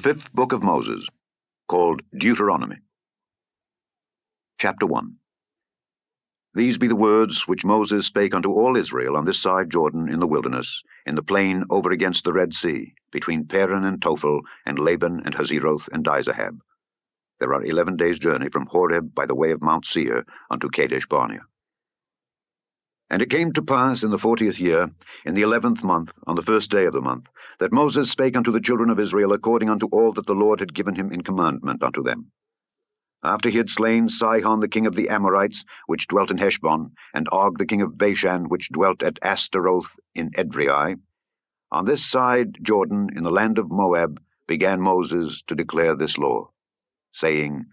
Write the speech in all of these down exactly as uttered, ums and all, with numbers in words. the fifth book of Moses, called Deuteronomy. Chapter one. These be the words which Moses spake unto all Israel on this side Jordan in the wilderness, in the plain over against the Red Sea, between Paran and Tophel, and Laban and Hazeroth and Dizahab. There are eleven days' journey from Horeb by the way of Mount Seir unto Kadesh Barnea. And it came to pass in the fortieth year, in the eleventh month, on the first day of the month, that Moses spake unto the children of Israel according unto all that the Lord had given him in commandment unto them. After he had slain Sihon the king of the Amorites, which dwelt in Heshbon, and Og the king of Bashan, which dwelt at Ashtaroth in Edrei, on this side Jordan, in the land of Moab, began Moses to declare this law, saying,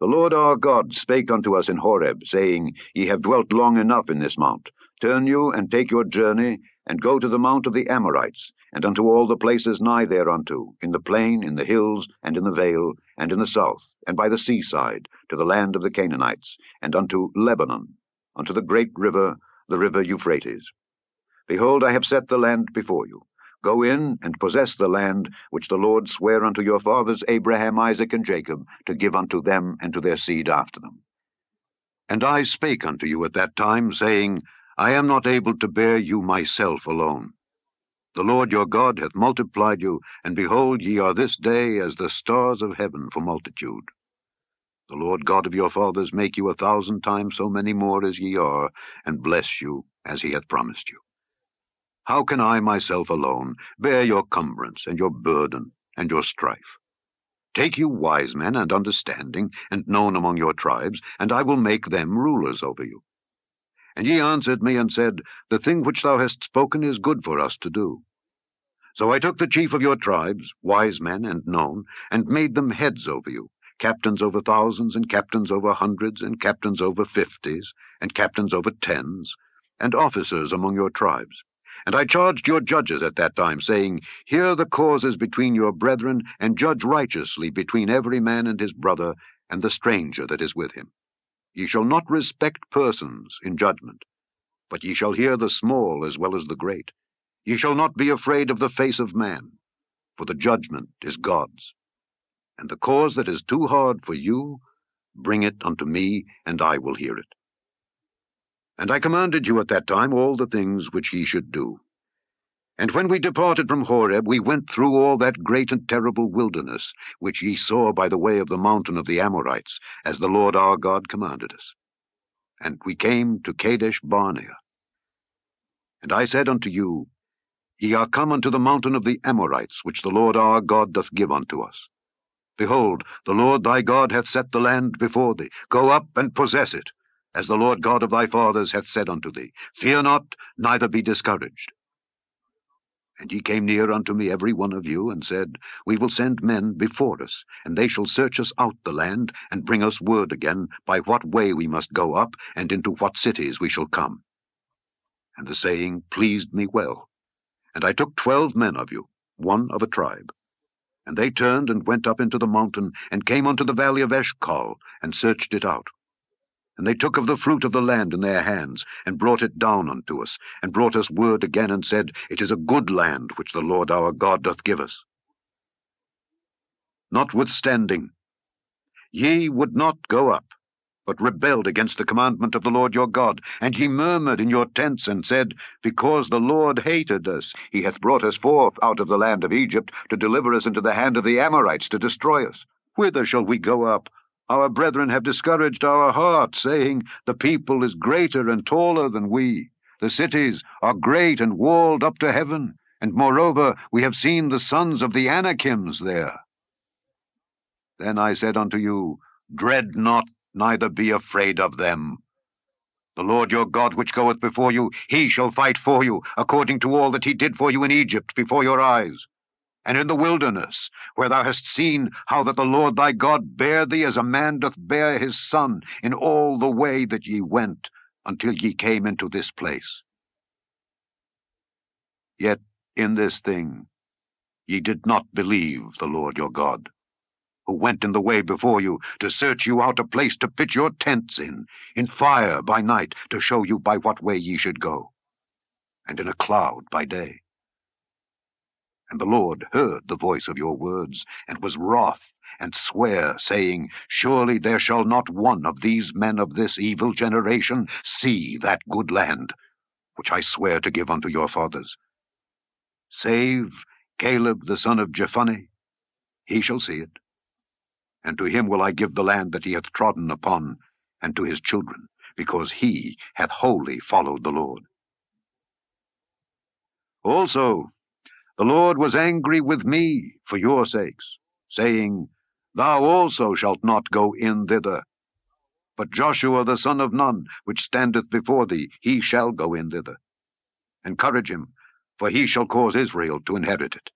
The Lord our God spake unto us in Horeb, saying, Ye have dwelt long enough in this mount. Turn you, and take your journey, and go to the mount of the Amorites, and unto all the places nigh thereunto, in the plain, in the hills, and in the vale, and in the south, and by the seaside, to the land of the Canaanites, and unto Lebanon, unto the great river, the river Euphrates. Behold, I have set the land before you. Go in and possess the land which the Lord sware unto your fathers Abraham, Isaac, and Jacob, to give unto them and to their seed after them. And I spake unto you at that time, saying, I am not able to bear you myself alone. The Lord your God hath multiplied you, and behold, ye are this day as the stars of heaven for multitude. The Lord God of your fathers make you a thousand times so many more as ye are, and bless you as he hath promised you. How can I myself alone bear your cumbrance, and your burden, and your strife? Take you wise men, and understanding, and known among your tribes, and I will make them rulers over you. And ye answered me, and said, The thing which thou hast spoken is good for us to do. So I took the chief of your tribes, wise men, and known, and made them heads over you, captains over thousands, and captains over hundreds, and captains over fifties, and captains over tens, and officers among your tribes. And I charged your judges at that time, saying, Hear the causes between your brethren, and judge righteously between every man and his brother, and the stranger that is with him. Ye shall not respect persons in judgment, but ye shall hear the small as well as the great. Ye shall not be afraid of the face of man, for the judgment is God's. And the cause that is too hard for you, bring it unto me, and I will hear it. And I commanded you at that time all the things which ye should do. And when we departed from Horeb, we went through all that great and terrible wilderness, which ye saw by the way of the mountain of the Amorites, as the Lord our God commanded us. And we came to Kadesh Barnea. And I said unto you, Ye are come unto the mountain of the Amorites, which the Lord our God doth give unto us. Behold, the Lord thy God hath set the land before thee. Go up and possess it, as the Lord God of thy fathers hath said unto thee. Fear not, neither be discouraged. And ye came near unto me every one of you, and said, We will send men before us, and they shall search us out the land, and bring us word again by what way we must go up, and into what cities we shall come. And the saying pleased me well. And I took twelve men of you, one of a tribe. And they turned and went up into the mountain, and came unto the valley of Eshcol, and searched it out. And they took of the fruit of the land in their hands, and brought it down unto us, and brought us word again, and said, It is a good land which the Lord our God doth give us. Notwithstanding, ye would not go up, but rebelled against the commandment of the Lord your God, and ye murmured in your tents, and said, Because the Lord hated us, he hath brought us forth out of the land of Egypt, to deliver us into the hand of the Amorites, to destroy us. Whither shall we go up? Our brethren have discouraged our hearts, saying, The people is greater and taller than we. The cities are great and walled up to heaven. And moreover, we have seen the sons of the Anakims there. Then I said unto you, Dread not, neither be afraid of them. The Lord your God which goeth before you, he shall fight for you, according to all that he did for you in Egypt before your eyes. And in the wilderness, where thou hast seen how that the Lord thy God bare thee as a man doth bear his son, in all the way that ye went, until ye came into this place. Yet in this thing ye did not believe the Lord your God, who went in the way before you, to search you out a place to pitch your tents in, in fire by night, to show you by what way ye should go, and in a cloud by day. And the Lord heard the voice of your words, and was wroth, and sware, saying, Surely there shall not one of these men of this evil generation see that good land, which I swear to give unto your fathers. Save Caleb the son of Jephunneh, he shall see it. And to him will I give the land that he hath trodden upon, and to his children, because he hath wholly followed the Lord. Also, the Lord was angry with me for your sakes, saying, Thou also shalt not go in thither. But Joshua the son of Nun, which standeth before thee, he shall go in thither. Encourage him, for he shall cause Israel to inherit it.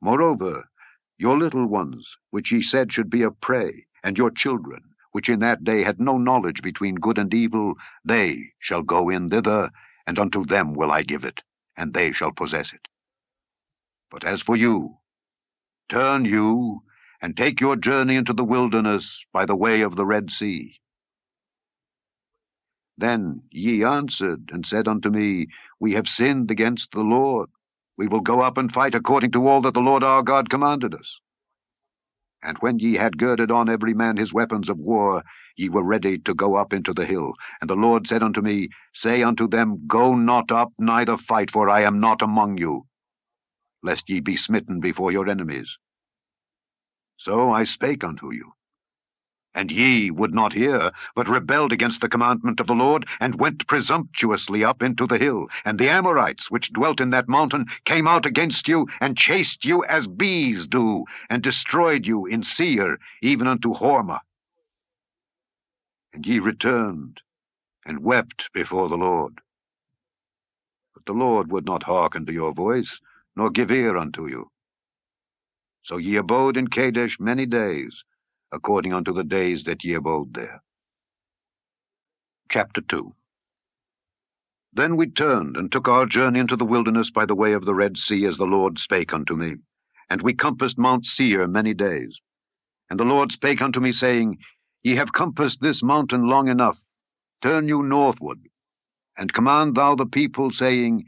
Moreover, your little ones, which ye said should be a prey, and your children, which in that day had no knowledge between good and evil, they shall go in thither, and unto them will I give it, and they shall possess it. But as for you, turn you, and take your journey into the wilderness by the way of the Red Sea. Then ye answered and said unto me, We have sinned against the Lord. We will go up and fight according to all that the Lord our God commanded us. And when ye had girded on every man his weapons of war, ye were ready to go up into the hill. And the Lord said unto me, Say unto them, Go not up, neither fight, for I am not among you, lest ye be smitten before your enemies. So I spake unto you, and ye would not hear, but rebelled against the commandment of the Lord, and went presumptuously up into the hill. And the Amorites, which dwelt in that mountain, came out against you, and chased you as bees do, and destroyed you in Seir, even unto Hormah. And ye returned, and wept before the Lord. But the Lord would not hearken to your voice, nor give ear unto you. So ye abode in Kadesh many days, according unto the days that ye abode there. Chapter two. Then we turned, and took our journey into the wilderness by the way of the Red Sea, as the Lord spake unto me. And we compassed Mount Seir many days. And the Lord spake unto me, saying, Ye have compassed this mountain long enough. Turn you northward, and command thou the people, saying,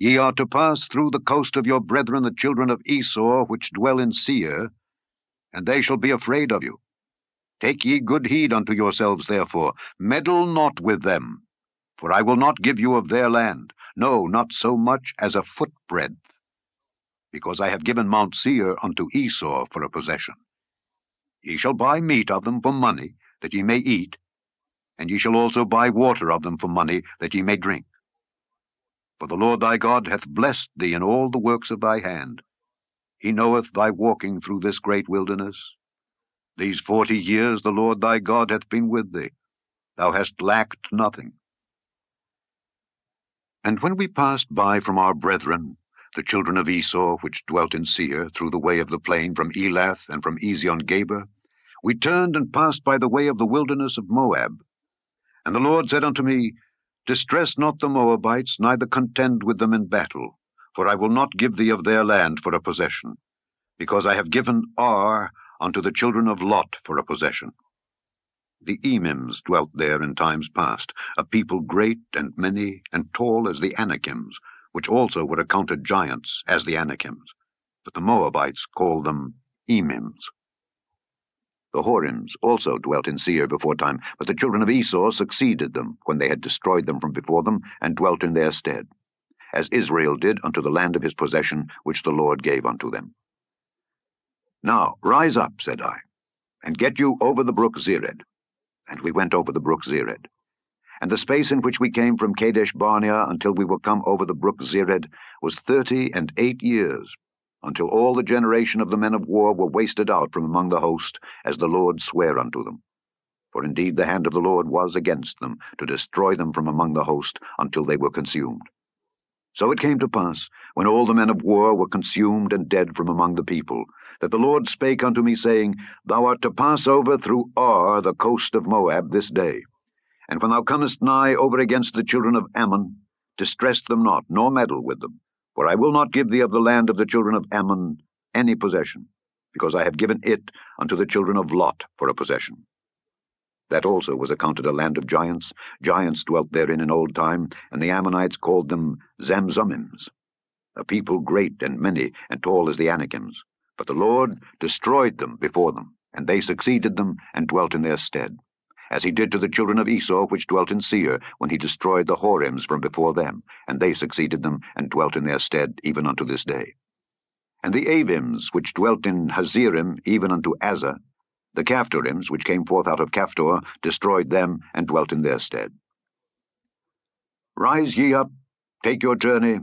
Ye are to pass through the coast of your brethren, the children of Esau, which dwell in Seir, and they shall be afraid of you. Take ye good heed unto yourselves, therefore. Meddle not with them, for I will not give you of their land, no, not so much as a footbreadth, because I have given Mount Seir unto Esau for a possession. Ye shall buy meat of them for money, that ye may eat, and ye shall also buy water of them for money, that ye may drink. For the Lord thy God hath blessed thee in all the works of thy hand. He knoweth thy walking through this great wilderness. These forty years the Lord thy God hath been with thee. Thou hast lacked nothing. And when we passed by from our brethren, the children of Esau, which dwelt in Seir, through the way of the plain from Elath and from Ezion-Geber, we turned and passed by the way of the wilderness of Moab. And the Lord said unto me, Distress not the Moabites, neither contend with them in battle, for I will not give thee of their land for a possession, because I have given Ar unto the children of Lot for a possession. The Emims dwelt there in times past, a people great and many, and tall as the Anakims, which also were accounted giants as the Anakims, but the Moabites called them Emims. The Horims also dwelt in Seir before time, but the children of Esau succeeded them, when they had destroyed them from before them, and dwelt in their stead, as Israel did unto the land of his possession, which the Lord gave unto them. Now rise up, said I, and get you over the brook Zered. And we went over the brook Zered. And the space in which we came from Kadesh Barnea until we were come over the brook Zered was thirty and eight years, until all the generation of the men of war were wasted out from among the host, as the Lord sware unto them. For indeed the hand of the Lord was against them, to destroy them from among the host, until they were consumed. So it came to pass, when all the men of war were consumed and dead from among the people, that the Lord spake unto me, saying, Thou art to pass over through Ar, the coast of Moab, this day. And when thou comest nigh over against the children of Ammon, distress them not, nor meddle with them. For I will not give thee of the land of the children of Ammon any possession, because I have given it unto the children of Lot for a possession. That also was accounted a land of giants. Giants dwelt therein in old time, and the Ammonites called them Zamzumims. a people great and many and tall as the Anakims. But the Lord destroyed them before them, and they succeeded them and dwelt in their stead, as he did to the children of Esau which dwelt in Seir, when he destroyed the Horims from before them, and they succeeded them and dwelt in their stead even unto this day. And the Avims which dwelt in Hazerim even unto Azza, the Caphtorims which came forth out of Caphtor, destroyed them and dwelt in their stead. Rise ye up, take your journey,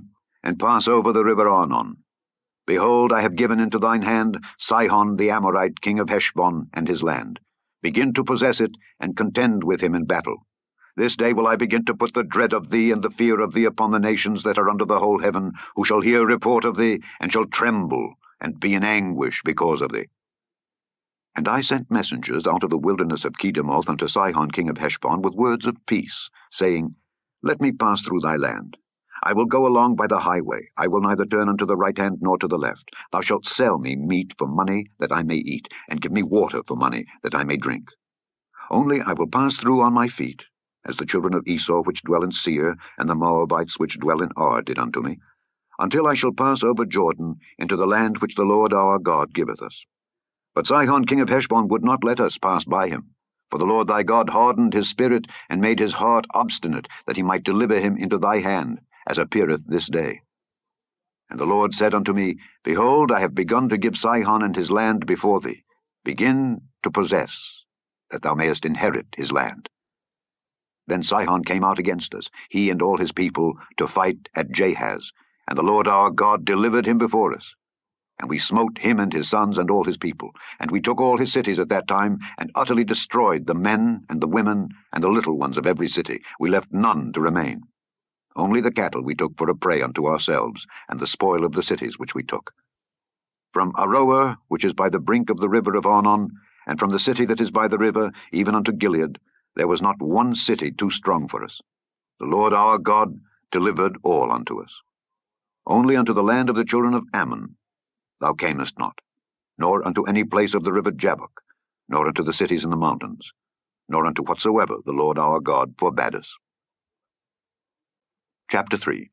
and pass over the river Arnon. Behold, I have given into thine hand Sihon the Amorite, king of Heshbon, and his land. Begin to possess it, and contend with him in battle. This day will I begin to put the dread of thee and the fear of thee upon the nations that are under the whole heaven, who shall hear report of thee, and shall tremble, and be in anguish because of thee. And I sent messengers out of the wilderness of Kedemoth unto Sihon king of Heshbon with words of peace, saying, Let me pass through thy land. I will go along by the highway. I will neither turn unto the right hand nor to the left. Thou shalt sell me meat for money, that I may eat, and give me water for money, that I may drink. Only I will pass through on my feet, as the children of Esau which dwell in Seir, and the Moabites which dwell in Ar did unto me, until I shall pass over Jordan into the land which the Lord our God giveth us. But Sihon king of Heshbon would not let us pass by him. For the Lord thy God hardened his spirit, and made his heart obstinate, that he might deliver him into thy hand, as appeareth this day. And the Lord said unto me, Behold, I have begun to give Sihon and his land before thee. Begin to possess, that thou mayest inherit his land. Then Sihon came out against us, he and all his people, to fight at Jahaz, and the Lord our God delivered him before us. And we smote him and his sons and all his people, and we took all his cities at that time, and utterly destroyed the men and the women and the little ones of every city. We left none to remain. Only the cattle we took for a prey unto ourselves, and the spoil of the cities which we took. From Aroer, which is by the brink of the river of Arnon, and from the city that is by the river, even unto Gilead, there was not one city too strong for us. The Lord our God delivered all unto us. Only unto the land of the children of Ammon thou camest not, nor unto any place of the river Jabbok, nor unto the cities in the mountains, nor unto whatsoever the Lord our God forbade us. Chapter three.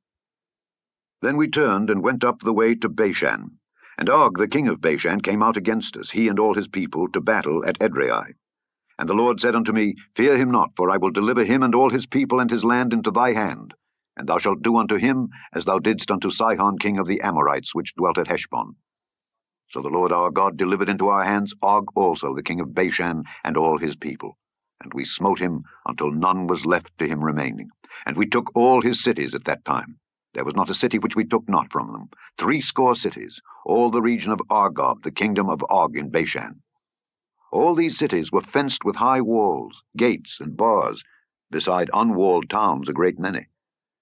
Then we turned and went up the way to Bashan, and Og the king of Bashan came out against us, he and all his people, to battle at Edrei. And the Lord said unto me, Fear him not, for I will deliver him and all his people and his land into thy hand, and thou shalt do unto him as thou didst unto Sihon king of the Amorites, which dwelt at Heshbon. So the Lord our God delivered into our hands Og also the king of Bashan and all his people. And we smote him until none was left to him remaining. And we took all his cities at that time. There was not a city which we took not from them. Threescore cities, all the region of Argob, the kingdom of Og in Bashan. All these cities were fenced with high walls, gates, and bars, beside unwalled towns a great many.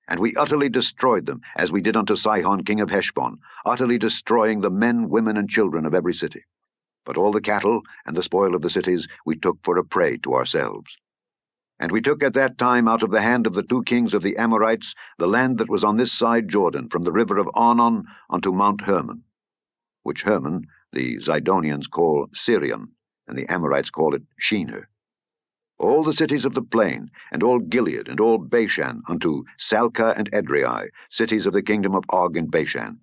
And we utterly destroyed them, as we did unto Sihon king of Heshbon, utterly destroying the men, women, and children of every city. But all the cattle and the spoil of the cities we took for a prey to ourselves. And we took at that time out of the hand of the two kings of the Amorites the land that was on this side Jordan, from the river of Arnon unto Mount Hermon, which Hermon the Zidonians call Sirion, and the Amorites call it Shinar. All the cities of the plain, and all Gilead, and all Bashan, unto Salcah and Edrei, cities of the kingdom of Og and Bashan.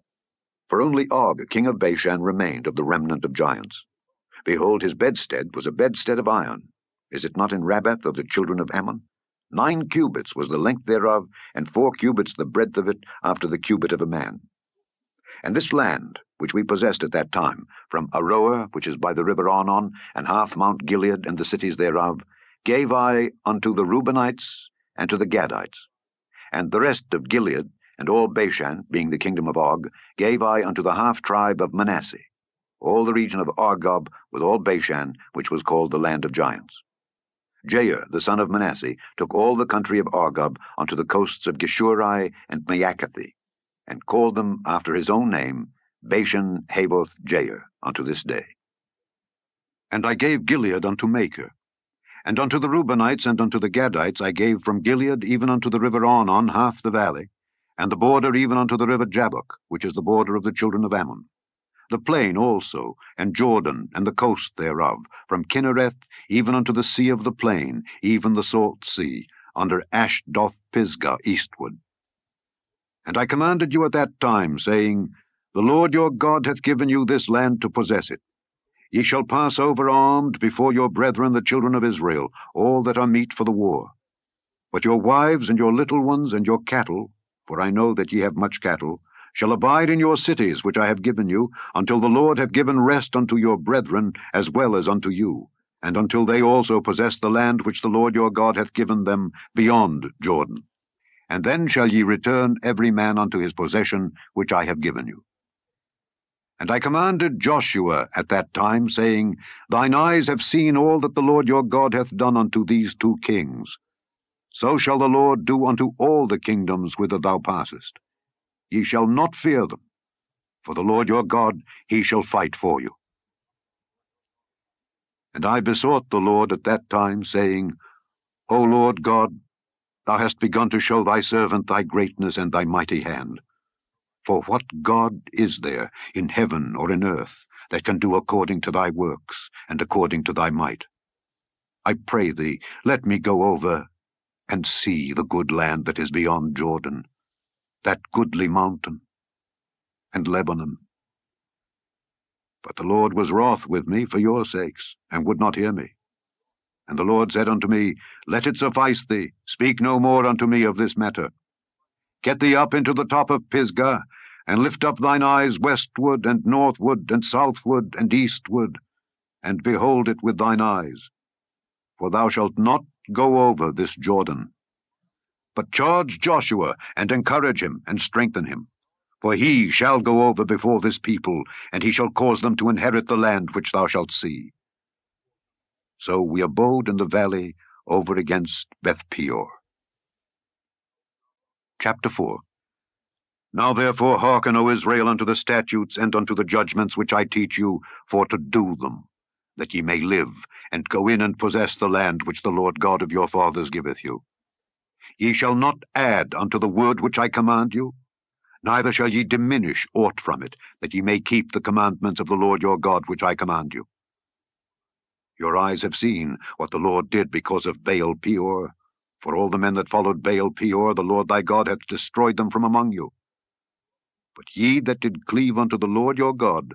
For only Og, king of Bashan, remained of the remnant of giants. Behold, his bedstead was a bedstead of iron. Is it not in Rabbath of the children of Ammon? Nine cubits was the length thereof, and four cubits the breadth of it, after the cubit of a man. And this land, which we possessed at that time, from Aroer, which is by the river Arnon, and half Mount Gilead, and the cities thereof, gave I unto the Reubenites and to the Gadites. And the rest of Gilead and all Bashan, being the kingdom of Og, gave I unto the half-tribe of Manasseh, all the region of Argob with all Bashan, which was called the land of giants. Jair, the son of Manasseh, took all the country of Argob unto the coasts of Geshurai and Maacathi, and called them after his own name, Bashan Havoth Jair, unto this day. And I gave Gilead unto Maker, and unto the Reubenites and unto the Gadites I gave from Gilead even unto the river Arnon half the valley, and the border even unto the river Jabbok, which is the border of the children of Ammon. The plain also, and Jordan, and the coast thereof, from Kinnereth even unto the sea of the plain, even the salt sea, under Ashdoth Pisgah eastward. And I commanded you at that time, saying, The Lord your God hath given you this land to possess it. Ye shall pass over armed before your brethren the children of Israel, all that are meet for the war. But your wives and your little ones and your cattle, for I know that ye have much cattle, shall abide in your cities which I have given you, until the Lord have given rest unto your brethren as well as unto you, and until they also possess the land which the Lord your God hath given them beyond Jordan. And then shall ye return every man unto his possession which I have given you. And I commanded Joshua at that time, saying, Thine eyes have seen all that the Lord your God hath done unto these two kings. So shall the Lord do unto all the kingdoms whither thou passest. Ye shall not fear them, for the Lord your God, he shall fight for you. And I besought the Lord at that time, saying, O Lord God, thou hast begun to show thy servant thy greatness and thy mighty hand. For what God is there, in heaven or in earth, that can do according to thy works and according to thy might? I pray thee, let me go over and see the good land that is beyond Jordan, that goodly mountain and Lebanon. But the Lord was wroth with me for your sakes, and would not hear me. And the Lord said unto me, Let it suffice thee, speak no more unto me of this matter. Get thee up into the top of Pisgah, and lift up thine eyes westward, and northward, and southward, and eastward, and behold it with thine eyes. For thou shalt not go over this Jordan. But charge Joshua, and encourage him, and strengthen him. For he shall go over before this people, and he shall cause them to inherit the land which thou shalt see. So we abode in the valley over against Beth Peor. Chapter four. Now therefore hearken, O Israel, unto the statutes and unto the judgments which I teach you, for to do them, that ye may live, and go in and possess the land which the Lord God of your fathers giveth you. Ye shall not add unto the word which I command you, neither shall ye diminish aught from it, that ye may keep the commandments of the Lord your God which I command you. Your eyes have seen what the Lord did because of Baal Peor, for all the men that followed Baal Peor, the Lord thy God hath destroyed them from among you. But ye that did cleave unto the Lord your God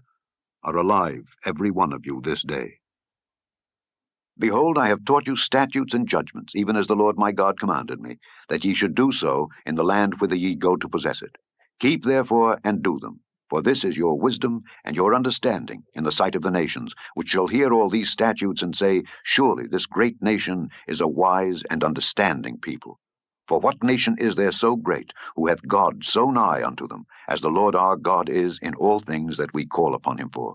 are alive, every one of you, this day. Behold, I have taught you statutes and judgments, even as the Lord my God commanded me, that ye should do so in the land whither ye go to possess it. Keep therefore and do them, for this is your wisdom and your understanding in the sight of the nations, which shall hear all these statutes and say, Surely this great nation is a wise and understanding people. For what nation is there so great, who hath God so nigh unto them, as the Lord our God is in all things that we call upon him for?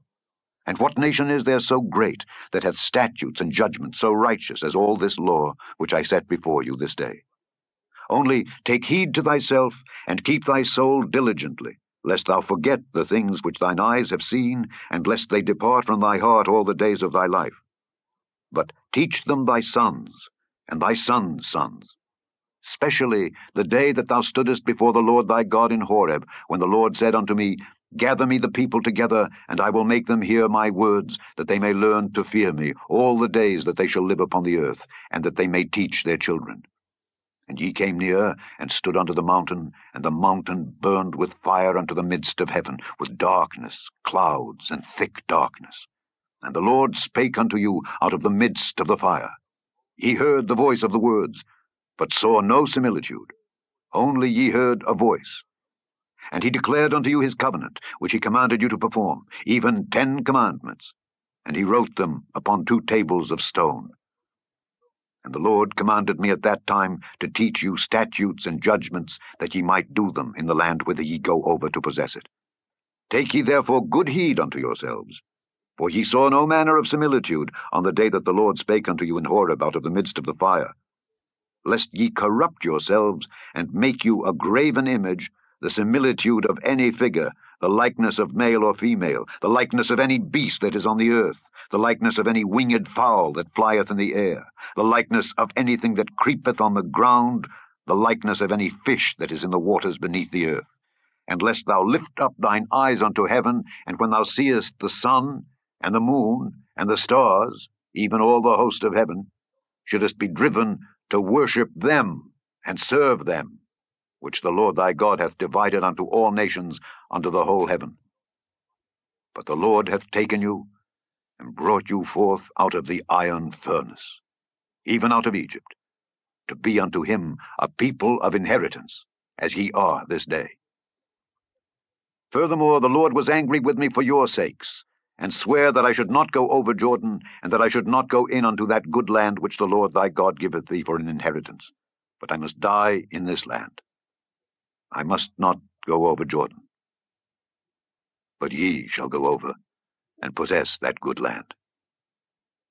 And what nation is there so great, that hath statutes and judgments so righteous as all this law which I set before you this day? Only take heed to thyself, and keep thy soul diligently, lest thou forget the things which thine eyes have seen, and lest they depart from thy heart all the days of thy life. But teach them thy sons, and thy sons' sons, specially the day that thou stoodest before the Lord thy God in Horeb, when the Lord said unto me, Gather me the people together, and I will make them hear my words, that they may learn to fear me all the days that they shall live upon the earth, and that they may teach their children. And ye came near, and stood unto the mountain, and the mountain burned with fire unto the midst of heaven, with darkness, clouds, and thick darkness. And the Lord spake unto you out of the midst of the fire. Ye heard the voice of the words, but saw no similitude. Only ye heard a voice. And he declared unto you his covenant, which he commanded you to perform, even ten commandments. And he wrote them upon two tables of stone. And the Lord commanded me at that time to teach you statutes and judgments, that ye might do them in the land whither ye go over to possess it. Take ye therefore good heed unto yourselves. For ye saw no manner of similitude on the day that the Lord spake unto you in Horeb out of the midst of the fire, lest ye corrupt yourselves, and make you a graven image, the similitude of any figure, the likeness of male or female, the likeness of any beast that is on the earth, the likeness of any winged fowl that flieth in the air, the likeness of anything that creepeth on the ground, the likeness of any fish that is in the waters beneath the earth. And lest thou lift up thine eyes unto heaven, and when thou seest the sun, and the moon, and the stars, even all the host of heaven, shouldest be driven to worship them and serve them, which the Lord thy God hath divided unto all nations under the whole heaven. But the Lord hath taken you, and brought you forth out of the iron furnace, even out of Egypt, to be unto him a people of inheritance, as ye are this day. Furthermore, the Lord was angry with me for your sakes, and sware that I should not go over Jordan, and that I should not go in unto that good land which the Lord thy God giveth thee for an inheritance. But I must die in this land. I must not go over Jordan. But ye shall go over, and possess that good land.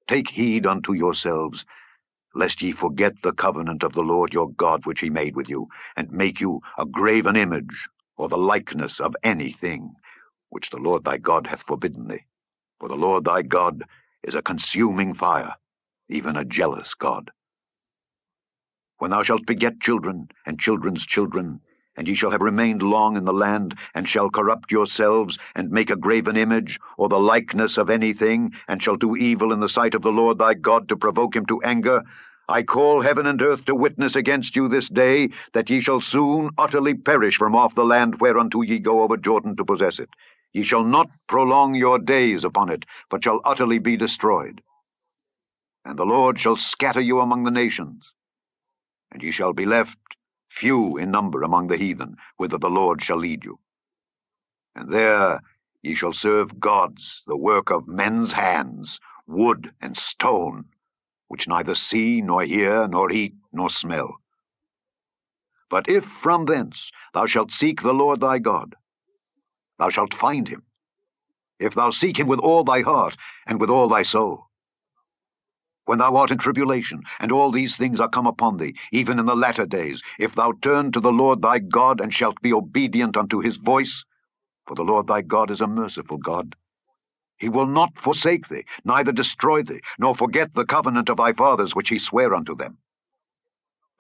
Take heed unto yourselves, lest ye forget the covenant of the Lord your God which he made with you, and make you a graven image, or the likeness of anything, which the Lord thy God hath forbidden thee. For the Lord thy God is a consuming fire, even a jealous God. When thou shalt beget children, and children's children, and ye shall have remained long in the land, and shall corrupt yourselves, and make a graven image, or the likeness of anything, and shall do evil in the sight of the Lord thy God to provoke him to anger, I call heaven and earth to witness against you this day, that ye shall soon utterly perish from off the land whereunto ye go over Jordan to possess it. Ye shall not prolong your days upon it, but shall utterly be destroyed. And the Lord shall scatter you among the nations, and ye shall be left few in number among the heathen, whither the Lord shall lead you. And there ye shall serve gods, the work of men's hands, wood and stone, which neither see, nor hear, nor eat, nor smell. But if from thence thou shalt seek the Lord thy God, thou shalt find him, if thou seek him with all thy heart and with all thy soul. When thou art in tribulation, and all these things are come upon thee, even in the latter days, if thou turn to the Lord thy God, and shalt be obedient unto his voice, for the Lord thy God is a merciful God. He will not forsake thee, neither destroy thee, nor forget the covenant of thy fathers which he sware unto them.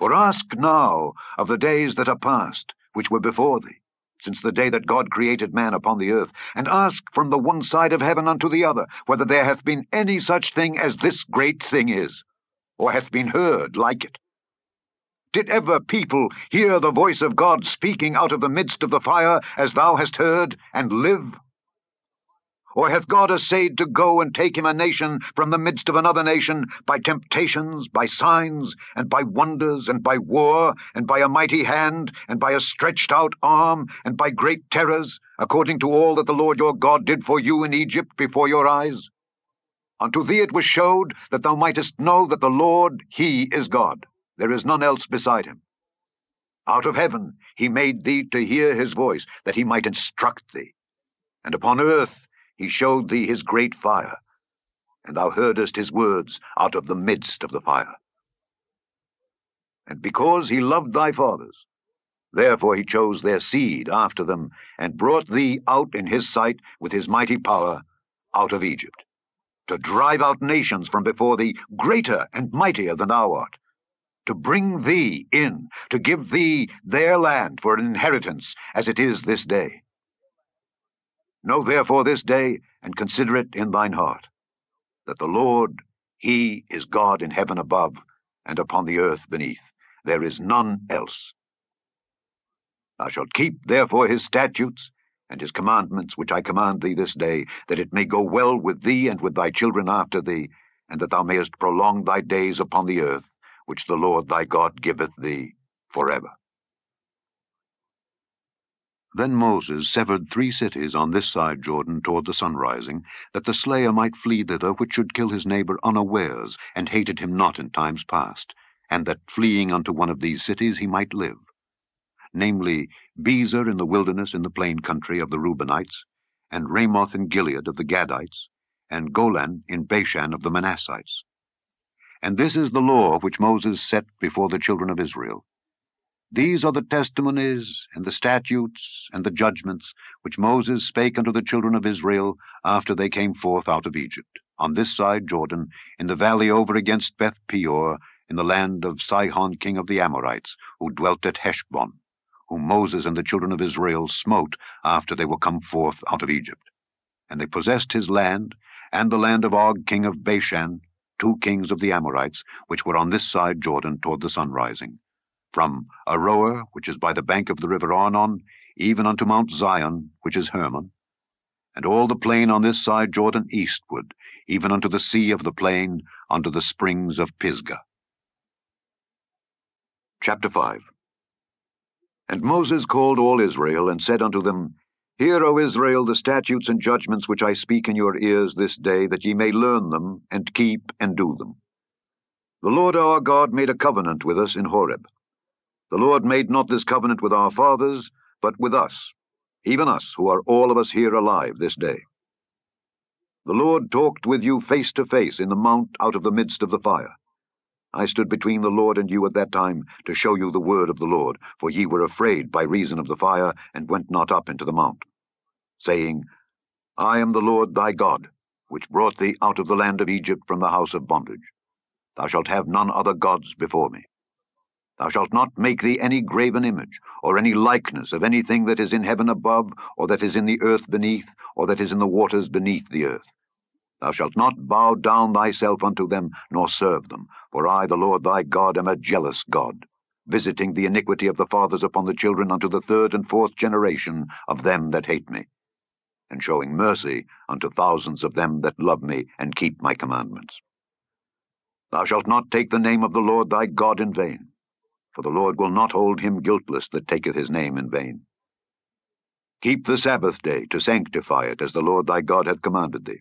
For ask now of the days that are past, which were before thee, since the day that God created man upon the earth, and ask from the one side of heaven unto the other, whether there hath been any such thing as this great thing is, or hath been heard like it. Did ever people hear the voice of God speaking out of the midst of the fire, as thou hast heard, and live? Or hath God assayed to go and take him a nation from the midst of another nation, by temptations, by signs, and by wonders, and by war, and by a mighty hand, and by a stretched out arm, and by great terrors, according to all that the Lord your God did for you in Egypt before your eyes? Unto thee it was showed, that thou mightest know that the Lord, he is God. There is none else beside him. Out of heaven he made thee to hear his voice, that he might instruct thee. And upon earth he showed thee his great fire, and thou heardest his words out of the midst of the fire. And because he loved thy fathers, therefore he chose their seed after them, and brought thee out in his sight with his mighty power out of Egypt, to drive out nations from before thee greater and mightier than thou art, to bring thee in, to give thee their land for an inheritance as it is this day. Know therefore this day, and consider it in thine heart, that the Lord, he is God in heaven above, and upon the earth beneath. There is none else. Thou shalt keep therefore his statutes, and his commandments, which I command thee this day, that it may go well with thee and with thy children after thee, and that thou mayest prolong thy days upon the earth, which the Lord thy God giveth thee forever. Then Moses severed three cities on this side Jordan toward the sunrising, that the slayer might flee thither which should kill his neighbor unawares, and hated him not in times past, and that fleeing unto one of these cities he might live, namely Bezer in the wilderness in the plain country of the Reubenites, and Ramoth in Gilead of the Gadites, and Golan in Bashan of the Manassites. And this is the law which Moses set before the children of Israel. These are the testimonies, and the statutes, and the judgments, which Moses spake unto the children of Israel after they came forth out of Egypt, on this side Jordan, in the valley over against Beth Peor, in the land of Sihon king of the Amorites, who dwelt at Heshbon, whom Moses and the children of Israel smote after they were come forth out of Egypt. And they possessed his land, and the land of Og king of Bashan, two kings of the Amorites, which were on this side Jordan toward the sunrising. from Aroer, which is by the bank of the river Arnon, even unto Mount Zion, which is Hermon, and all the plain on this side Jordan eastward, even unto the sea of the plain, unto the springs of Pisgah. Chapter five. And Moses called all Israel, and said unto them, Hear, O Israel, the statutes and judgments which I speak in your ears this day, that ye may learn them, and keep, and do them. The Lord our God made a covenant with us in Horeb. The Lord made not this covenant with our fathers, but with us, even us, who are all of us here alive this day. The Lord talked with you face to face in the mount out of the midst of the fire. I stood between the Lord and you at that time, to show you the word of the Lord, for ye were afraid by reason of the fire, and went not up into the mount, saying, I am the Lord thy God, which brought thee out of the land of Egypt from the house of bondage. Thou shalt have none other gods before me. Thou shalt not make thee any graven image, or any likeness of anything that is in heaven above, or that is in the earth beneath, or that is in the waters beneath the earth. Thou shalt not bow down thyself unto them, nor serve them. For I, the Lord thy God, am a jealous God, visiting the iniquity of the fathers upon the children unto the third and fourth generation of them that hate me, and showing mercy unto thousands of them that love me and keep my commandments. Thou shalt not take the name of the Lord thy God in vain, for the Lord will not hold him guiltless that taketh his name in vain. Keep the Sabbath day to sanctify it, as the Lord thy God hath commanded thee.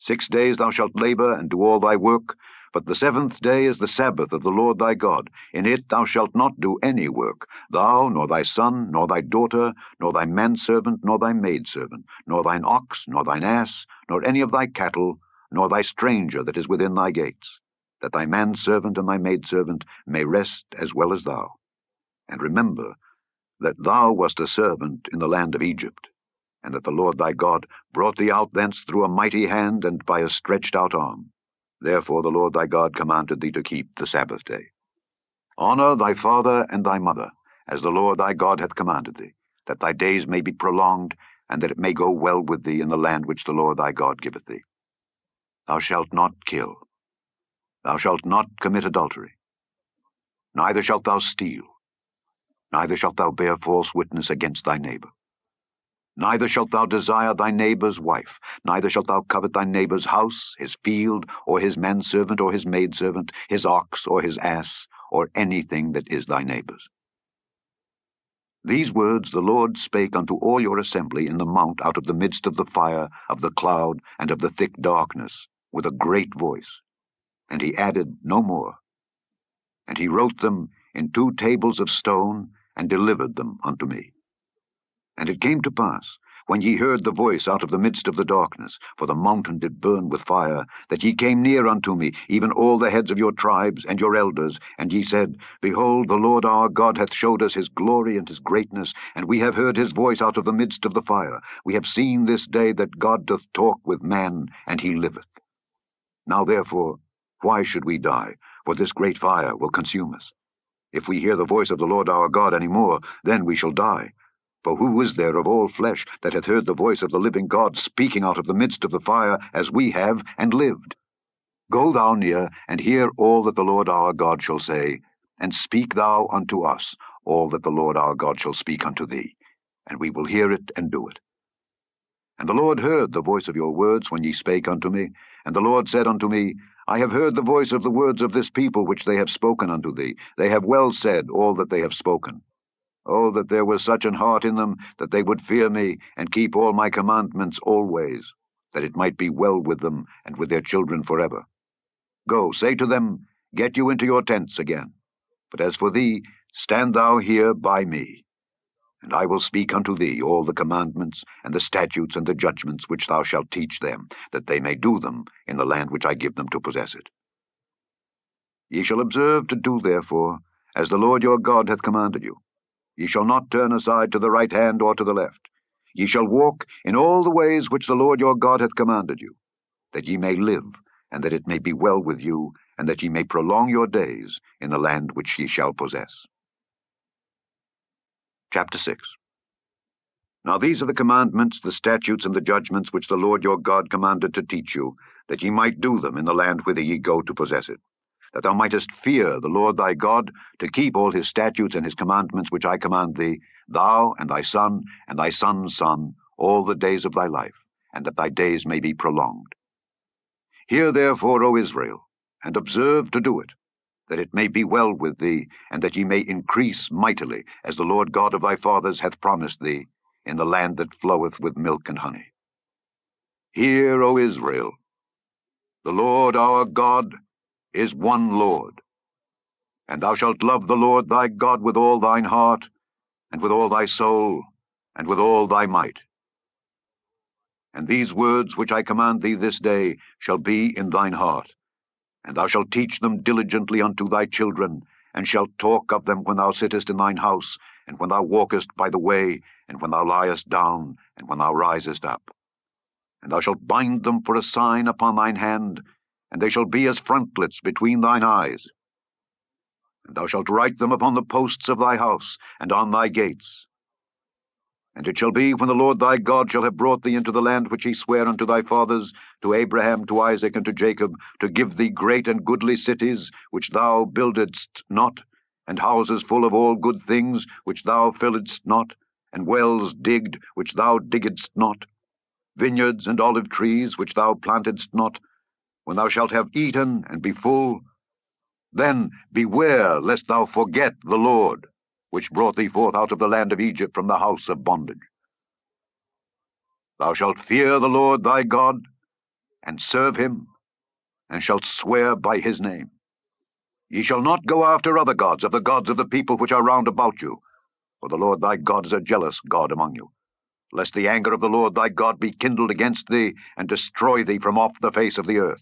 Six days thou shalt labor and do all thy work, but the seventh day is the Sabbath of the Lord thy God. In it thou shalt not do any work, thou, nor thy son, nor thy daughter, nor thy manservant, nor thy maidservant, nor thine ox, nor thine ass, nor any of thy cattle, nor thy stranger that is within thy gates, that thy manservant and thy maidservant may rest as well as thou. And remember that thou wast a servant in the land of Egypt, and that the Lord thy God brought thee out thence through a mighty hand and by a stretched out arm. Therefore the Lord thy God commanded thee to keep the Sabbath day. Honor thy father and thy mother, as the Lord thy God hath commanded thee, that thy days may be prolonged, and that it may go well with thee in the land which the Lord thy God giveth thee. Thou shalt not kill. Thou shalt not commit adultery. Neither shalt thou steal. Neither shalt thou bear false witness against thy neighbor. Neither shalt thou desire thy neighbor's wife, neither shalt thou covet thy neighbor's house, his field, or his manservant, or his maidservant, his ox, or his ass, or anything that is thy neighbor's. These words the Lord spake unto all your assembly in the mount out of the midst of the fire, of the cloud, and of the thick darkness, with a great voice. And he added no more. And he wrote them in two tables of stone, and delivered them unto me. And it came to pass, when ye heard the voice out of the midst of the darkness, for the mountain did burn with fire, that ye came near unto me, even all the heads of your tribes and your elders, and ye said, Behold, the Lord our God hath showed us his glory and his greatness, and we have heard his voice out of the midst of the fire. We have seen this day that God doth talk with man, and he liveth. Now therefore, why should we die? For this great fire will consume us. If we hear the voice of the Lord our God any more, then we shall die. For who is there of all flesh that hath heard the voice of the living God speaking out of the midst of the fire, as we have, and lived? Go thou near, and hear all that the Lord our God shall say, and speak thou unto us all that the Lord our God shall speak unto thee, and we will hear it and do it. And the Lord heard the voice of your words when ye spake unto me, and the Lord said unto me, I have heard the voice of the words of this people which they have spoken unto thee. They have well said all that they have spoken. Oh, that there was such an heart in them, that they would fear me, and keep all my commandments always, that it might be well with them, and with their children forever. Go, say to them, Get you into your tents again. But as for thee, stand thou here by me, and I will speak unto thee all the commandments, and the statutes, and the judgments, which thou shalt teach them, that they may do them in the land which I give them to possess it. Ye shall observe to do, therefore, as the Lord your God hath commanded you. Ye shall not turn aside to the right hand or to the left. Ye shall walk in all the ways which the Lord your God hath commanded you, that ye may live, and that it may be well with you, and that ye may prolong your days in the land which ye shall possess. Chapter six. Now these are the commandments, the statutes, and the judgments which the Lord your God commanded to teach you, that ye might do them in the land whither ye go to possess it, that thou mightest fear the Lord thy God, to keep all his statutes and his commandments which I command thee, thou and thy son and thy son's son, all the days of thy life, and that thy days may be prolonged. Hear therefore, O Israel, and observe to do it, that it may be well with thee, and that ye may increase mightily, as the Lord God of thy fathers hath promised thee, in the land that floweth with milk and honey. Hear, O Israel, the Lord our God is one Lord, and thou shalt love the Lord thy God with all thine heart, and with all thy soul, and with all thy might. And these words which I command thee this day shall be in thine heart, and thou shalt teach them diligently unto thy children, and shalt talk of them when thou sittest in thine house, and when thou walkest by the way, and when thou liest down, and when thou risest up. And thou shalt bind them for a sign upon thine hand, and they shall be as frontlets between thine eyes. And thou shalt write them upon the posts of thy house, and on thy gates. And it shall be, when the Lord thy God shall have brought thee into the land which he sware unto thy fathers, to Abraham, to Isaac, and to Jacob, to give thee great and goodly cities, which thou buildedst not, and houses full of all good things, which thou filledst not, and wells digged, which thou diggedst not, vineyards and olive trees, which thou plantedst not. When thou shalt have eaten and be full, then beware lest thou forget the Lord, which brought thee forth out of the land of Egypt from the house of bondage. Thou shalt fear the Lord thy God, and serve him, and shalt swear by his name. Ye shall not go after other gods, of the gods of the people which are round about you, for the Lord thy God is a jealous God among you, lest the anger of the Lord thy God be kindled against thee, and destroy thee from off the face of the earth.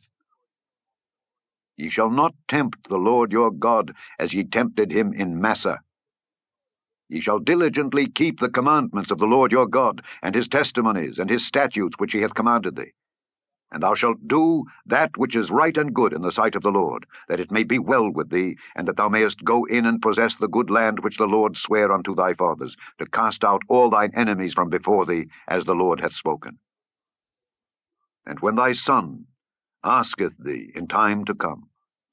Ye shall not tempt the Lord your God, as ye tempted him in Massah. Ye shall diligently keep the commandments of the Lord your God, and his testimonies, and his statutes which he hath commanded thee. And thou shalt do that which is right and good in the sight of the Lord, that it may be well with thee, and that thou mayest go in and possess the good land which the Lord sware unto thy fathers, to cast out all thine enemies from before thee, as the Lord hath spoken. And when thy son asketh thee in time to come,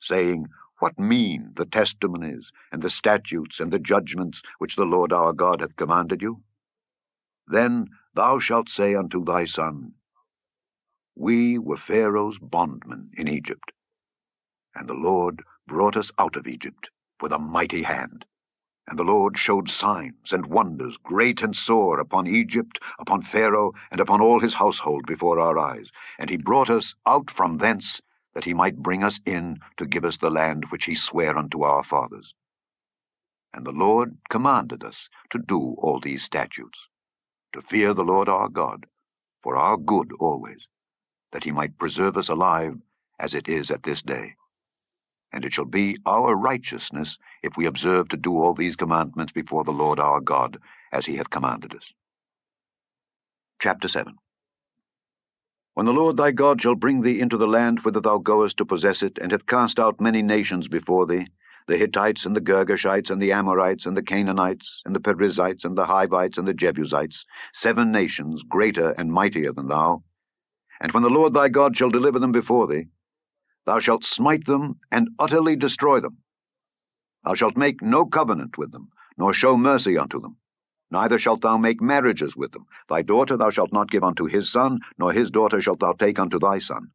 saying, What mean the testimonies, and the statutes, and the judgments, which the Lord our God hath commanded you? Then thou shalt say unto thy son, We were Pharaoh's bondmen in Egypt, and the Lord brought us out of Egypt with a mighty hand. And the Lord showed signs and wonders great and sore upon Egypt, upon Pharaoh, and upon all his household before our eyes. And he brought us out from thence, that he might bring us in to give us the land which he sware unto our fathers. And the Lord commanded us to do all these statutes, to fear the Lord our God, for our good always, that he might preserve us alive as it is at this day. And it shall be our righteousness if we observe to do all these commandments before the Lord our God, as he hath commanded us. Chapter seven. When the Lord thy God shall bring thee into the land whither thou goest to possess it, and hath cast out many nations before thee, the Hittites, and the Girgashites, and the Amorites, and the Canaanites, and the Perizzites, and the Hivites, and the Jebusites, seven nations greater and mightier than thou, and when the Lord thy God shall deliver them before thee, thou shalt smite them, and utterly destroy them. Thou shalt make no covenant with them, nor show mercy unto them. Neither shalt thou make marriages with them. Thy daughter thou shalt not give unto his son, nor his daughter shalt thou take unto thy son.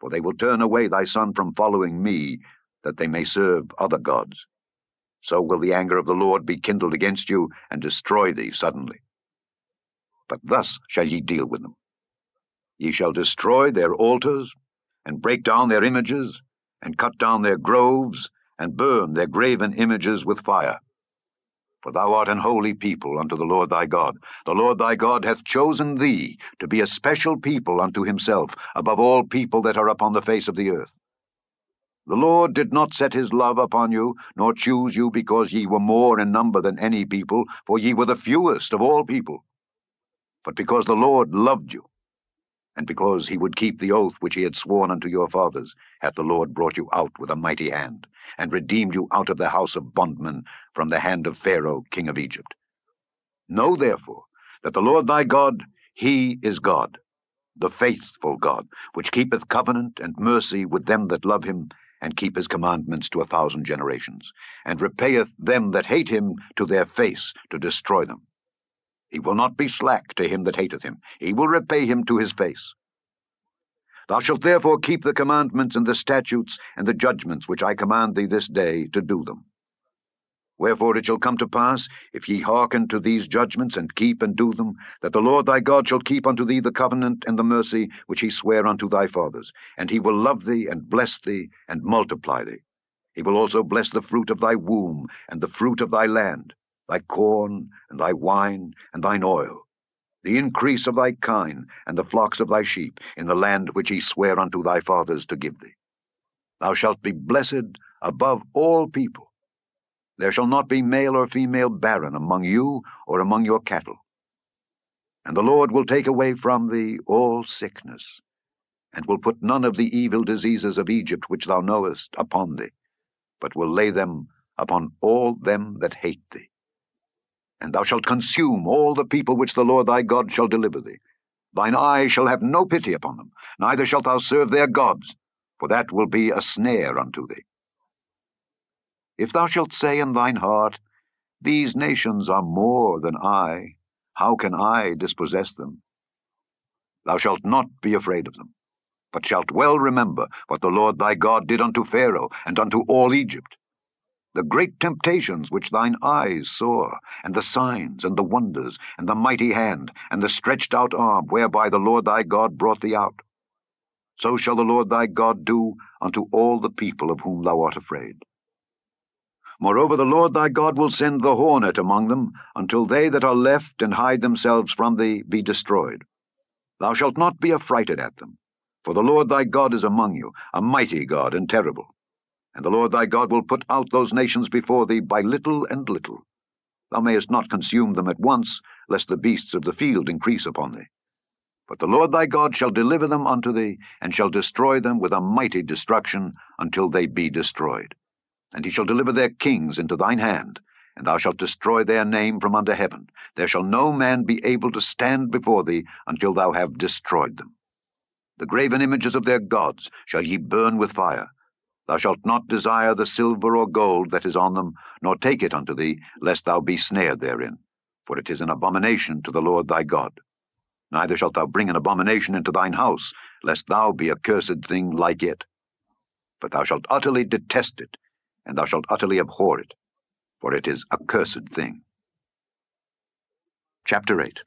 For they will turn away thy son from following me, that they may serve other gods. So will the anger of the Lord be kindled against you, and destroy thee suddenly. But thus shall ye deal with them. Ye shall destroy their altars, and break down their images, and cut down their groves, and burn their graven images with fire. For thou art an holy people unto the Lord thy God. The Lord thy God hath chosen thee to be a special people unto himself, above all people that are upon the face of the earth. The Lord did not set his love upon you, nor choose you because ye were more in number than any people, for ye were the fewest of all people, but because the Lord loved you, and because he would keep the oath which he had sworn unto your fathers, hath the Lord brought you out with a mighty hand, and redeemed you out of the house of bondmen, from the hand of Pharaoh king of Egypt. Know therefore that the Lord thy God, he is God, the faithful God, which keepeth covenant and mercy with them that love him, and keep his commandments to a thousand generations, and repayeth them that hate him to their face, to destroy them. He will not be slack to him that hateth him. He will repay him to his face. Thou shalt therefore keep the commandments and the statutes and the judgments which I command thee this day, to do them. Wherefore it shall come to pass, if ye hearken to these judgments, and keep and do them, that the Lord thy God shall keep unto thee the covenant and the mercy which he sware unto thy fathers, and he will love thee, and bless thee, and multiply thee. He will also bless the fruit of thy womb, and the fruit of thy land, thy corn, and thy wine, and thine oil, the increase of thy kine, and the flocks of thy sheep, in the land which he sware unto thy fathers to give thee. Thou shalt be blessed above all people. There shall not be male or female barren among you or among your cattle. And the Lord will take away from thee all sickness, and will put none of the evil diseases of Egypt which thou knowest upon thee, but will lay them upon all them that hate thee. And thou shalt consume all the people which the Lord thy God shall deliver thee. Thine eye shall have no pity upon them, neither shalt thou serve their gods, for that will be a snare unto thee. If thou shalt say in thine heart, These nations are more than I, how can I dispossess them? Thou shalt not be afraid of them, but shalt well remember what the Lord thy God did unto Pharaoh and unto all Egypt, the great temptations which thine eyes saw, and the signs and the wonders, and the mighty hand, and the stretched out arm, whereby the Lord thy God brought thee out. So shall the Lord thy God do unto all the people of whom thou art afraid. Moreover, the Lord thy God will send the hornet among them, until they that are left and hide themselves from thee be destroyed. Thou shalt not be affrighted at them, for the Lord thy God is among you, a mighty God and terrible. And the Lord thy God will put out those nations before thee by little and little. Thou mayest not consume them at once, lest the beasts of the field increase upon thee. But the Lord thy God shall deliver them unto thee, and shall destroy them with a mighty destruction, until they be destroyed. And he shall deliver their kings into thine hand, and thou shalt destroy their name from under heaven. There shall no man be able to stand before thee until thou have destroyed them. The graven images of their gods shall ye burn with fire. Thou shalt not desire the silver or gold that is on them, nor take it unto thee, lest thou be snared therein. For it is an abomination to the Lord thy God. Neither shalt thou bring an abomination into thine house, lest thou be a cursed thing like it. But thou shalt utterly detest it, and thou shalt utterly abhor it, for it is a cursed thing. Chapter eight.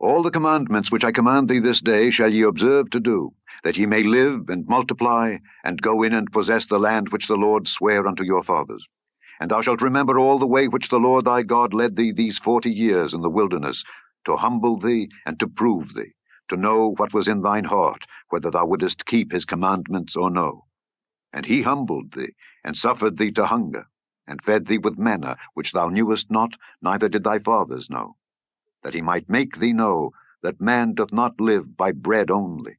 All the commandments which I command thee this day shall ye observe to do, that ye may live, and multiply, and go in and possess the land which the Lord sware unto your fathers. And thou shalt remember all the way which the Lord thy God led thee these forty years in the wilderness, to humble thee, and to prove thee, to know what was in thine heart, whether thou wouldest keep his commandments or no. And he humbled thee, and suffered thee to hunger, and fed thee with manna, which thou knewest not, neither did thy fathers know, that he might make thee know that man doth not live by bread only,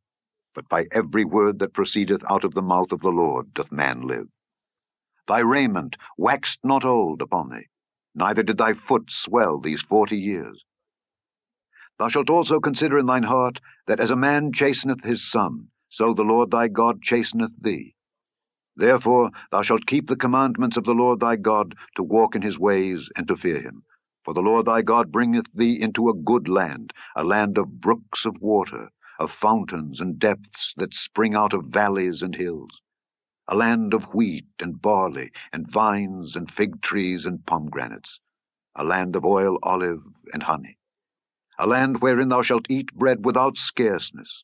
but by every word that proceedeth out of the mouth of the Lord doth man live. Thy raiment waxed not old upon thee, neither did thy foot swell these forty years. Thou shalt also consider in thine heart that as a man chasteneth his son, so the Lord thy God chasteneth thee. Therefore thou shalt keep the commandments of the Lord thy God, to walk in his ways, and to fear him. For the Lord thy God bringeth thee into a good land, a land of brooks of water, of fountains and depths that spring out of valleys and hills, a land of wheat and barley, and vines and fig trees and pomegranates, a land of oil, olive, and honey, a land wherein thou shalt eat bread without scarceness.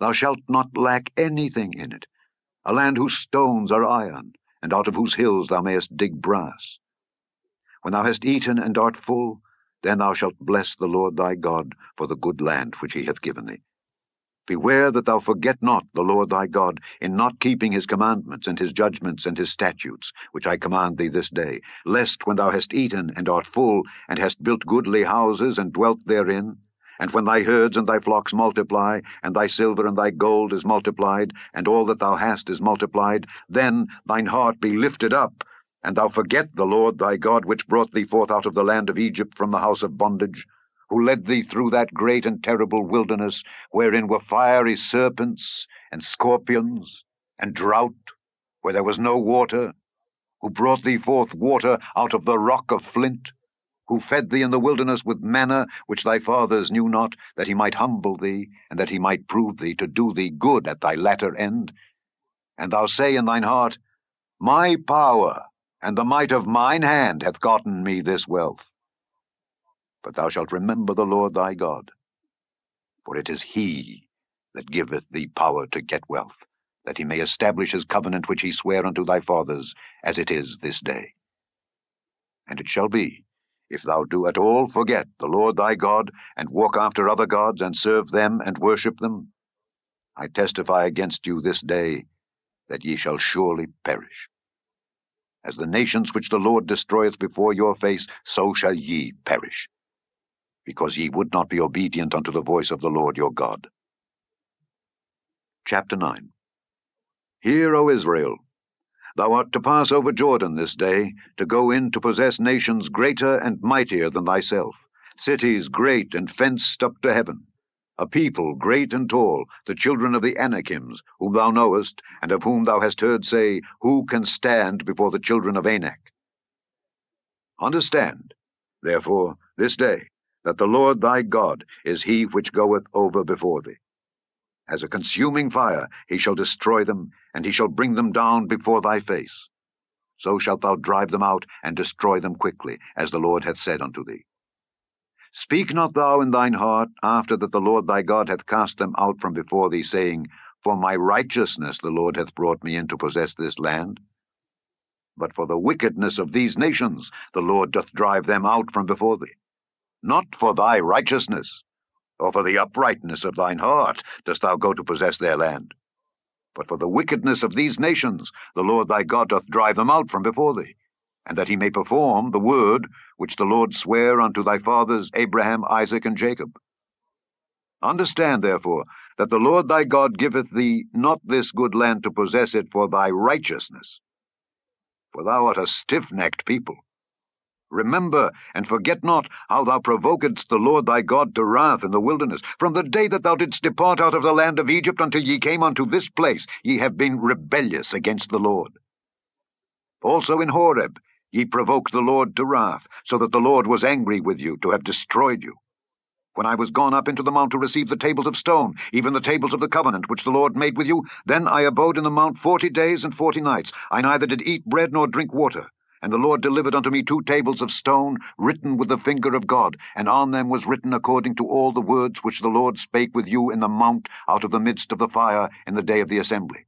Thou shalt not lack anything in it, a land whose stones are iron, and out of whose hills thou mayest dig brass. When thou hast eaten and art full, then thou shalt bless the Lord thy God for the good land which he hath given thee. Beware that thou forget not the Lord thy God, in not keeping his commandments, and his judgments, and his statutes, which I command thee this day, lest when thou hast eaten and art full, and hast built goodly houses, and dwelt therein, and when thy herds and thy flocks multiply, and thy silver and thy gold is multiplied, and all that thou hast is multiplied, then thine heart be lifted up, and thou forget the Lord thy God, which brought thee forth out of the land of Egypt from the house of bondage, who led thee through that great and terrible wilderness, wherein were fiery serpents, and scorpions, and drought, where there was no water, who brought thee forth water out of the rock of flint, who fed thee in the wilderness with manna, which thy fathers knew not, that he might humble thee, and that he might prove thee, to do thee good at thy latter end. And thou say in thine heart, My power and the might of mine hand hath gotten me this wealth. But thou shalt remember the Lord thy God, for it is he that giveth thee power to get wealth, that he may establish his covenant which he sware unto thy fathers, as it is this day. And it shall be, if thou do at all forget the Lord thy God, and walk after other gods, and serve them, and worship them, I testify against you this day, that ye shall surely perish. As the nations which the Lord destroyeth before your face, so shall ye perish, because ye would not be obedient unto the voice of the Lord your God. Chapter nine. Hear, O Israel, thou art to pass over Jordan this day, to go in to possess nations greater and mightier than thyself, cities great and fenced up to heaven, a people great and tall, the children of the Anakims, whom thou knowest, and of whom thou hast heard say, Who can stand before the children of Anak? Understand, therefore, this day, that the Lord thy God is he which goeth over before thee. As a consuming fire he shall destroy them, and he shall bring them down before thy face. So shalt thou drive them out, and destroy them quickly, as the Lord hath said unto thee. Speak not thou in thine heart, after that the Lord thy God hath cast them out from before thee, saying, For my righteousness the Lord hath brought me in to possess this land. But for the wickedness of these nations the Lord doth drive them out from before thee. Not for thy righteousness, or for the uprightness of thine heart, dost thou go to possess their land. But for the wickedness of these nations the Lord thy God doth drive them out from before thee, and that he may perform the word which the Lord sware unto thy fathers Abraham, Isaac, and Jacob. Understand, therefore, that the Lord thy God giveth thee not this good land to possess it for thy righteousness, for thou art a stiff-necked people. Remember, and forget not, how thou provokedst the Lord thy God to wrath in the wilderness. From the day that thou didst depart out of the land of Egypt until ye came unto this place, ye have been rebellious against the Lord. Also in Horeb ye provoked the Lord to wrath, so that the Lord was angry with you, to have destroyed you. When I was gone up into the mount to receive the tables of stone, even the tables of the covenant which the Lord made with you, then I abode in the mount forty days and forty nights. I neither did eat bread nor drink water. And the Lord delivered unto me two tables of stone, written with the finger of God, and on them was written according to all the words which the Lord spake with you in the mount out of the midst of the fire in the day of the assembly.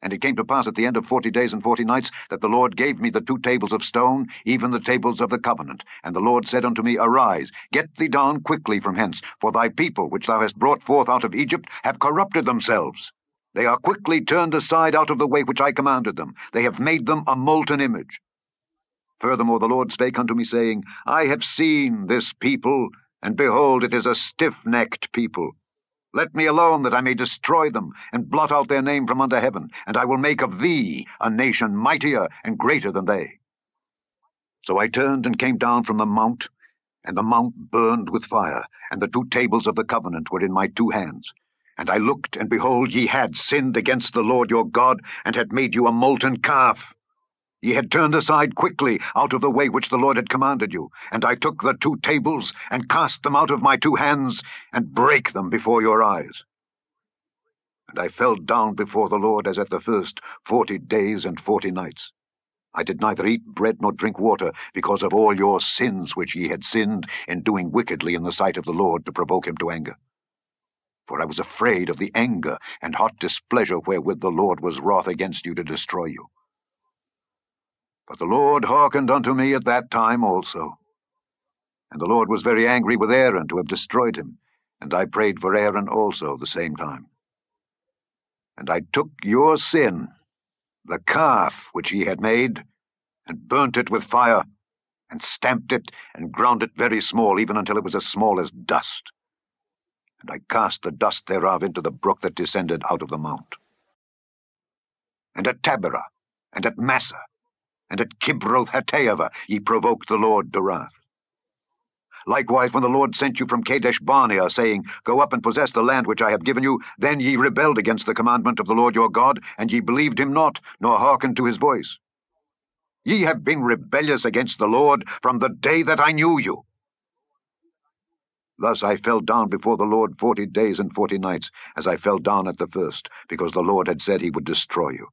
And it came to pass at the end of forty days and forty nights, that the Lord gave me the two tables of stone, even the tables of the covenant. And the Lord said unto me, Arise, get thee down quickly from hence, for thy people, which thou hast brought forth out of Egypt, have corrupted themselves. They are quickly turned aside out of the way which I commanded them. They have made them a molten image. Furthermore, the Lord spake unto me, saying, I have seen this people, and behold, it is a stiff-necked people. Let me alone, that I may destroy them, and blot out their name from under heaven, and I will make of thee a nation mightier and greater than they. So I turned and came down from the mount, and the mount burned with fire, and the two tables of the covenant were in my two hands. And I looked, and behold, ye had sinned against the Lord your God, and had made you a molten calf. Ye had turned aside quickly out of the way which the Lord had commanded you, and I took the two tables, and cast them out of my two hands, and brake them before your eyes. And I fell down before the Lord as at the first forty days and forty nights. I did neither eat bread nor drink water, because of all your sins which ye had sinned in doing wickedly in the sight of the Lord, to provoke him to anger. For I was afraid of the anger and hot displeasure wherewith the Lord was wroth against you, to destroy you. But the Lord hearkened unto me at that time also. And the Lord was very angry with Aaron to have destroyed him, and I prayed for Aaron also the same time. And I took your sin, the calf which ye had made, and burnt it with fire, and stamped it, and ground it very small, even until it was as small as dust. And I cast the dust thereof into the brook that descended out of the mount. And at Taberah, and at Massah, and at Kibroth Hattaavah ye provoked the Lord to wrath. Likewise, when the Lord sent you from Kadesh Barnea, saying, Go up and possess the land which I have given you, then ye rebelled against the commandment of the Lord your God, and ye believed him not, nor hearkened to his voice. Ye have been rebellious against the Lord from the day that I knew you. Thus I fell down before the Lord forty days and forty nights, as I fell down at the first, because the Lord had said he would destroy you.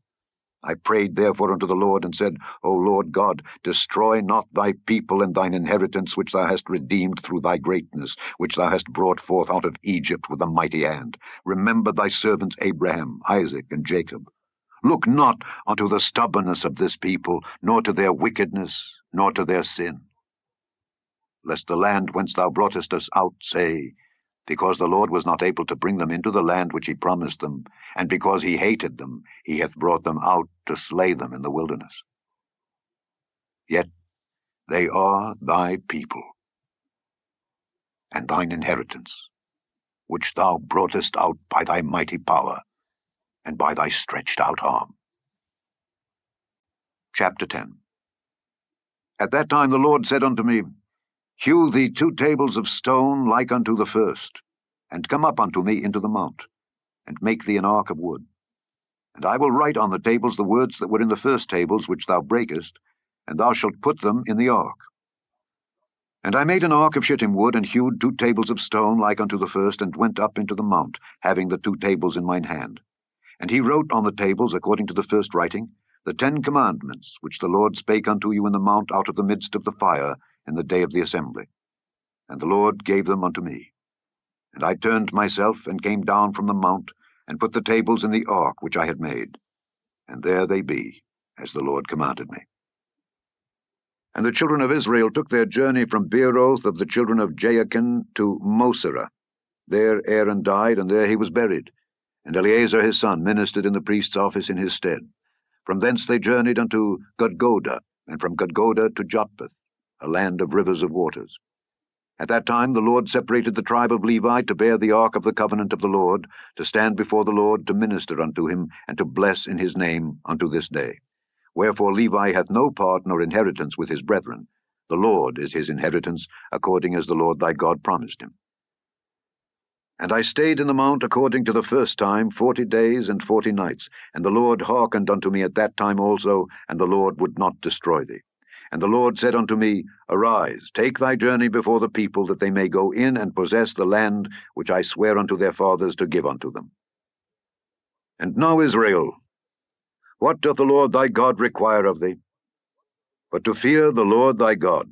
I prayed therefore unto the Lord, and said, O Lord God, destroy not thy people and thine inheritance, which thou hast redeemed through thy greatness, which thou hast brought forth out of Egypt with a mighty hand. Remember thy servants Abraham, Isaac, and Jacob. Look not unto the stubbornness of this people, nor to their wickedness, nor to their sin. Lest the land whence thou broughtest us out say, Because the Lord was not able to bring them into the land which he promised them, and because he hated them, he hath brought them out to slay them in the wilderness. Yet they are thy people, and thine inheritance, which thou broughtest out by thy mighty power, and by thy stretched out arm. Chapter ten. At that time the Lord said unto me, Hew thee two tables of stone like unto the first, and come up unto me into the mount, and make thee an ark of wood. And I will write on the tables the words that were in the first tables which thou breakest, and thou shalt put them in the ark. And I made an ark of shittim wood, and hewed two tables of stone like unto the first, and went up into the mount, having the two tables in mine hand. And he wrote on the tables, according to the first writing, the ten commandments which the Lord spake unto you in the mount out of the midst of the fire, in the day of the assembly. And the Lord gave them unto me. And I turned myself, and came down from the mount, and put the tables in the ark which I had made. And there they be, as the Lord commanded me. And the children of Israel took their journey from Beeroth of the children of Jaakan to Mosera. There Aaron died, and there he was buried. And Eleazar his son ministered in the priest's office in his stead. From thence they journeyed unto Gudgoda, and from Gudgoda to Jotbeth, a land of rivers of waters. At that time the Lord separated the tribe of Levi to bear the ark of the covenant of the Lord, to stand before the Lord, to minister unto him, and to bless in his name unto this day. Wherefore Levi hath no part nor inheritance with his brethren. The Lord is his inheritance, according as the Lord thy God promised him. And I stayed in the mount according to the first time forty days and forty nights, and the Lord hearkened unto me at that time also, and the Lord would not destroy thee. And the Lord said unto me, Arise, take thy journey before the people, that they may go in and possess the land which I swear unto their fathers to give unto them. And now, Israel, what doth the Lord thy God require of thee? But to fear the Lord thy God,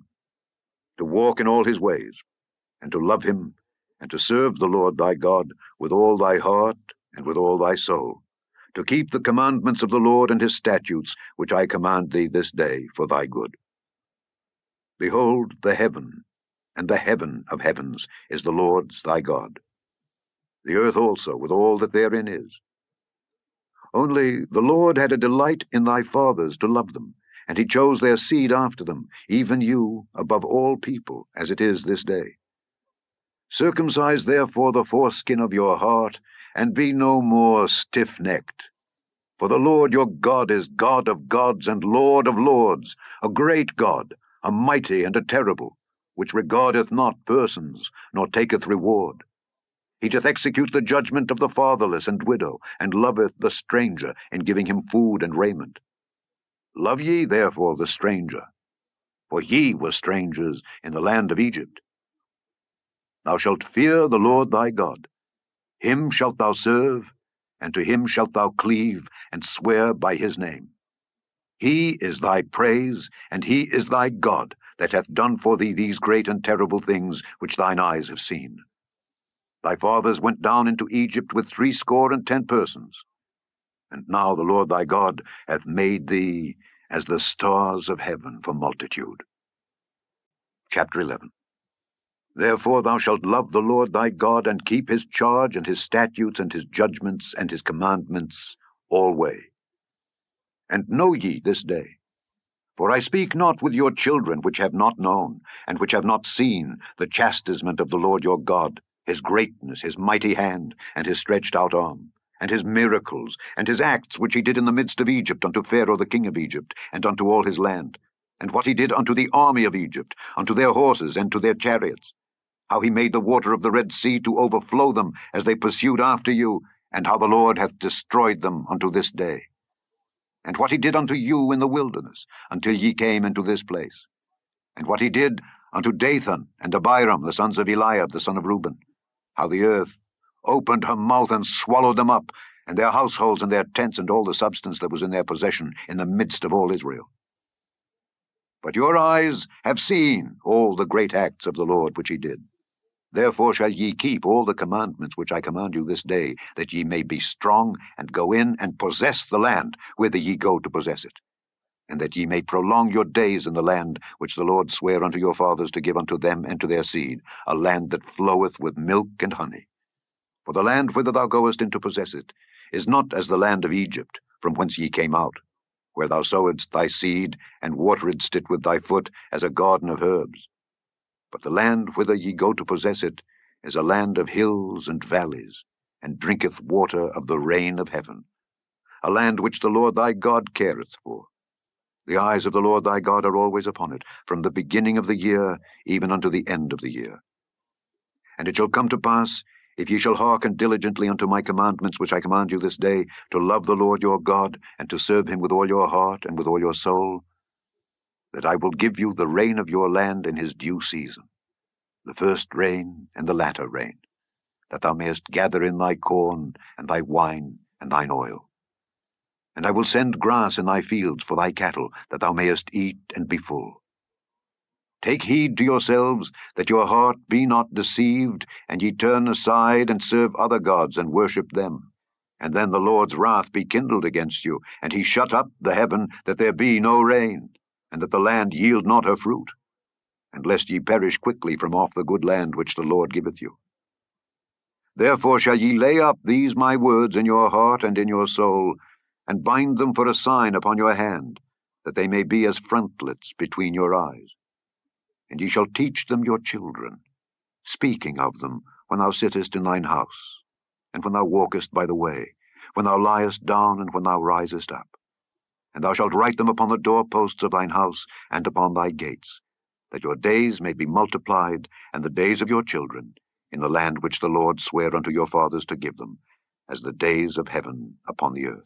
to walk in all his ways, and to love him, and to serve the Lord thy God with all thy heart and with all thy soul, to keep the commandments of the Lord and his statutes, which I command thee this day for thy good. Behold, the heaven, and the heaven of heavens, is the Lord's thy God. The earth also, with all that therein is. Only the Lord had a delight in thy fathers to love them, and he chose their seed after them, even you, above all people, as it is this day. Circumcise therefore the foreskin of your heart, and be no more stiff-necked. For the Lord your God is God of gods and Lord of lords, a great God, a mighty and a terrible, which regardeth not persons, nor taketh reward. He doth execute the judgment of the fatherless and widow, and loveth the stranger in giving him food and raiment. Love ye therefore the stranger, for ye were strangers in the land of Egypt. Thou shalt fear the Lord thy God. Him shalt thou serve, and to him shalt thou cleave, and swear by his name. He is thy praise, and he is thy God, that hath done for thee these great and terrible things which thine eyes have seen. Thy fathers went down into Egypt with threescore and ten persons. And now the Lord thy God hath made thee as the stars of heaven for multitude. Chapter eleven. Therefore thou shalt love the Lord thy God, and keep his charge, and his statutes, and his judgments, and his commandments alway. And know ye this day, for I speak not with your children, which have not known, and which have not seen, the chastisement of the Lord your God, his greatness, his mighty hand, and his stretched out arm, and his miracles, and his acts which he did in the midst of Egypt unto Pharaoh the king of Egypt, and unto all his land, and what he did unto the army of Egypt, unto their horses and to their chariots, how he made the water of the Red Sea to overflow them as they pursued after you, and how the Lord hath destroyed them unto this day, and what he did unto you in the wilderness, until ye came into this place, and what he did unto Dathan and Abiram, the sons of Eliab, the son of Reuben, how the earth opened her mouth and swallowed them up, and their households and their tents and all the substance that was in their possession in the midst of all Israel. But your eyes have seen all the great acts of the Lord which he did. Therefore shall ye keep all the commandments which I command you this day, that ye may be strong, and go in and possess the land, whither ye go to possess it, and that ye may prolong your days in the land which the Lord sware unto your fathers to give unto them and to their seed, a land that floweth with milk and honey. For the land whither thou goest in to possess it is not as the land of Egypt, from whence ye came out, where thou sowedst thy seed, and wateredst it with thy foot, as a garden of herbs. But the land whither ye go to possess it is a land of hills and valleys, and drinketh water of the rain of heaven, a land which the Lord thy God careth for. The eyes of the Lord thy God are always upon it, from the beginning of the year even unto the end of the year. And it shall come to pass, if ye shall hearken diligently unto my commandments which I command you this day, to love the Lord your God, and to serve him with all your heart and with all your soul, that I will give you the rain of your land in his due season, the first rain and the latter rain, that thou mayest gather in thy corn, and thy wine, and thine oil. And I will send grass in thy fields for thy cattle, that thou mayest eat and be full. Take heed to yourselves, that your heart be not deceived, and ye turn aside and serve other gods and worship them. And then the Lord's wrath be kindled against you, and he shut up the heaven, that there be no rain, and that the land yield not her fruit, and lest ye perish quickly from off the good land which the Lord giveth you. Therefore shall ye lay up these my words in your heart and in your soul, and bind them for a sign upon your hand, that they may be as frontlets between your eyes. And ye shall teach them your children, speaking of them when thou sittest in thine house, and when thou walkest by the way, when thou liest down, and when thou risest up. And thou shalt write them upon the doorposts of thine house, and upon thy gates, that your days may be multiplied, and the days of your children, in the land which the Lord sware unto your fathers to give them, as the days of heaven upon the earth.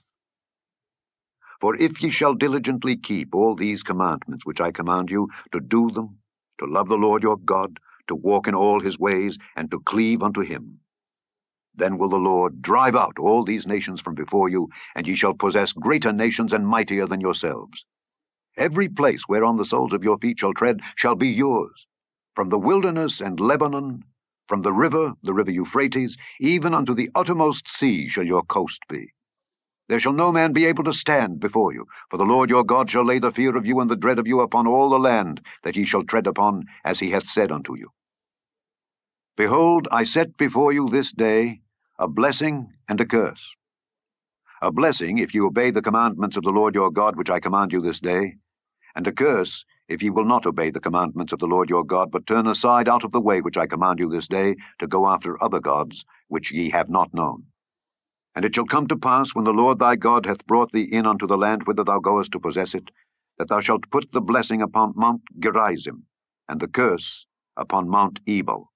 For if ye shall diligently keep all these commandments which I command you, to do them, to love the Lord your God, to walk in all his ways, and to cleave unto him, then will the Lord drive out all these nations from before you, and ye shall possess greater nations and mightier than yourselves. Every place whereon the soles of your feet shall tread shall be yours, from the wilderness and Lebanon, from the river, the river Euphrates, even unto the uttermost sea shall your coast be. There shall no man be able to stand before you, for the Lord your God shall lay the fear of you and the dread of you upon all the land that ye shall tread upon, as he hath said unto you. Behold, I set before you this day a blessing and a curse. A blessing, if ye obey the commandments of the Lord your God, which I command you this day, and a curse, if ye will not obey the commandments of the Lord your God, but turn aside out of the way which I command you this day, to go after other gods, which ye have not known. And it shall come to pass, when the Lord thy God hath brought thee in unto the land whither thou goest to possess it, that thou shalt put the blessing upon Mount Gerizim, and the curse upon Mount Ebal.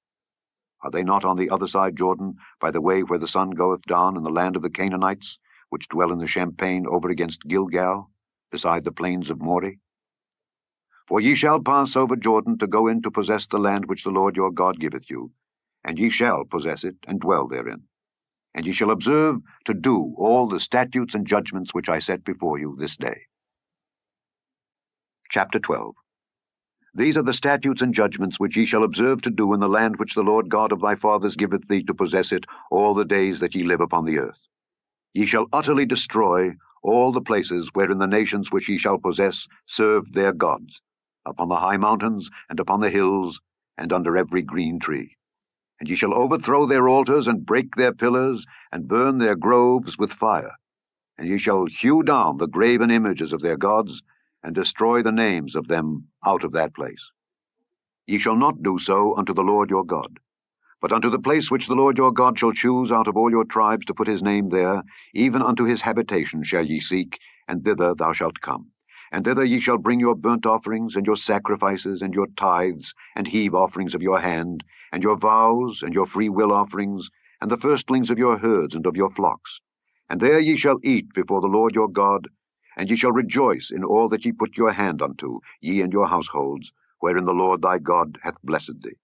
Are they not on the other side Jordan, by the way where the sun goeth down, in the land of the Canaanites, which dwell in the champaign over against Gilgal, beside the plains of Moreh? For ye shall pass over Jordan to go in to possess the land which the Lord your God giveth you, and ye shall possess it, and dwell therein. And ye shall observe to do all the statutes and judgments which I set before you this day. Chapter twelve. These are the statutes and judgments which ye shall observe to do in the land which the Lord God of thy fathers giveth thee to possess it, all the days that ye live upon the earth. Ye shall utterly destroy all the places wherein the nations which ye shall possess served their gods, upon the high mountains, and upon the hills, and under every green tree. And ye shall overthrow their altars, and break their pillars, and burn their groves with fire. And ye shall hew down the graven images of their gods, and destroy the names of them out of that place. Ye shall not do so unto the Lord your God, but unto the place which the Lord your God shall choose out of all your tribes to put his name there, even unto his habitation shall ye seek, and thither thou shalt come. And thither ye shall bring your burnt offerings, and your sacrifices, and your tithes, and heave offerings of your hand, and your vows, and your free will offerings, and the firstlings of your herds and of your flocks. And there ye shall eat before the Lord your God, and ye shall rejoice in all that ye put your hand unto, ye and your households, wherein the Lord thy God hath blessed thee.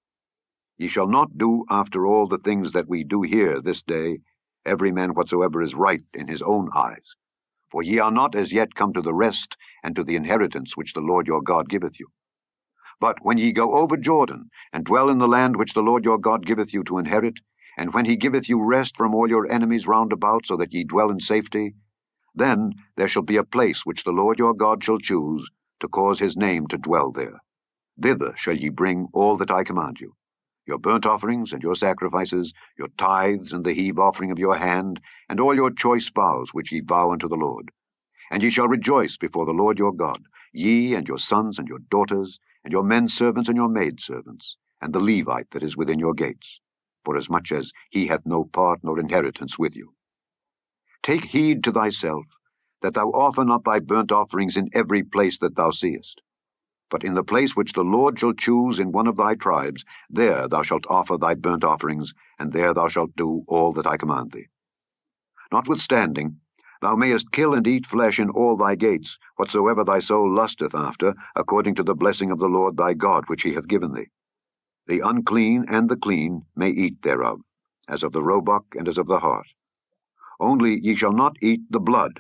Ye shall not do after all the things that we do here this day, every man whatsoever is right in his own eyes. For ye are not as yet come to the rest and to the inheritance which the Lord your God giveth you. But when ye go over Jordan, and dwell in the land which the Lord your God giveth you to inherit, and when he giveth you rest from all your enemies round about, so that ye dwell in safety, then there shall be a place which the Lord your God shall choose, to cause his name to dwell there. Thither shall ye bring all that I command you, your burnt offerings and your sacrifices, your tithes and the heave offering of your hand, and all your choice vows which ye vow unto the Lord. And ye shall rejoice before the Lord your God, ye and your sons and your daughters, and your men servants and your maid servants, and the Levite that is within your gates, forasmuch as he hath no part nor inheritance with you. Take heed to thyself, that thou offer not thy burnt offerings in every place that thou seest. But in the place which the Lord shall choose in one of thy tribes, there thou shalt offer thy burnt offerings, and there thou shalt do all that I command thee. Notwithstanding, thou mayest kill and eat flesh in all thy gates, whatsoever thy soul lusteth after, according to the blessing of the Lord thy God which he hath given thee. The unclean and the clean may eat thereof, as of the roebuck and as of the hart. Only ye shall not eat the blood,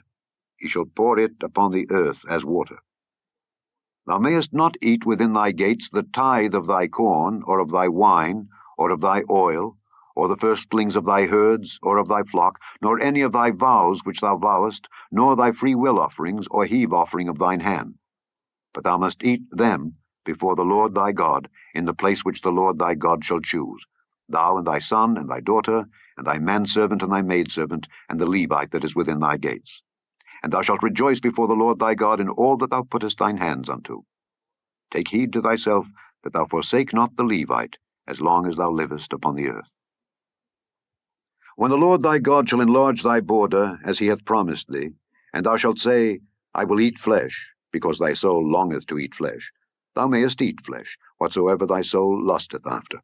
ye shall pour it upon the earth as water. Thou mayest not eat within thy gates the tithe of thy corn, or of thy wine, or of thy oil, or the firstlings of thy herds, or of thy flock, nor any of thy vows which thou vowest, nor thy free will offerings, or heave offering of thine hand. But thou must eat them before the Lord thy God, in the place which the Lord thy God shall choose, thou and thy son, and thy daughter, and thy manservant, and thy maidservant, and the Levite that is within thy gates. And thou shalt rejoice before the Lord thy God in all that thou puttest thine hands unto. Take heed to thyself, that thou forsake not the Levite, as long as thou livest upon the earth. When the Lord thy God shall enlarge thy border, as he hath promised thee, and thou shalt say, I will eat flesh, because thy soul longeth to eat flesh, thou mayest eat flesh, whatsoever thy soul lusteth after.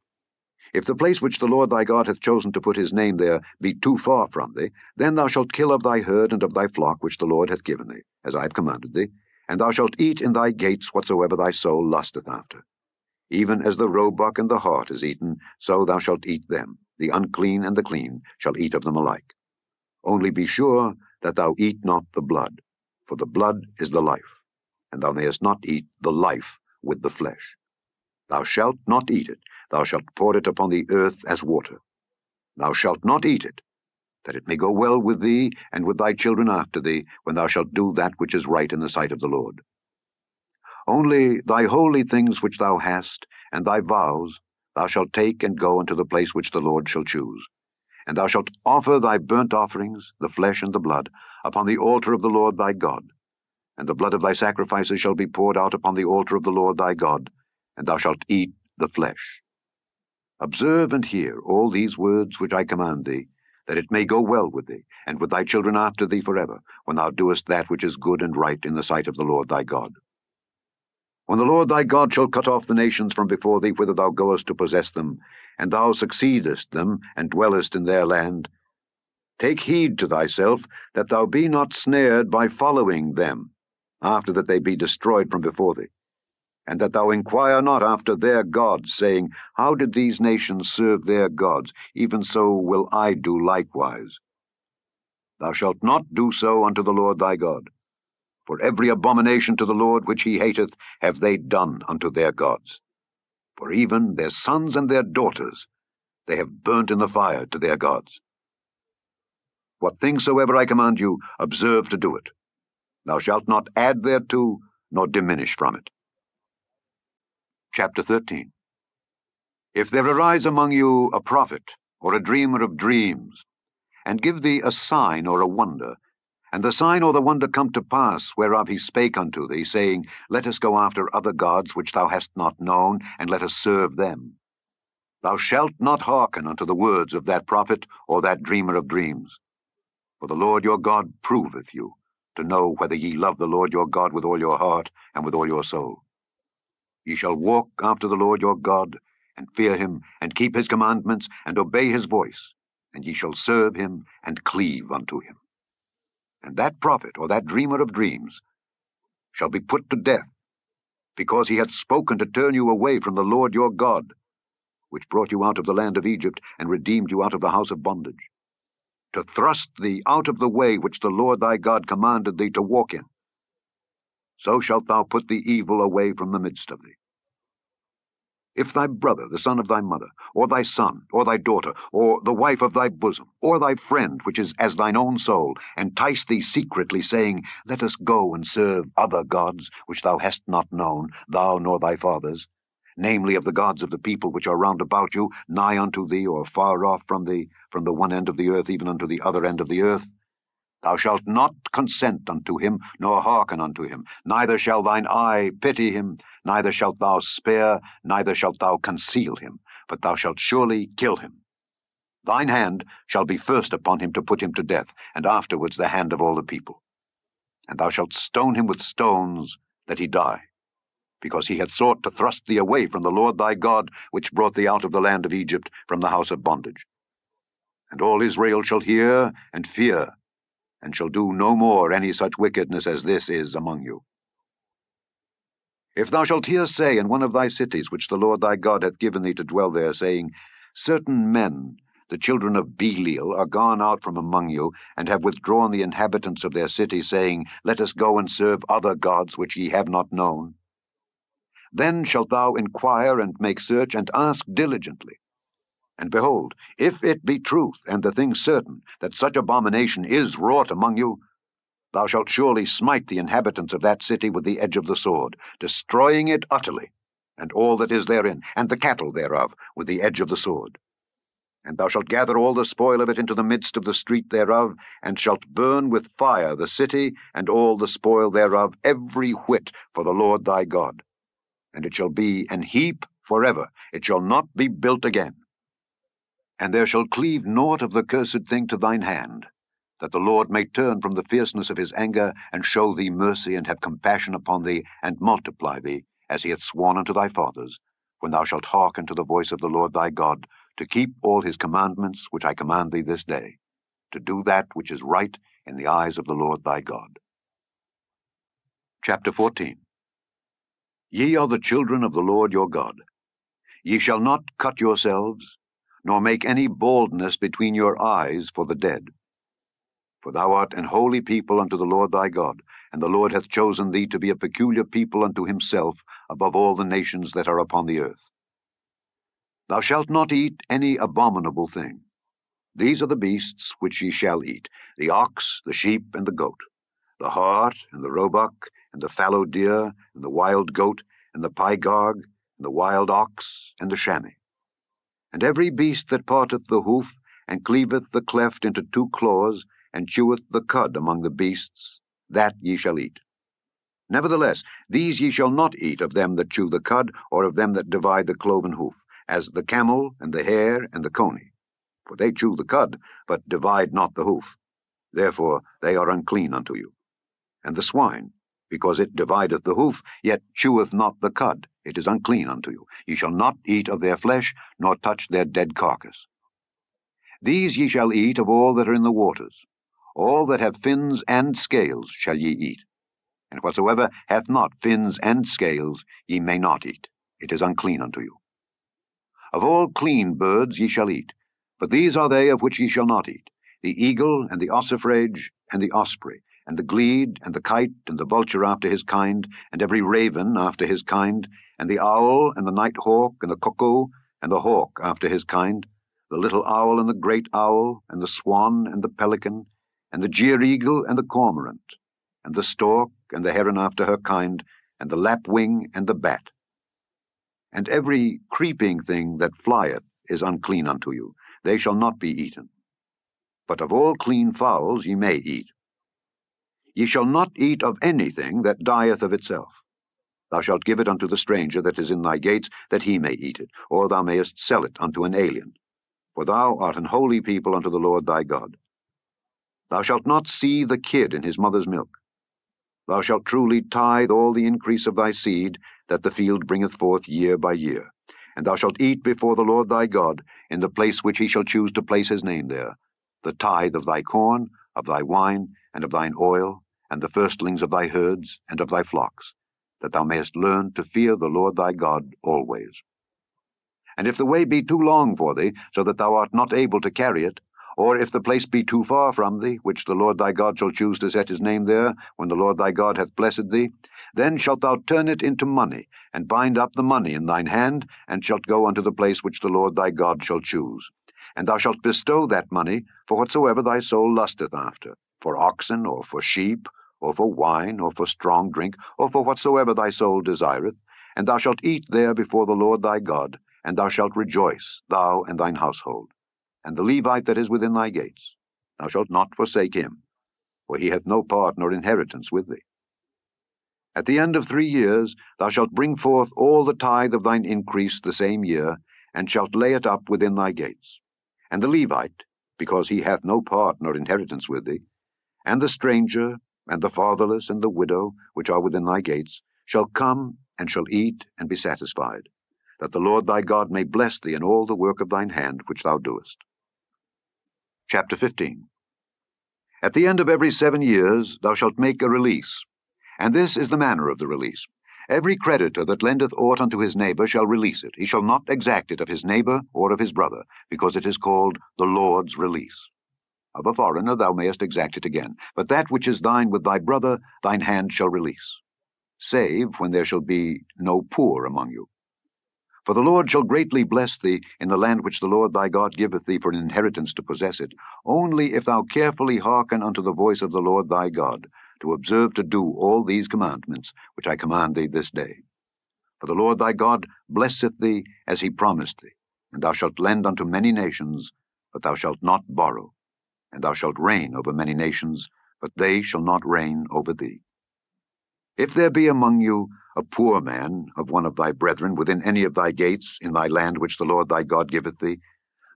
If the place which the Lord thy God hath chosen to put his name there be too far from thee, then thou shalt kill of thy herd and of thy flock which the Lord hath given thee, as I have commanded thee, and thou shalt eat in thy gates whatsoever thy soul lusteth after. Even as the roebuck and the hart is eaten, so thou shalt eat them. The unclean and the clean shall eat of them alike. Only be sure that thou eat not the blood, for the blood is the life, and thou mayest not eat the life with the flesh. Thou shalt not eat it, thou shalt pour it upon the earth as water. Thou shalt not eat it, that it may go well with thee and with thy children after thee, when thou shalt do that which is right in the sight of the Lord. Only thy holy things which thou hast, and thy vows, thou shalt take and go unto the place which the Lord shall choose. And thou shalt offer thy burnt offerings, the flesh and the blood, upon the altar of the Lord thy God. And the blood of thy sacrifices shall be poured out upon the altar of the Lord thy God, and thou shalt eat the flesh. Observe and hear all these words which I command thee, that it may go well with thee, and with thy children after thee forever, when thou doest that which is good and right in the sight of the Lord thy God. When the Lord thy God shall cut off the nations from before thee, whither thou goest to possess them, and thou succeedest them, and dwellest in their land, take heed to thyself, that thou be not snared by following them, after that they be destroyed from before thee. And that thou inquire not after their gods, saying, How did these nations serve their gods? Even so will I do likewise. Thou shalt not do so unto the Lord thy God. For every abomination to the Lord which he hateth have they done unto their gods. For even their sons and their daughters they have burnt in the fire to their gods. What things soever I command you, observe to do it. Thou shalt not add thereto, nor diminish from it. Chapter thirteen. If there arise among you a prophet, or a dreamer of dreams, and give thee a sign or a wonder, and the sign or the wonder come to pass, whereof he spake unto thee, saying, Let us go after other gods which thou hast not known, and let us serve them. Thou shalt not hearken unto the words of that prophet or that dreamer of dreams. For the Lord your God proveth you, to know whether ye love the Lord your God with all your heart and with all your soul. Ye shall walk after the Lord your God, and fear him, and keep his commandments, and obey his voice, and ye shall serve him, and cleave unto him. And that prophet, or that dreamer of dreams, shall be put to death, because he hath spoken to turn you away from the Lord your God, which brought you out of the land of Egypt, and redeemed you out of the house of bondage, to thrust thee out of the way which the Lord thy God commanded thee to walk in. So shalt thou put the evil away from the midst of thee. If thy brother, the son of thy mother, or thy son, or thy daughter, or the wife of thy bosom, or thy friend, which is as thine own soul, entice thee secretly, saying, Let us go and serve other gods, which thou hast not known, thou nor thy fathers, namely of the gods of the people which are round about you, nigh unto thee, or far off from thee, from the one end of the earth even unto the other end of the earth, thou shalt not consent unto him, nor hearken unto him. Neither shall thine eye pity him, neither shalt thou spare, neither shalt thou conceal him, but thou shalt surely kill him. Thine hand shall be first upon him to put him to death, and afterwards the hand of all the people. And thou shalt stone him with stones, that he die, because he hath sought to thrust thee away from the Lord thy God, which brought thee out of the land of Egypt, from the house of bondage. And all Israel shall hear and fear, and shall do no more any such wickedness as this is among you. If thou shalt hear say in one of thy cities, which the Lord thy God hath given thee to dwell there, saying, Certain men, the children of Belial, are gone out from among you, and have withdrawn the inhabitants of their city, saying, Let us go and serve other gods which ye have not known. Then shalt thou inquire and make search, and ask diligently. And behold, if it be truth, and the thing certain, that such abomination is wrought among you, thou shalt surely smite the inhabitants of that city with the edge of the sword, destroying it utterly, and all that is therein, and the cattle thereof, with the edge of the sword. And thou shalt gather all the spoil of it into the midst of the street thereof, and shalt burn with fire the city, and all the spoil thereof, every whit, for the Lord thy God. And it shall be an heap forever, it shall not be built again. And there shall cleave naught of the cursed thing to thine hand, that the Lord may turn from the fierceness of his anger, and show thee mercy, and have compassion upon thee, and multiply thee, as he hath sworn unto thy fathers, when thou shalt hearken to the voice of the Lord thy God, to keep all his commandments which I command thee this day, to do that which is right in the eyes of the Lord thy God. Chapter fourteen. Ye are the children of the Lord your God. Ye shall not cut yourselves, nor make any baldness between your eyes for the dead. For thou art an holy people unto the Lord thy God, and the Lord hath chosen thee to be a peculiar people unto himself above all the nations that are upon the earth. Thou shalt not eat any abominable thing. These are the beasts which ye shall eat, the ox, the sheep, and the goat, the hart, and the roebuck, and the fallow deer, and the wild goat, and the pygarg, and the wild ox, and the chamois. And every beast that parteth the hoof, and cleaveth the cleft into two claws, and cheweth the cud among the beasts, that ye shall eat. Nevertheless, these ye shall not eat of them that chew the cud, or of them that divide the cloven hoof, as the camel, and the hare, and the coney. For they chew the cud, but divide not the hoof. Therefore they are unclean unto you. And the swine, because it divideth the hoof, yet cheweth not the cud, it is unclean unto you. Ye shall not eat of their flesh, nor touch their dead carcass. These ye shall eat of all that are in the waters. All that have fins and scales shall ye eat. And whatsoever hath not fins and scales, ye may not eat. It is unclean unto you. Of all clean birds ye shall eat, but these are they of which ye shall not eat, the eagle, and the ossifrage, and the osprey, and the glede, and the kite, and the vulture after his kind, and every raven after his kind, and the owl, and the night hawk, and the cuckoo, and the hawk after his kind, the little owl, and the great owl, and the swan, and the pelican, and the jeer-eagle, and the cormorant, and the stork, and the heron after her kind, and the lapwing, and the bat. And every creeping thing that flieth is unclean unto you. They shall not be eaten. But of all clean fowls ye may eat. Ye shall not eat of anything that dieth of itself. Thou shalt give it unto the stranger that is in thy gates, that he may eat it, or thou mayest sell it unto an alien. For thou art an holy people unto the Lord thy God. Thou shalt not see the kid in his mother's milk. Thou shalt truly tithe all the increase of thy seed, that the field bringeth forth year by year. And thou shalt eat before the Lord thy God, in the place which he shall choose to place his name there, the tithe of thy corn, of thy wine, and of thine oil, and the firstlings of thy herds, and of thy flocks, that thou mayest learn to fear the Lord thy God always. And if the way be too long for thee, so that thou art not able to carry it, or if the place be too far from thee, which the Lord thy God shall choose to set his name there, when the Lord thy God hath blessed thee, then shalt thou turn it into money, and bind up the money in thine hand, and shalt go unto the place which the Lord thy God shall choose. And thou shalt bestow that money for whatsoever thy soul lusteth after, for oxen, or for sheep, or for wine, or for strong drink, or for whatsoever thy soul desireth. And thou shalt eat there before the Lord thy God, and thou shalt rejoice, thou and thine household. And the Levite that is within thy gates, thou shalt not forsake him, for he hath no part nor inheritance with thee. At the end of three years thou shalt bring forth all the tithe of thine increase the same year, and shalt lay it up within thy gates. And the Levite, because he hath no part nor inheritance with thee, and the stranger, and the fatherless, and the widow, which are within thy gates, shall come, and shall eat, and be satisfied, that the Lord thy God may bless thee in all the work of thine hand which thou doest. Chapter fifteen. At the end of every seven years thou shalt make a release. And this is the manner of the release. Every creditor that lendeth aught unto his neighbor shall release it. He shall not exact it of his neighbor or of his brother, because it is called the Lord's release. Of a foreigner thou mayest exact it again, but that which is thine with thy brother, thine hand shall release, save when there shall be no poor among you. For the Lord shall greatly bless thee in the land which the Lord thy God giveth thee for an inheritance to possess it, only if thou carefully hearken unto the voice of the Lord thy God, to observe to do all these commandments which I command thee this day. For the Lord thy God blesseth thee as he promised thee, and thou shalt lend unto many nations, but thou shalt not borrow, and thou shalt reign over many nations, but they shall not reign over thee. If there be among you a poor man of one of thy brethren within any of thy gates in thy land which the Lord thy God giveth thee,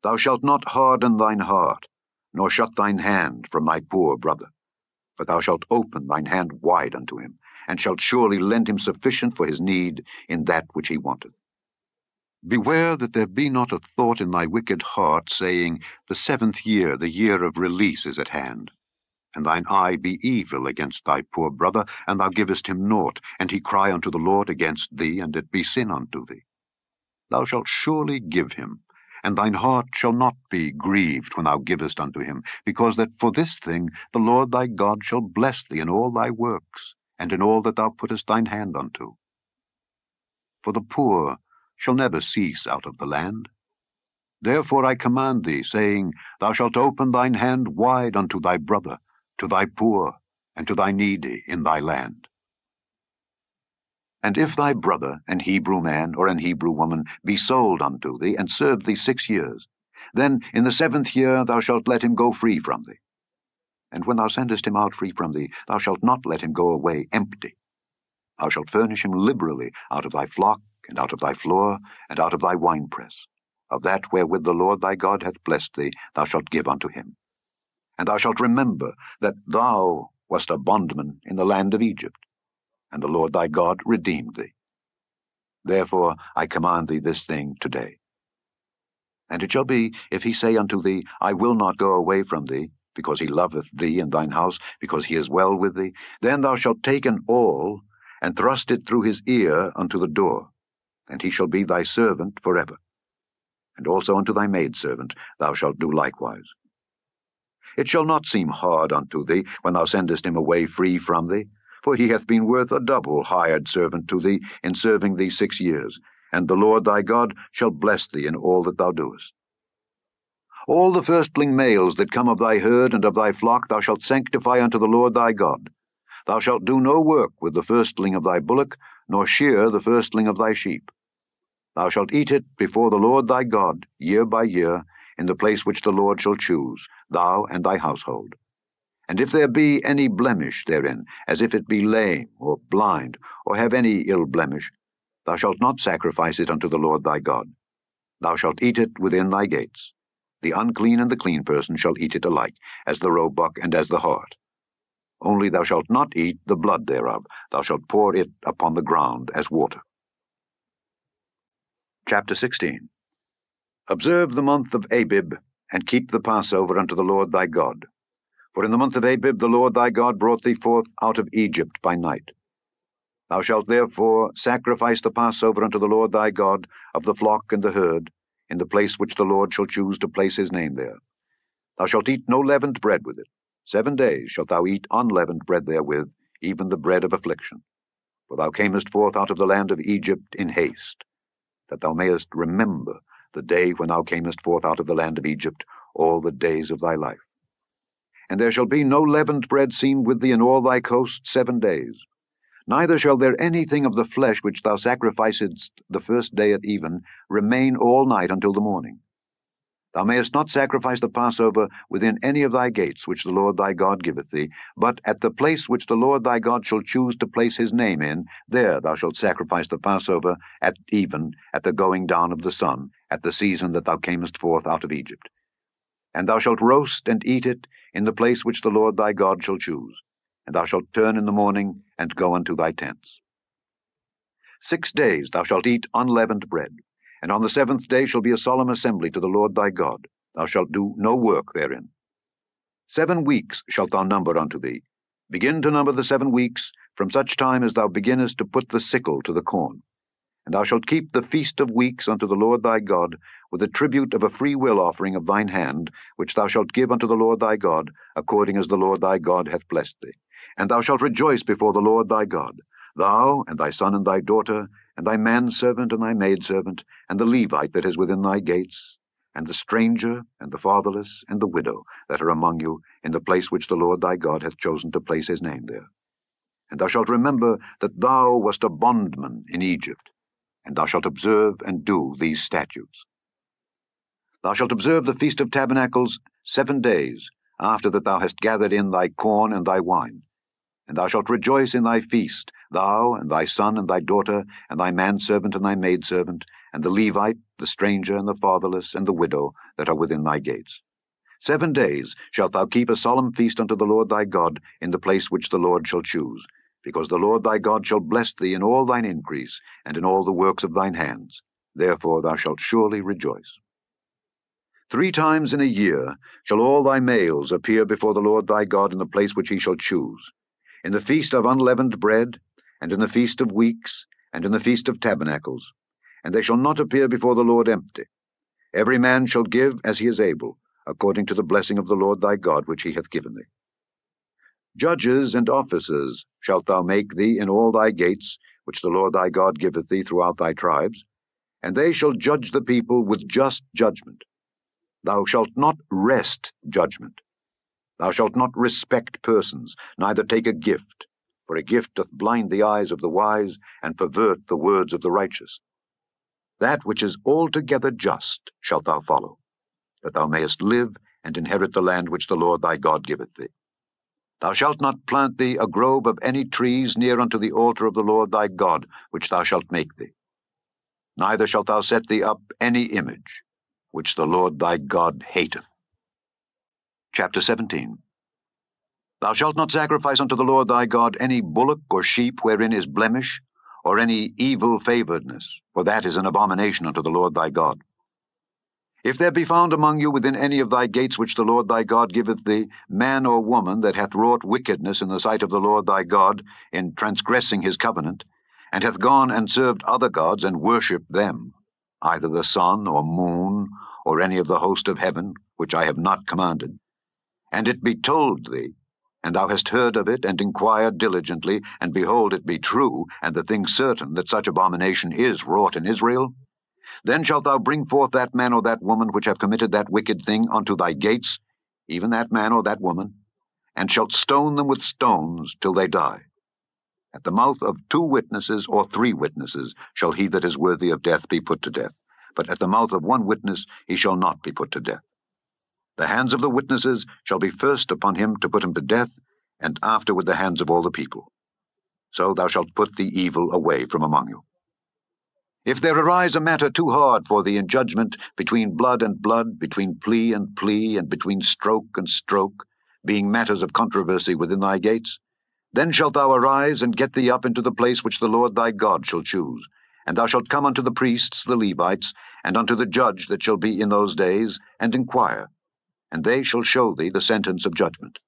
thou shalt not harden thine heart, nor shut thine hand from thy poor brother. But thou shalt open thine hand wide unto him, and shalt surely lend him sufficient for his need in that which he wanteth. Beware that there be not a thought in thy wicked heart, saying, The seventh year, the year of release, is at hand. And thine eye be evil against thy poor brother, and thou givest him naught, and he cry unto the Lord against thee, and it be sin unto thee. Thou shalt surely give him, and thine heart shall not be grieved when thou givest unto him, because that for this thing the Lord thy God shall bless thee in all thy works, and in all that thou puttest thine hand unto. For the poor shall never cease out of the land. Therefore I command thee, saying, Thou shalt open thine hand wide unto thy brother, to thy poor, and to thy needy in thy land. And if thy brother, an Hebrew man or an Hebrew woman, be sold unto thee, and serve thee six years, then in the seventh year thou shalt let him go free from thee. And when thou sendest him out free from thee, thou shalt not let him go away empty. Thou shalt furnish him liberally out of thy flock, and out of thy floor, and out of thy winepress. Of that wherewith the Lord thy God hath blessed thee, thou shalt give unto him. And thou shalt remember that thou wast a bondman in the land of Egypt, and the Lord thy God redeemed thee. Therefore I command thee this thing today. And it shall be, if he say unto thee, I will not go away from thee, because he loveth thee and thine house, because he is well with thee, then thou shalt take an awl, and thrust it through his ear unto the door, and he shall be thy servant forever. And also unto thy maidservant thou shalt do likewise. It shall not seem hard unto thee when thou sendest him away free from thee, for he hath been worth a double hired servant to thee in serving thee six years, and the Lord thy God shall bless thee in all that thou doest. All the firstling males that come of thy herd and of thy flock thou shalt sanctify unto the Lord thy God. Thou shalt do no work with the firstling of thy bullock, nor shear the firstling of thy sheep. Thou shalt eat it before the Lord thy God, year by year, in the place which the Lord shall choose, thou and thy household. And if there be any blemish therein, as if it be lame, or blind, or have any ill blemish, thou shalt not sacrifice it unto the Lord thy God. Thou shalt eat it within thy gates. The unclean and the clean person shall eat it alike, as the roebuck and as the hart. Only thou shalt not eat the blood thereof. Thou shalt pour it upon the ground as water. Chapter sixteen. Observe the month of Abib, and keep the Passover unto the Lord thy God. For in the month of Abib the Lord thy God brought thee forth out of Egypt by night. Thou shalt therefore sacrifice the Passover unto the Lord thy God of the flock and the herd, in the place which the Lord shall choose to place his name there. Thou shalt eat no leavened bread with it. Seven days shalt thou eat unleavened bread therewith, even the bread of affliction. For thou camest forth out of the land of Egypt in haste, that thou mayest remember the day when thou camest forth out of the land of Egypt, all the days of thy life. And there shall be no leavened bread seen with thee in all thy coasts seven days. Neither shall there anything of the flesh which thou sacrificedst the first day at even remain all night until the morning. Thou mayest not sacrifice the Passover within any of thy gates which the Lord thy God giveth thee, but at the place which the Lord thy God shall choose to place his name in, there thou shalt sacrifice the Passover at even, at the going down of the sun, at the season that thou camest forth out of Egypt. And thou shalt roast and eat it in the place which the Lord thy God shall choose. And thou shalt turn in the morning, and go unto thy tents. Six days thou shalt eat unleavened bread, and on the seventh day shall be a solemn assembly to the Lord thy God. Thou shalt do no work therein. Seven weeks shalt thou number unto thee. Begin to number the seven weeks, from such time as thou beginnest to put the sickle to the corn. And thou shalt keep the feast of weeks unto the Lord thy God, with a tribute of a freewill offering of thine hand, which thou shalt give unto the Lord thy God, according as the Lord thy God hath blessed thee. And thou shalt rejoice before the Lord thy God, thou, and thy son, and thy daughter, and thy manservant, and thy maidservant, and the Levite that is within thy gates, and the stranger, and the fatherless, and the widow, that are among you, in the place which the Lord thy God hath chosen to place his name there. And thou shalt remember that thou wast a bondman in Egypt, and thou shalt observe and do these statutes. Thou shalt observe the Feast of Tabernacles seven days, after that thou hast gathered in thy corn and thy wine. And thou shalt rejoice in thy feast, thou, and thy son, and thy daughter, and thy manservant, and thy maidservant, and the Levite, the stranger, and the fatherless, and the widow, that are within thy gates. Seven days shalt thou keep a solemn feast unto the Lord thy God, in the place which the Lord shall choose, because the Lord thy God shall bless thee in all thine increase, and in all the works of thine hands. Therefore thou shalt surely rejoice. Three times in a year shall all thy males appear before the Lord thy God in the place which he shall choose, in the feast of unleavened bread, and in the feast of weeks, and in the feast of tabernacles. And they shall not appear before the Lord empty. Every man shall give as he is able, according to the blessing of the Lord thy God which he hath given thee. Judges and officers shalt thou make thee in all thy gates, which the Lord thy God giveth thee throughout thy tribes, and they shall judge the people with just judgment. Thou shalt not wrest judgment. Thou shalt not respect persons, neither take a gift, for a gift doth blind the eyes of the wise, and pervert the words of the righteous. That which is altogether just shalt thou follow, that thou mayest live and inherit the land which the Lord thy God giveth thee. Thou shalt not plant thee a grove of any trees near unto the altar of the Lord thy God, which thou shalt make thee. Neither shalt thou set thee up any image, which the Lord thy God hateth. Chapter seventeen. Thou shalt not sacrifice unto the Lord thy God any bullock or sheep wherein is blemish, or any evil-favoredness, for that is an abomination unto the Lord thy God. If there be found among you within any of thy gates which the Lord thy God giveth thee, man or woman that hath wrought wickedness in the sight of the Lord thy God, in transgressing his covenant, and hath gone and served other gods and worshipped them, either the sun or moon, or any of the host of heaven, which I have not commanded, and it be told thee, and thou hast heard of it, and inquired diligently, and behold, it be true, and the thing certain, that such abomination is wrought in Israel, then shalt thou bring forth that man or that woman which have committed that wicked thing unto thy gates, even that man or that woman, and shalt stone them with stones till they die. At the mouth of two witnesses or three witnesses shall he that is worthy of death be put to death, but at the mouth of one witness he shall not be put to death. The hands of the witnesses shall be first upon him to put him to death, and afterward the hands of all the people. So thou shalt put the evil away from among you. If there arise a matter too hard for thee in judgment, between blood and blood, between plea and plea, and between stroke and stroke, being matters of controversy within thy gates. Then shalt thou arise, and get thee up into the place which the Lord thy God shall choose. And thou shalt come unto the priests, the Levites, and unto the judge that shall be in those days, and inquire. And they shall show thee the sentence of judgment.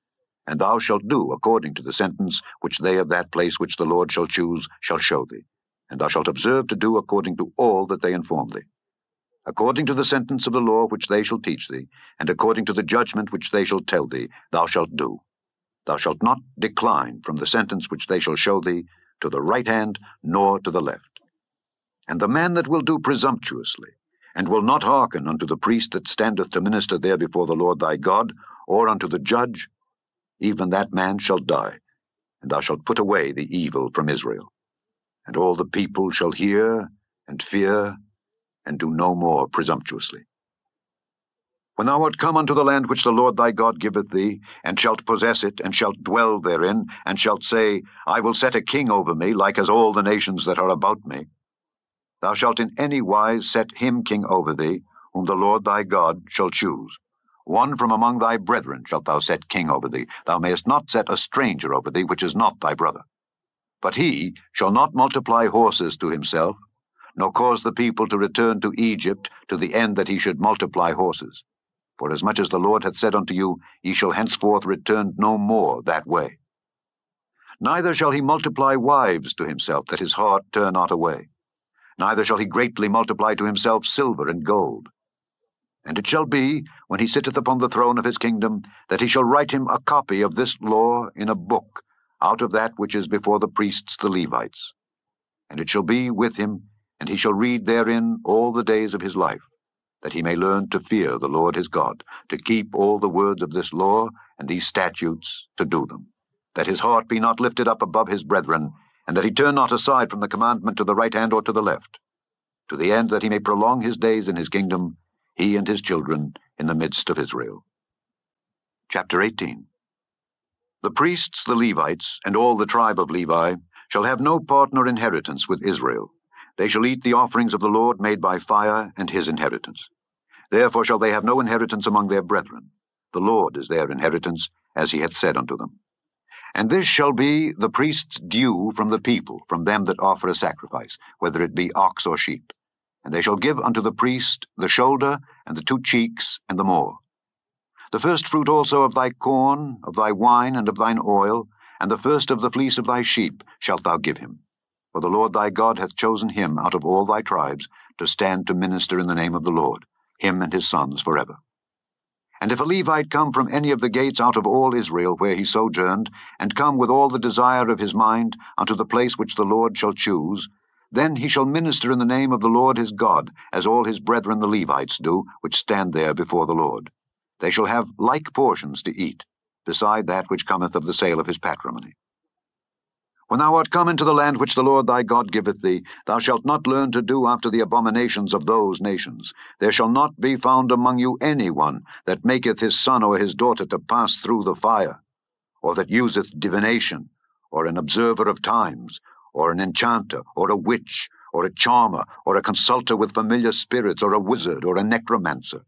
And thou shalt do according to the sentence which they of that place which the Lord shall choose shall show thee. And thou shalt observe to do according to all that they inform thee. According to the sentence of the law which they shall teach thee, and according to the judgment which they shall tell thee, thou shalt do. Thou shalt not decline from the sentence which they shall show thee, to the right hand, nor to the left. And the man that will do presumptuously, and will not hearken unto the priest that standeth to minister there before the Lord thy God, or unto the judge, even that man shall die, and thou shalt put away the evil from Israel. And all the people shall hear, and fear, and do no more presumptuously. When thou art come unto the land which the Lord thy God giveth thee, and shalt possess it, and shalt dwell therein, and shalt say, I will set a king over me, like as all the nations that are about me, thou shalt in any wise set him king over thee, whom the Lord thy God shall choose. One from among thy brethren shalt thou set king over thee. Thou mayest not set a stranger over thee, which is not thy brother. But he shall not multiply horses to himself, nor cause the people to return to Egypt, to the end that he should multiply horses. For as much as the Lord hath said unto you, ye shall henceforth return no more that way. Neither shall he multiply wives to himself, that his heart turn not away. Neither shall he greatly multiply to himself silver and gold. And it shall be, when he sitteth upon the throne of his kingdom, that he shall write him a copy of this law in a book, out of that which is before the priests the Levites. And it shall be with him, and he shall read therein all the days of his life, that he may learn to fear the Lord his God, to keep all the words of this law and these statutes, to do them, that his heart be not lifted up above his brethren, and that he turn not aside from the commandment to the right hand or to the left, to the end that he may prolong his days in his kingdom, he and his children in the midst of Israel. Chapter eighteen. The priests, the Levites, and all the tribe of Levi, shall have no part nor inheritance with Israel. They shall eat the offerings of the Lord made by fire, and his inheritance. Therefore shall they have no inheritance among their brethren. The Lord is their inheritance, as he hath said unto them. And this shall be the priest's due from the people, from them that offer a sacrifice, whether it be ox or sheep. And they shall give unto the priest the shoulder, and the two cheeks, and the maw. The first fruit also of thy corn, of thy wine, and of thine oil, and the first of the fleece of thy sheep shalt thou give him. For the Lord thy God hath chosen him out of all thy tribes to stand to minister in the name of the Lord, him and his sons forever. And if a Levite come from any of the gates out of all Israel where he sojourned, and come with all the desire of his mind unto the place which the Lord shall choose, then he shall minister in the name of the Lord his God, as all his brethren the Levites do, which stand there before the Lord. They shall have like portions to eat, beside that which cometh of the sale of his patrimony. When thou art come into the land which the Lord thy God giveth thee, thou shalt not learn to do after the abominations of those nations. There shall not be found among you any one that maketh his son or his daughter to pass through the fire, or that useth divination, or an observer of times, or an enchanter, or a witch, or a charmer, or a consulter with familiar spirits, or a wizard, or a necromancer.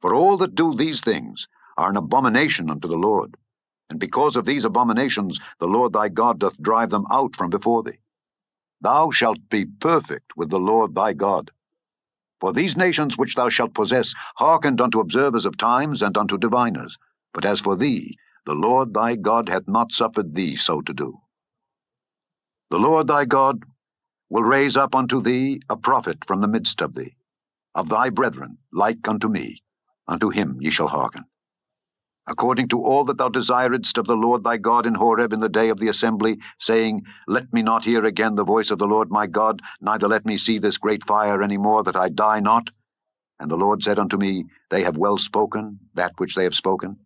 For all that do these things are an abomination unto the Lord, and because of these abominations the Lord thy God doth drive them out from before thee. Thou shalt be perfect with the Lord thy God. For these nations which thou shalt possess hearkened unto observers of times and unto diviners, but as for thee, the Lord thy God hath not suffered thee so to do. The Lord thy God will raise up unto thee a prophet from the midst of thee, of thy brethren, like unto me. Unto him ye shall hearken. According to all that thou desiredst of the Lord thy God in Horeb in the day of the assembly, saying, Let me not hear again the voice of the Lord my God, neither let me see this great fire any more, that I die not. And the Lord said unto me, They have well spoken that which they have spoken.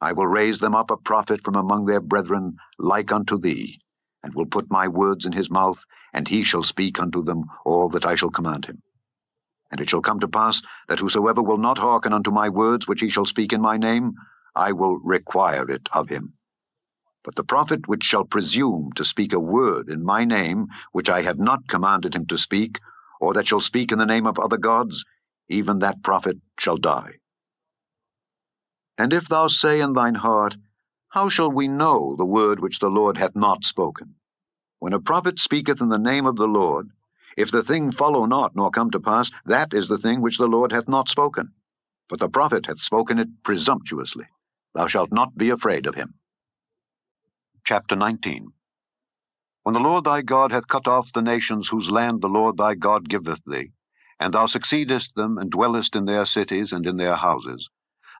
I will raise them up a prophet from among their brethren, like unto thee, and will put my words in his mouth, and he shall speak unto them all that I shall command him. And it shall come to pass, that whosoever will not hearken unto my words which he shall speak in my name, I will require it of him. But the prophet which shall presume to speak a word in my name, which I have not commanded him to speak, or that shall speak in the name of other gods, even that prophet shall die. And if thou say in thine heart, How shall we know the word which the Lord hath not spoken? When a prophet speaketh in the name of the Lord, if the thing follow not nor come to pass, that is the thing which the Lord hath not spoken. But the prophet hath spoken it presumptuously. Thou shalt not be afraid of him. Chapter nineteen. When the Lord thy God hath cut off the nations whose land the Lord thy God giveth thee, and thou succeedest them, and dwellest in their cities and in their houses,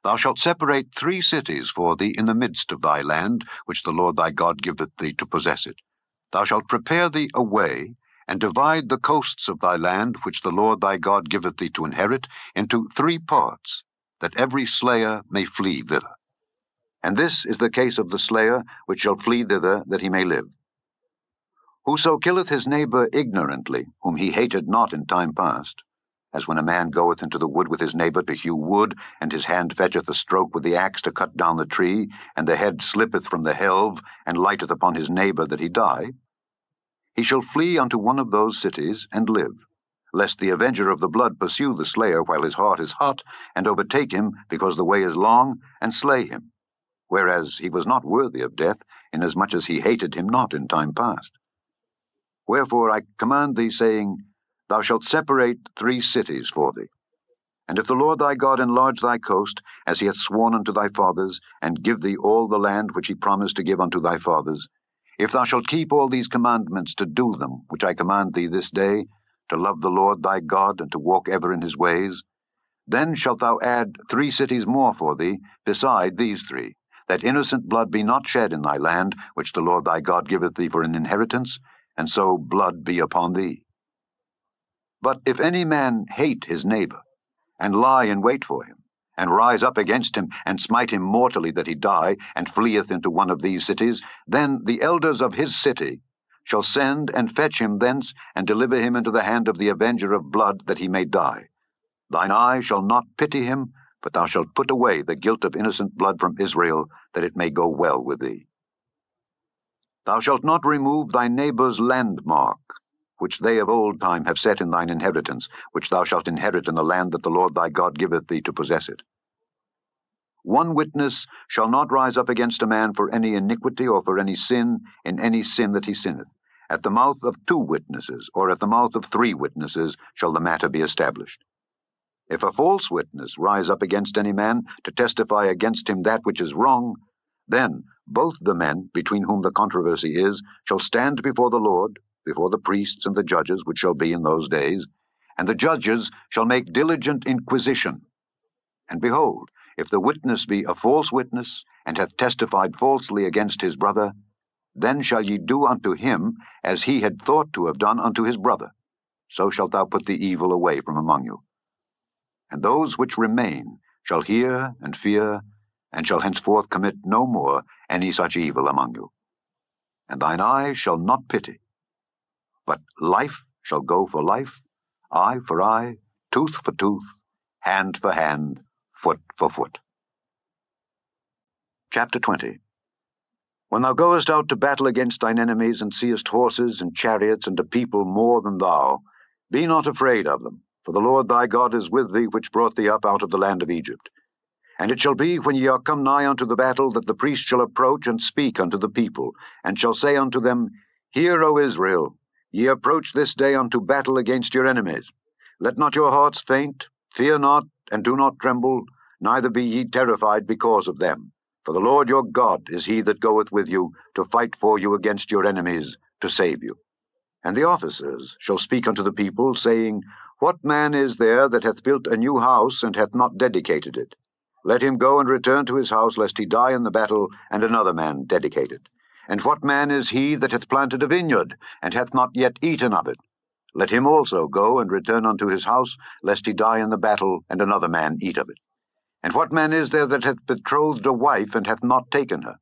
thou shalt separate three cities for thee in the midst of thy land, which the Lord thy God giveth thee to possess it. Thou shalt prepare thee a way, and divide the coasts of thy land, which the Lord thy God giveth thee to inherit, into three parts, that every slayer may flee thither. And this is the case of the slayer, which shall flee thither, that he may live. Whoso killeth his neighbor ignorantly, whom he hated not in time past, as when a man goeth into the wood with his neighbor to hew wood, and his hand fetcheth a stroke with the axe to cut down the tree, and the head slippeth from the helve, and lighteth upon his neighbor that he die, he shall flee unto one of those cities, and live, lest the avenger of the blood pursue the slayer while his heart is hot, and overtake him, because the way is long, and slay him, whereas he was not worthy of death, inasmuch as he hated him not in time past. Wherefore I command thee, saying, Thou shalt separate three cities for thee. And if the Lord thy God enlarge thy coast, as he hath sworn unto thy fathers, and give thee all the land which he promised to give unto thy fathers, if thou shalt keep all these commandments to do them, which I command thee this day, to love the Lord thy God, and to walk ever in his ways, then shalt thou add three cities more for thee, beside these three, that innocent blood be not shed in thy land, which the Lord thy God giveth thee for an inheritance, and so blood be upon thee. But if any man hate his neighbor, and lie in wait for him, and rise up against him, and smite him mortally that he die, and fleeth into one of these cities, then the elders of his city shall send and fetch him thence, and deliver him into the hand of the avenger of blood, that he may die. Thine eye shall not pity him, but thou shalt put away the guilt of innocent blood from Israel, that it may go well with thee. Thou shalt not remove thy neighbor's landmark, which they of old time have set in thine inheritance, which thou shalt inherit in the land that the Lord thy God giveth thee to possess it. One witness shall not rise up against a man for any iniquity or for any sin, in any sin that he sinneth. At the mouth of two witnesses, or at the mouth of three witnesses, shall the matter be established. If a false witness rise up against any man to testify against him that which is wrong, then both the men between whom the controversy is shall stand before the Lord, before the priests and the judges which shall be in those days, and the judges shall make diligent inquisition. And behold, if the witness be a false witness, and hath testified falsely against his brother, then shall ye do unto him as he had thought to have done unto his brother. So shalt thou put the evil away from among you. And those which remain shall hear and fear, and shall henceforth commit no more any such evil among you. And thine eye shall not pity, but life shall go for life, eye for eye, tooth for tooth, hand for hand, foot for foot. Chapter twenty. When thou goest out to battle against thine enemies, and seest horses and chariots and a people more than thou, be not afraid of them, for the Lord thy God is with thee, which brought thee up out of the land of Egypt. And it shall be, when ye are come nigh unto the battle, that the priest shall approach and speak unto the people, and shall say unto them, Hear, O Israel, ye approach this day unto battle against your enemies. Let not your hearts faint, fear not, and do not tremble, neither be ye terrified because of them. For the Lord your God is he that goeth with you, to fight for you against your enemies, to save you. And the officers shall speak unto the people, saying, What man is there that hath built a new house, and hath not dedicated it? Let him go and return to his house, lest he die in the battle, and another man dedicate it. And what man is he that hath planted a vineyard, and hath not yet eaten of it? Let him also go and return unto his house, lest he die in the battle, and another man eat of it. And what man is there that hath betrothed a wife, and hath not taken her?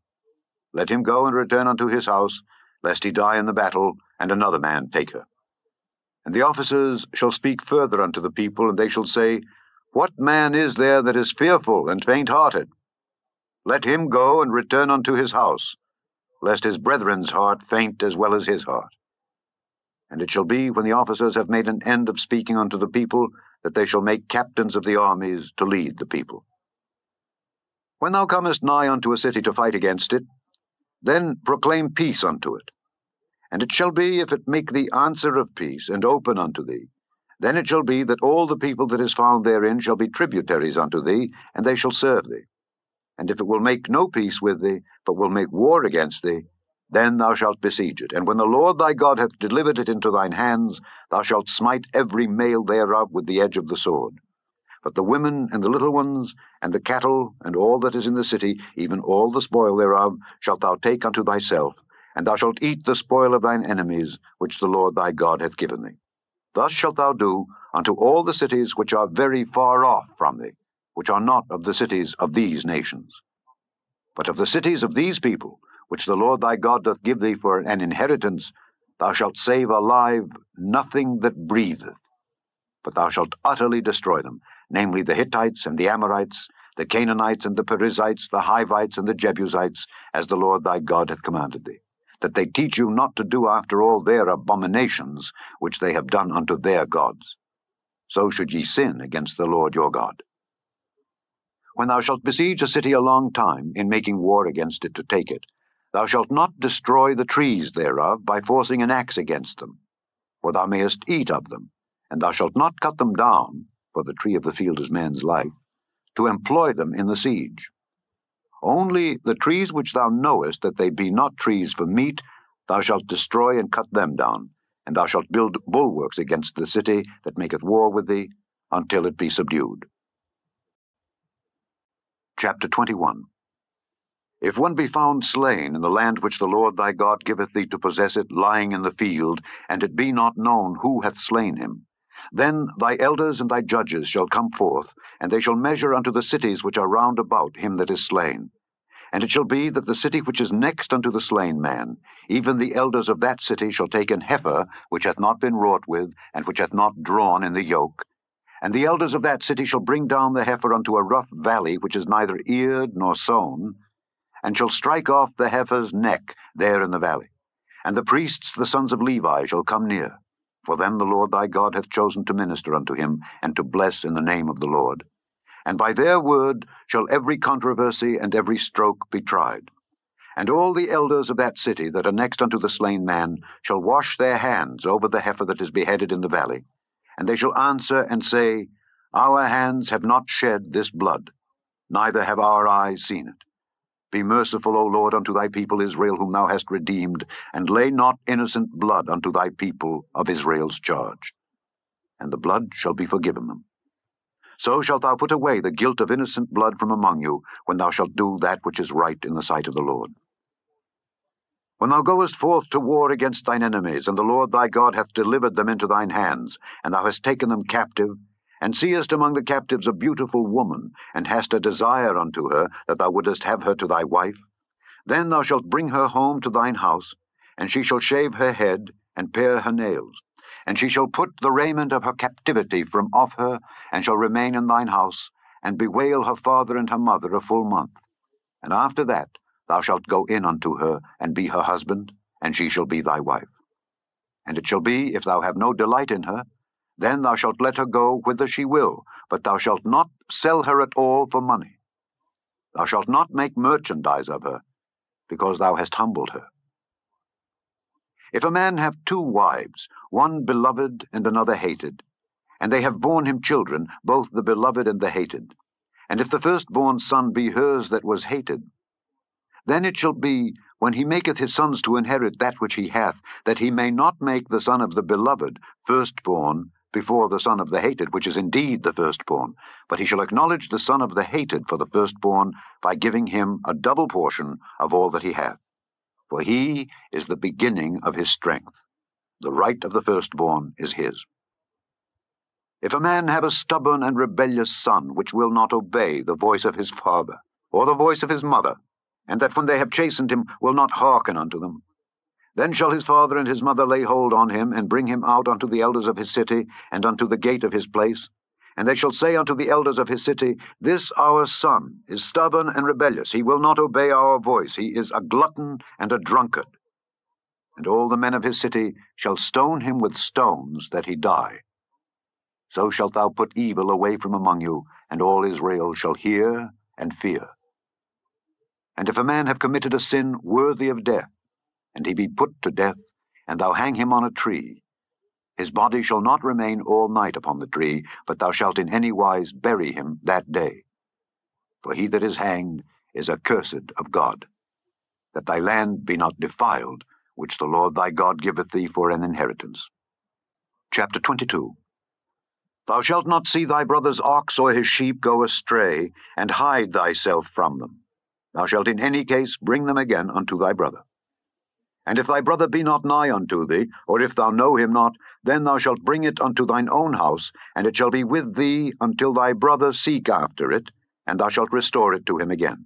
Let him go and return unto his house, lest he die in the battle, and another man take her. And the officers shall speak further unto the people, and they shall say, What man is there that is fearful and faint-hearted? Let him go and return unto his house, lest his brethren's heart faint as well as his heart. And it shall be, when the officers have made an end of speaking unto the people, that they shall make captains of the armies to lead the people. When thou comest nigh unto a city to fight against it, then proclaim peace unto it. And it shall be, if it make thee answer of peace, and open unto thee, then it shall be that all the people that is found therein shall be tributaries unto thee, and they shall serve thee. And if it will make no peace with thee, but will make war against thee, then thou shalt besiege it. And when the Lord thy God hath delivered it into thine hands, thou shalt smite every male thereof with the edge of the sword. But the women, and the little ones, and the cattle, and all that is in the city, even all the spoil thereof, shalt thou take unto thyself, and thou shalt eat the spoil of thine enemies, which the Lord thy God hath given thee. Thus shalt thou do unto all the cities which are very far off from thee, which are not of the cities of these nations. But of the cities of these people, which the Lord thy God doth give thee for an inheritance, thou shalt save alive nothing that breatheth, but thou shalt utterly destroy them, namely the Hittites and the Amorites, the Canaanites and the Perizzites, the Hivites and the Jebusites, as the Lord thy God hath commanded thee, that they teach you not to do after all their abominations which they have done unto their gods. So should ye sin against the Lord your God. When thou shalt besiege a city a long time, in making war against it to take it, thou shalt not destroy the trees thereof by forcing an axe against them, for thou mayest eat of them, and thou shalt not cut them down, for the tree of the field is man's life, to employ them in the siege. Only the trees which thou knowest that they be not trees for meat, thou shalt destroy and cut them down, and thou shalt build bulwarks against the city that maketh war with thee, until it be subdued. Chapter twenty-one. If one be found slain in the land which the Lord thy God giveth thee to possess it, lying in the field, and it be not known who hath slain him, then thy elders and thy judges shall come forth, and they shall measure unto the cities which are round about him that is slain. And it shall be that the city which is next unto the slain man, even the elders of that city shall take an heifer which hath not been wrought with, and which hath not drawn in the yoke. And the elders of that city shall bring down the heifer unto a rough valley which is neither eared nor sown, and shall strike off the heifer's neck there in the valley. And the priests, the sons of Levi, shall come near. For them the Lord thy God hath chosen to minister unto him, and to bless in the name of the Lord. And by their word shall every controversy and every stroke be tried. And all the elders of that city that are next unto the slain man shall wash their hands over the heifer that is beheaded in the valley. And they shall answer and say, Our hands have not shed this blood, neither have our eyes seen it. Be merciful, O Lord, unto thy people Israel, whom thou hast redeemed, and lay not innocent blood unto thy people of Israel's charge. And the blood shall be forgiven them. So shalt thou put away the guilt of innocent blood from among you, when thou shalt do that which is right in the sight of the Lord. When thou goest forth to war against thine enemies, and the Lord thy God hath delivered them into thine hands, and thou hast taken them captive, and seest among the captives a beautiful woman, and hast a desire unto her, that thou wouldest have her to thy wife, then thou shalt bring her home to thine house, and she shall shave her head, and pare her nails. And she shall put the raiment of her captivity from off her, and shall remain in thine house, and bewail her father and her mother a full month. And after that thou shalt go in unto her, and be her husband, and she shall be thy wife. And it shall be, if thou have no delight in her, then thou shalt let her go whither she will, but thou shalt not sell her at all for money. Thou shalt not make merchandise of her, because thou hast humbled her. If a man have two wives, one beloved and another hated, and they have borne him children, both the beloved and the hated, and if the firstborn son be hers that was hated, then it shall be, when he maketh his sons to inherit that which he hath, that he may not make the son of the beloved firstborn before the son of the hated, which is indeed the firstborn, but he shall acknowledge the son of the hated for the firstborn by giving him a double portion of all that he hath. For he is the beginning of his strength. The right of the firstborn is his. If a man have a stubborn and rebellious son, which will not obey the voice of his father, or the voice of his mother, and that when they have chastened him will not hearken unto them, then shall his father and his mother lay hold on him, and bring him out unto the elders of his city, and unto the gate of his place. And they shall say unto the elders of his city, This our son is stubborn and rebellious, he will not obey our voice, he is a glutton and a drunkard. And all the men of his city shall stone him with stones, that he die. So shalt thou put evil away from among you, and all Israel shall hear and fear, And if a man have committed a sin worthy of death, and he be put to death, and thou hang him on a tree, his body shall not remain all night upon the tree, but thou shalt in any wise bury him that day. For he that is hanged is accursed of God, that thy land be not defiled, which the Lord thy God giveth thee for an inheritance. Chapter twenty-two. Thou shalt not see thy brother's ox or his sheep go astray, and hide thyself from them. Thou shalt in any case bring them again unto thy brother. And if thy brother be not nigh unto thee, or if thou know him not, then thou shalt bring it unto thine own house, and it shall be with thee until thy brother seek after it, and thou shalt restore it to him again.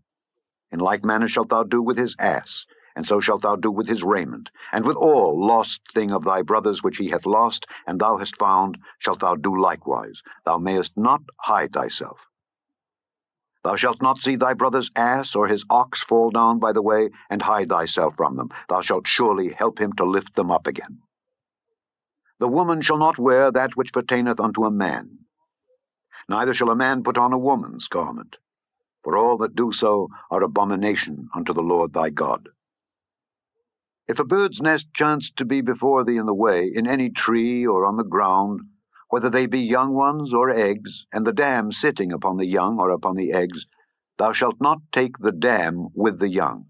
In like manner shalt thou do with his ass, and so shalt thou do with his raiment, and with all lost thing of thy brother's which he hath lost, and thou hast found, shalt thou do likewise. Thou mayest not hide thyself. Thou shalt not see thy brother's ass or his ox fall down by the way, and hide thyself from them. Thou shalt surely help him to lift them up again. The woman shall not wear that which pertaineth unto a man. Neither shall a man put on a woman's garment. For all that do so are abomination unto the Lord thy God. If a bird's nest chance to be before thee in the way, in any tree or on the ground, whether they be young ones or eggs, and the dam sitting upon the young or upon the eggs, thou shalt not take the dam with the young,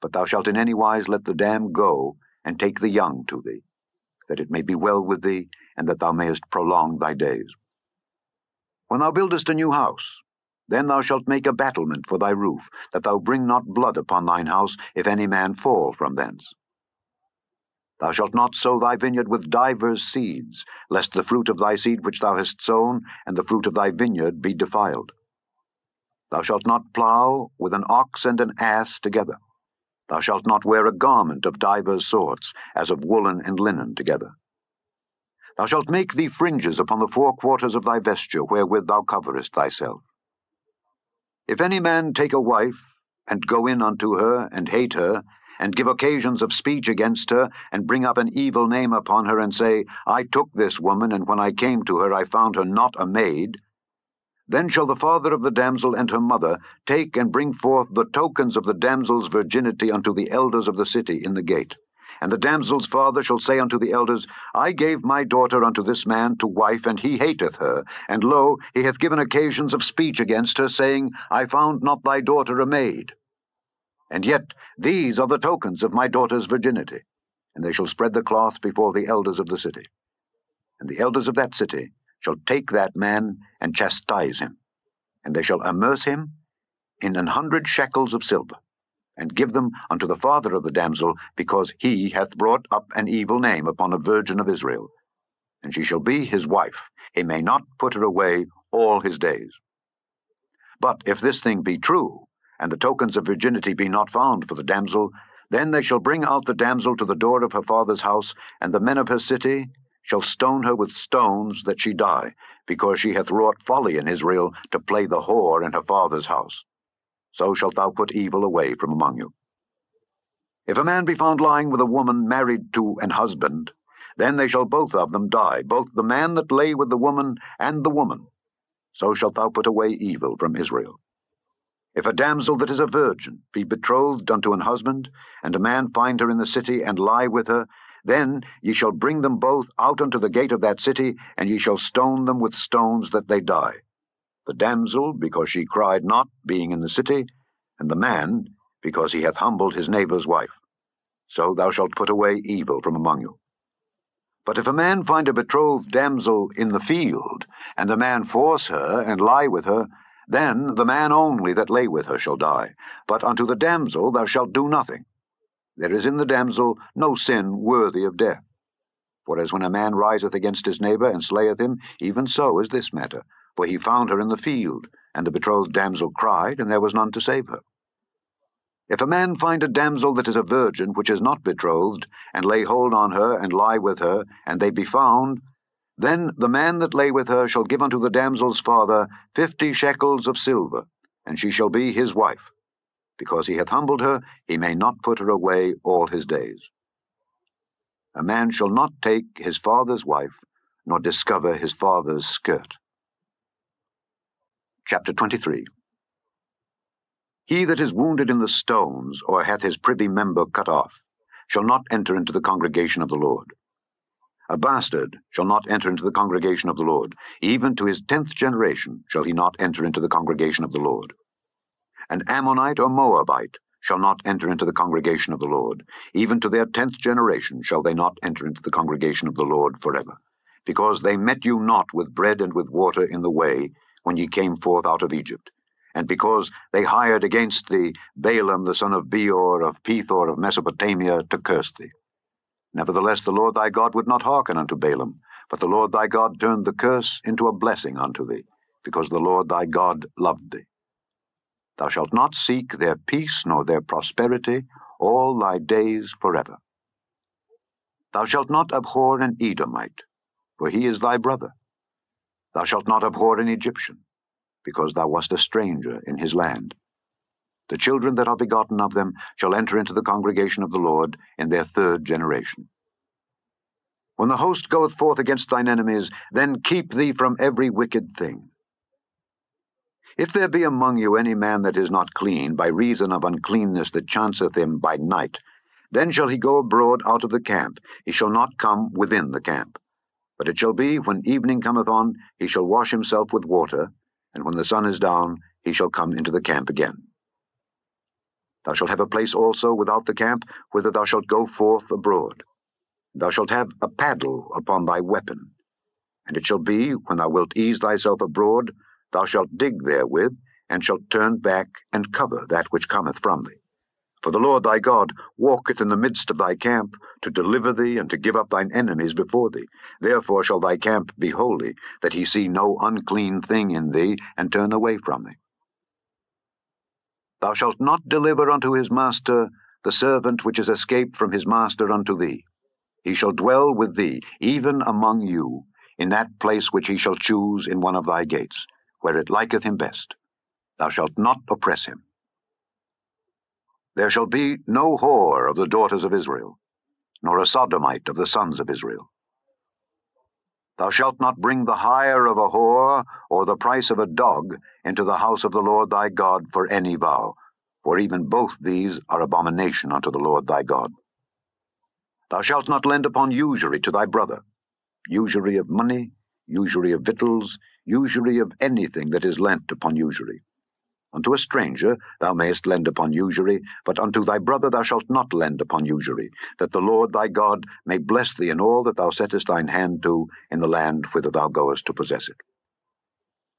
but thou shalt in any wise let the dam go, and take the young to thee, that it may be well with thee, and that thou mayest prolong thy days. When thou buildest a new house, then thou shalt make a battlement for thy roof, that thou bring not blood upon thine house, if any man fall from thence. Thou shalt not sow thy vineyard with divers seeds, lest the fruit of thy seed which thou hast sown, and the fruit of thy vineyard be defiled. Thou shalt not plough with an ox and an ass together. Thou shalt not wear a garment of divers sorts, as of woolen and linen together. Thou shalt make thee fringes upon the four quarters of thy vesture, wherewith thou coverest thyself. If any man take a wife, and go in unto her, and hate her, and give occasions of speech against her, and bring up an evil name upon her, and say, I took this woman, and when I came to her I found her not a maid, then shall the father of the damsel and her mother take and bring forth the tokens of the damsel's virginity unto the elders of the city in the gate. And the damsel's father shall say unto the elders, I gave my daughter unto this man to wife, and he hateth her. And, lo, he hath given occasions of speech against her, saying, I found not thy daughter a maid. And yet these are the tokens of my daughter's virginity. And they shall spread the cloth before the elders of the city. And the elders of that city shall take that man and chastise him. And they shall immerse him in an hundred shekels of silver, and give them unto the father of the damsel, because he hath brought up an evil name upon a virgin of Israel. And she shall be his wife. He may not put her away all his days. But if this thing be true, and the tokens of virginity be not found for the damsel, then they shall bring out the damsel to the door of her father's house, and the men of her city shall stone her with stones, that she die, because she hath wrought folly in Israel, to play the whore in her father's house. So shalt thou put evil away from among you. If a man be found lying with a woman married to an husband, then they shall both of them die, both the man that lay with the woman and the woman. So shalt thou put away evil from Israel. If a damsel that is a virgin be betrothed unto an husband, and a man find her in the city, and lie with her, then ye shall bring them both out unto the gate of that city, and ye shall stone them with stones, that they die. The damsel, because she cried not, being in the city, and the man, because he hath humbled his neighbor's wife. So thou shalt put away evil from among you. But if a man find a betrothed damsel in the field, and the man force her, and lie with her, then the man only that lay with her shall die. But unto the damsel thou shalt do nothing. There is in the damsel no sin worthy of death. For as when a man riseth against his neighbor, and slayeth him, even so is this matter. For he found her in the field, and the betrothed damsel cried, and there was none to save her. If a man find a damsel that is a virgin, which is not betrothed, and lay hold on her, and lie with her, and they be found, then the man that lay with her shall give unto the damsel's father fifty shekels of silver, and she shall be his wife. Because he hath humbled her, he may not put her away all his days. A man shall not take his father's wife, nor discover his father's skirt. Chapter twenty-three. He that is wounded in the stones, or hath his privy member cut off, shall not enter into the congregation of the Lord. A bastard shall not enter into the congregation of the Lord. Even to his tenth generation shall he not enter into the congregation of the Lord. An Ammonite or Moabite shall not enter into the congregation of the Lord. Even to their tenth generation shall they not enter into the congregation of the Lord forever. Because they met you not with bread and with water in the way, when ye came forth out of Egypt. And because they hired against thee Balaam the son of Beor of Pethor of Mesopotamia to curse thee. Nevertheless, the Lord thy God would not hearken unto Balaam, but the Lord thy God turned the curse into a blessing unto thee, because the Lord thy God loved thee. Thou shalt not seek their peace nor their prosperity all thy days forever. Thou shalt not abhor an Edomite, for he is thy brother. Thou shalt not abhor an Egyptian, because thou wast a stranger in his land. The children that are begotten of them shall enter into the congregation of the Lord in their third generation. When the host goeth forth against thine enemies, then keep thee from every wicked thing. If there be among you any man that is not clean, by reason of uncleanness that chanceth him by night, then shall he go abroad out of the camp. He shall not come within the camp. But it shall be, when evening cometh on, he shall wash himself with water, and when the sun is down, he shall come into the camp again. Thou shalt have a place also without the camp, whither thou shalt go forth abroad. Thou shalt have a paddle upon thy weapon. And it shall be, when thou wilt ease thyself abroad, thou shalt dig therewith, and shalt turn back and cover that which cometh from thee. For the Lord thy God walketh in the midst of thy camp, to deliver thee and to give up thine enemies before thee. Therefore shall thy camp be holy, that he see no unclean thing in thee, and turn away from thee. Thou shalt not deliver unto his master the servant which is escaped from his master unto thee. He shall dwell with thee, even among you, in that place which he shall choose in one of thy gates, where it liketh him best. Thou shalt not oppress him. There shall be no whore of the daughters of Israel, nor a sodomite of the sons of Israel. Thou shalt not bring the hire of a whore, or the price of a dog, into the house of the Lord thy God for any vow, for even both these are abomination unto the Lord thy God. Thou shalt not lend upon usury to thy brother, usury of money, usury of victuals, usury of anything that is lent upon usury. Unto a stranger thou mayest lend upon usury, but unto thy brother thou shalt not lend upon usury, that the Lord thy God may bless thee in all that thou settest thine hand to in the land whither thou goest to possess it.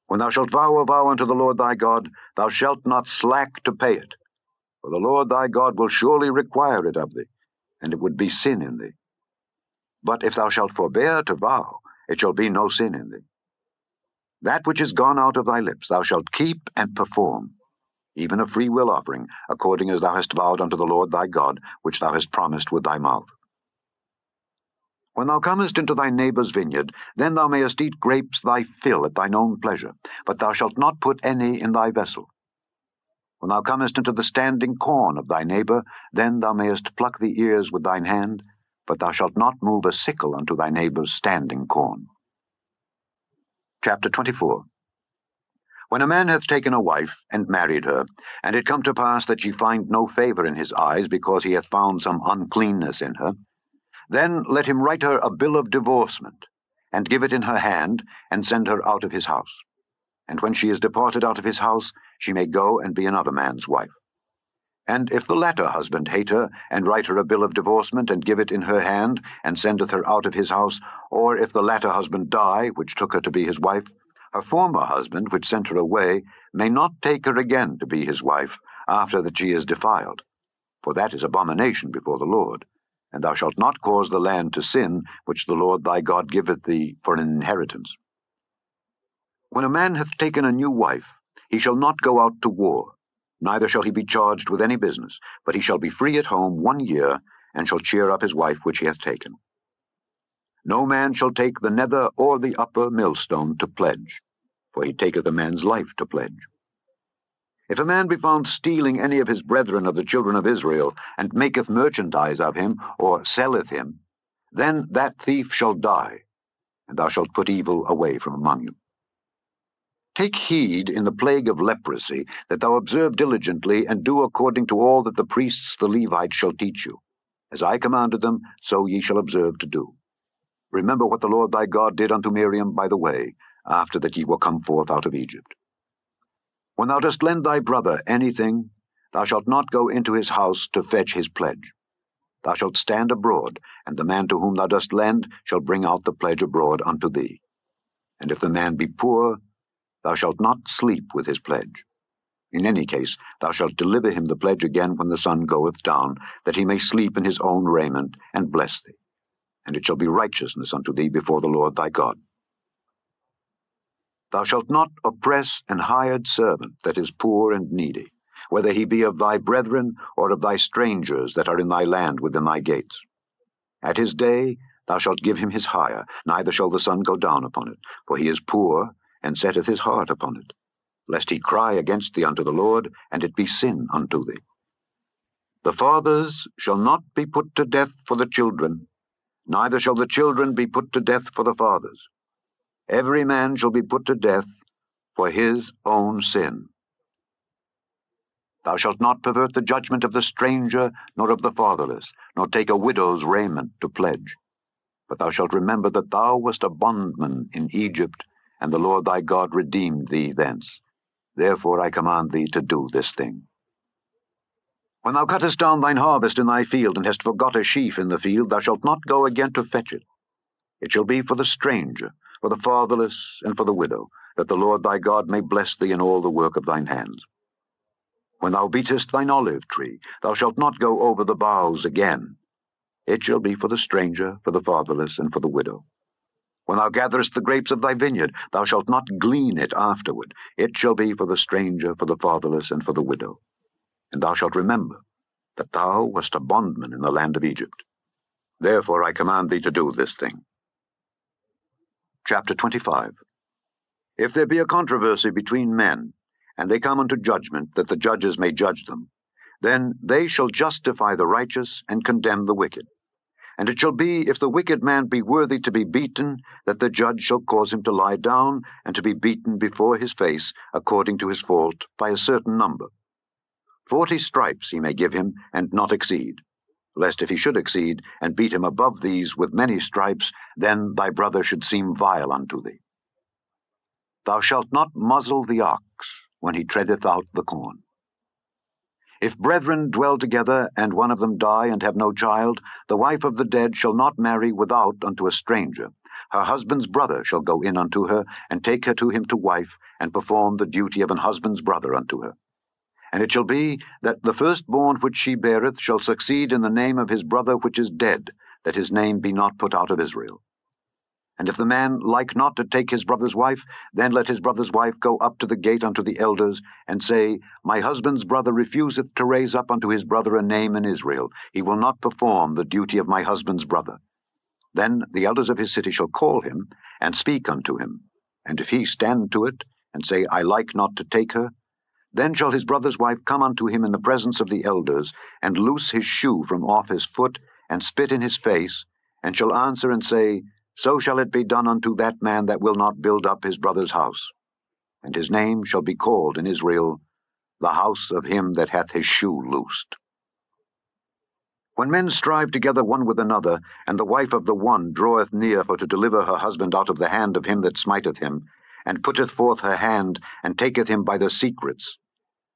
When thou shalt vow a vow unto the Lord thy God, thou shalt not slack to pay it, for the Lord thy God will surely require it of thee, and it would be sin in thee. But if thou shalt forbear to vow, it shall be no sin in thee. That which is gone out of thy lips thou shalt keep and perform, even a free will offering, according as thou hast vowed unto the Lord thy God, which thou hast promised with thy mouth. When thou comest into thy neighbour's vineyard, then thou mayest eat grapes thy fill at thine own pleasure, but thou shalt not put any in thy vessel. When thou comest into the standing corn of thy neighbour, then thou mayest pluck the ears with thine hand, but thou shalt not move a sickle unto thy neighbour's standing corn. Chapter twenty-four. When a man hath taken a wife, and married her, and it come to pass that she find no favour in his eyes, because he hath found some uncleanness in her, then let him write her a bill of divorcement, and give it in her hand, and send her out of his house. And when she is departed out of his house, she may go and be another man's wife. And if the latter husband hate her, and write her a bill of divorcement, and give it in her hand, and sendeth her out of his house, or if the latter husband die, which took her to be his wife, her former husband, which sent her away, may not take her again to be his wife, after that she is defiled. For that is abomination before the Lord. And thou shalt not cause the land to sin, which the Lord thy God giveth thee for an inheritance. When a man hath taken a new wife, he shall not go out to war, neither shall he be charged with any business, but he shall be free at home one year, and shall cheer up his wife which he hath taken. No man shall take the nether or the upper millstone to pledge, for he taketh a man's life to pledge. If a man be found stealing any of his brethren of the children of Israel, and maketh merchandise of him, or selleth him, then that thief shall die, and thou shalt put evil away from among you. Take heed in the plague of leprosy, that thou observe diligently, and do according to all that the priests the Levites shall teach you. As I commanded them, so ye shall observe to do. Remember what the Lord thy God did unto Miriam by the way, after that ye were come forth out of Egypt. When thou dost lend thy brother anything, thou shalt not go into his house to fetch his pledge. Thou shalt stand abroad, and the man to whom thou dost lend shall bring out the pledge abroad unto thee. And if the man be poor, thou shalt not sleep with his pledge. In any case, thou shalt deliver him the pledge again when the sun goeth down, that he may sleep in his own raiment, and bless thee. And it shall be righteousness unto thee before the Lord thy God. Thou shalt not oppress an hired servant that is poor and needy, whether he be of thy brethren or of thy strangers that are in thy land within thy gates. At his day thou shalt give him his hire, neither shall the sun go down upon it, for he is poor, and setteth his heart upon it, lest he cry against thee unto the Lord, and it be sin unto thee. The fathers shall not be put to death for the children, neither shall the children be put to death for the fathers. Every man shall be put to death for his own sin. Thou shalt not pervert the judgment of the stranger, nor of the fatherless, nor take a widow's raiment to pledge. But thou shalt remember that thou wast a bondman in Egypt, and the Lord thy God redeemed thee thence. Therefore I command thee to do this thing. When thou cuttest down thine harvest in thy field, and hast forgot a sheaf in the field, thou shalt not go again to fetch it. It shall be for the stranger, for the fatherless, and for the widow, that the Lord thy God may bless thee in all the work of thine hands. When thou beatest thine olive tree, thou shalt not go over the boughs again. It shall be for the stranger, for the fatherless, and for the widow. When thou gatherest the grapes of thy vineyard, thou shalt not glean it afterward. It shall be for the stranger, for the fatherless, and for the widow. And thou shalt remember that thou wast a bondman in the land of Egypt. Therefore I command thee to do this thing. Chapter twenty-five. If there be a controversy between men, and they come unto judgment, that the judges may judge them, then they shall justify the righteous, and condemn the wicked. And it shall be, if the wicked man be worthy to be beaten, that the judge shall cause him to lie down, and to be beaten before his face, according to his fault, by a certain number. Forty stripes he may give him, and not exceed. Lest if he should exceed, and beat him above these with many stripes, then thy brother should seem vile unto thee. Thou shalt not muzzle the ox when he treadeth out the corn. If brethren dwell together, and one of them die, and have no child, the wife of the dead shall not marry without unto a stranger. Her husband's brother shall go in unto her, and take her to him to wife, and perform the duty of an husband's brother unto her. And it shall be that the firstborn which she beareth shall succeed in the name of his brother which is dead, that his name be not put out of Israel. And if the man like not to take his brother's wife, then let his brother's wife go up to the gate unto the elders, and say, My husband's brother refuseth to raise up unto his brother a name in Israel. He will not perform the duty of my husband's brother. Then the elders of his city shall call him, and speak unto him. And if he stand to it, and say, I like not to take her, then shall his brother's wife come unto him in the presence of the elders, and loose his shoe from off his foot, and spit in his face, and shall answer and say, So shall it be done unto that man that will not build up his brother's house. And his name shall be called in Israel, the house of him that hath his shoe loosed. When men strive together one with another, and the wife of the one draweth near for to deliver her husband out of the hand of him that smiteth him, and putteth forth her hand, and taketh him by the secrets,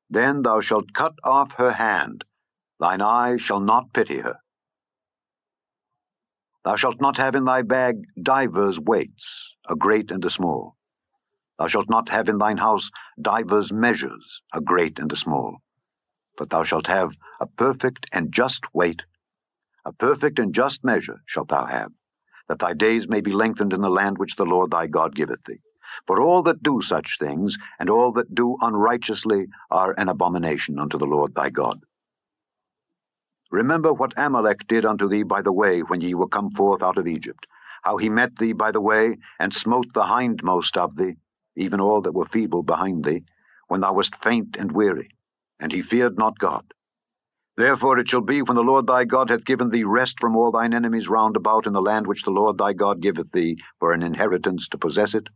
then thou shalt cut off her hand, thine eye shall not pity her. Thou shalt not have in thy bag divers weights, a great and a small. Thou shalt not have in thine house divers measures, a great and a small. But thou shalt have a perfect and just weight, a perfect and just measure shalt thou have, that thy days may be lengthened in the land which the Lord thy God giveth thee. For all that do such things, and all that do unrighteously, are an abomination unto the Lord thy God. Remember what Amalek did unto thee by the way when ye were come forth out of Egypt, how he met thee by the way, and smote the hindmost of thee, even all that were feeble behind thee, when thou wast faint and weary, and he feared not God. Therefore it shall be, when the Lord thy God hath given thee rest from all thine enemies round about in the land which the Lord thy God giveth thee for an inheritance to possess it,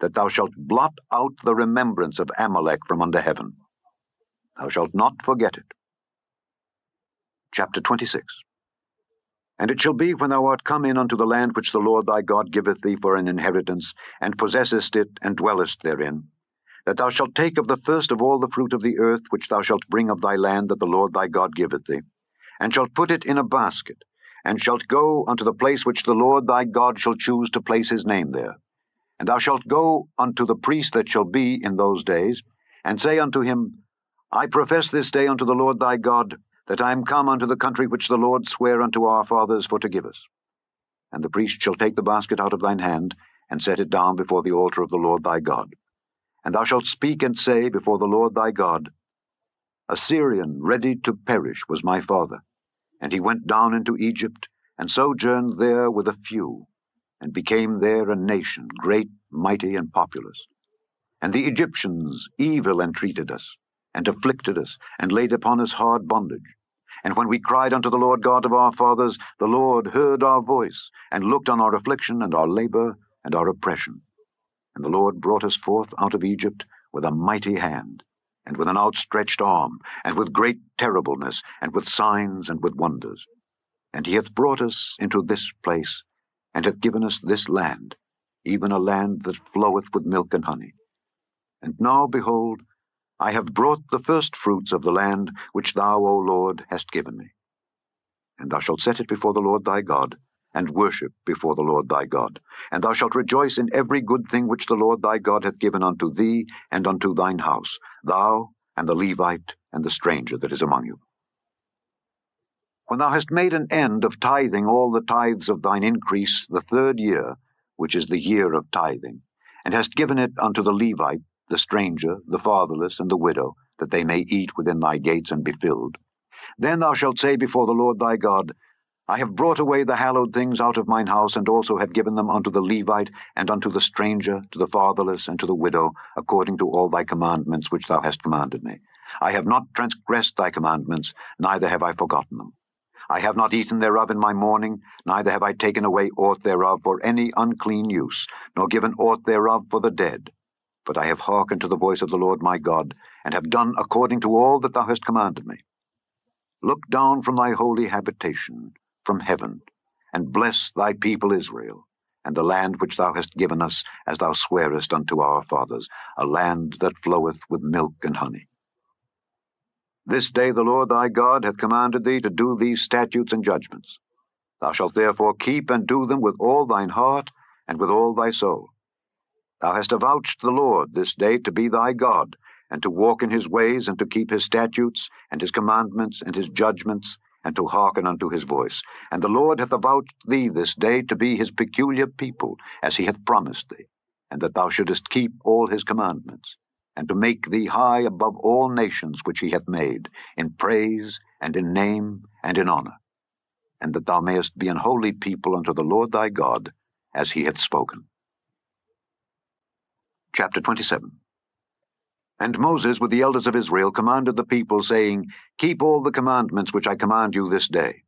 that thou shalt blot out the remembrance of Amalek from under heaven. Thou shalt not forget it. Chapter twenty-six. And it shall be, when thou art come in unto the land which the Lord thy God giveth thee for an inheritance, and possessest it, and dwellest therein, that thou shalt take of the first of all the fruit of the earth which thou shalt bring of thy land that the Lord thy God giveth thee, and shalt put it in a basket, and shalt go unto the place which the Lord thy God shall choose to place his name there. And thou shalt go unto the priest that shall be in those days, and say unto him, I profess this day unto the Lord thy God, that I am come unto the country which the Lord sware unto our fathers for to give us. And the priest shall take the basket out of thine hand, and set it down before the altar of the Lord thy God. And thou shalt speak and say before the Lord thy God, A Syrian ready to perish was my father, and he went down into Egypt, and sojourned there with a few, and became there a nation, great, mighty, and populous. And the Egyptians evil entreated us, and afflicted us, and laid upon us hard bondage. And when we cried unto the Lord God of our fathers, the Lord heard our voice, and looked on our affliction, and our labor, and our oppression. And the Lord brought us forth out of Egypt with a mighty hand, and with an outstretched arm, and with great terribleness, and with signs, and with wonders. And he hath brought us into this place, and hath given us this land, even a land that floweth with milk and honey. And now, behold, I have brought the first fruits of the land which thou, O Lord, hast given me. And thou shalt set it before the Lord thy God, and worship before the Lord thy God. And thou shalt rejoice in every good thing which the Lord thy God hath given unto thee and unto thine house, thou and the Levite and the stranger that is among you. When thou hast made an end of tithing all the tithes of thine increase the third year, which is the year of tithing, and hast given it unto the Levite, the stranger, the fatherless, and the widow, that they may eat within thy gates and be filled. Then thou shalt say before the Lord thy God, I have brought away the hallowed things out of mine house, and also have given them unto the Levite, and unto the stranger, to the fatherless, and to the widow, according to all thy commandments which thou hast commanded me. I have not transgressed thy commandments, neither have I forgotten them. I have not eaten thereof in my mourning, neither have I taken away aught thereof for any unclean use, nor given aught thereof for the dead. But I have hearkened to the voice of the Lord my God, and have done according to all that thou hast commanded me. Look down from thy holy habitation, from heaven, and bless thy people Israel, and the land which thou hast given us, as thou swearest unto our fathers, a land that floweth with milk and honey. This day the Lord thy God hath commanded thee to do these statutes and judgments. Thou shalt therefore keep and do them with all thine heart, and with all thy soul. Thou hast avouched the Lord this day to be thy God, and to walk in his ways, and to keep his statutes, and his commandments, and his judgments, and to hearken unto his voice. And the Lord hath avouched thee this day to be his peculiar people, as he hath promised thee, and that thou shouldest keep all his commandments, and to make thee high above all nations which he hath made, in praise, and in name, and in honour, and that thou mayest be an holy people unto the Lord thy God, as he hath spoken. Chapter twenty-seven. And Moses with the elders of Israel commanded the people, saying, Keep all the commandments which I command you this day.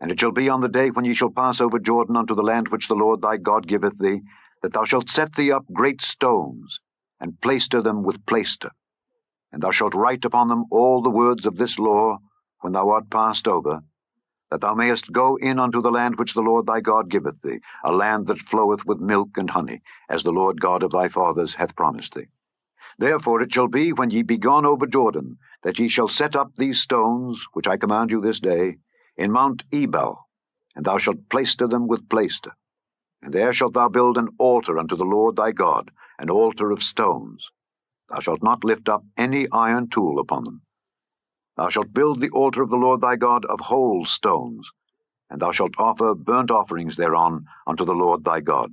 And it shall be on the day when ye shall pass over Jordan unto the land which the Lord thy God giveth thee, that thou shalt set thee up great stones, and plaister them with plaister. And thou shalt write upon them all the words of this law, when thou art passed over, that thou mayest go in unto the land which the Lord thy God giveth thee, a land that floweth with milk and honey, as the Lord God of thy fathers hath promised thee. Therefore it shall be, when ye be gone over Jordan, that ye shall set up these stones, which I command you this day, in Mount Ebal, and thou shalt plaister them with plaister. And there shalt thou build an altar unto the Lord thy God, an altar of stones. Thou shalt not lift up any iron tool upon them. Thou shalt build the altar of the Lord thy God of whole stones, and thou shalt offer burnt offerings thereon unto the Lord thy God.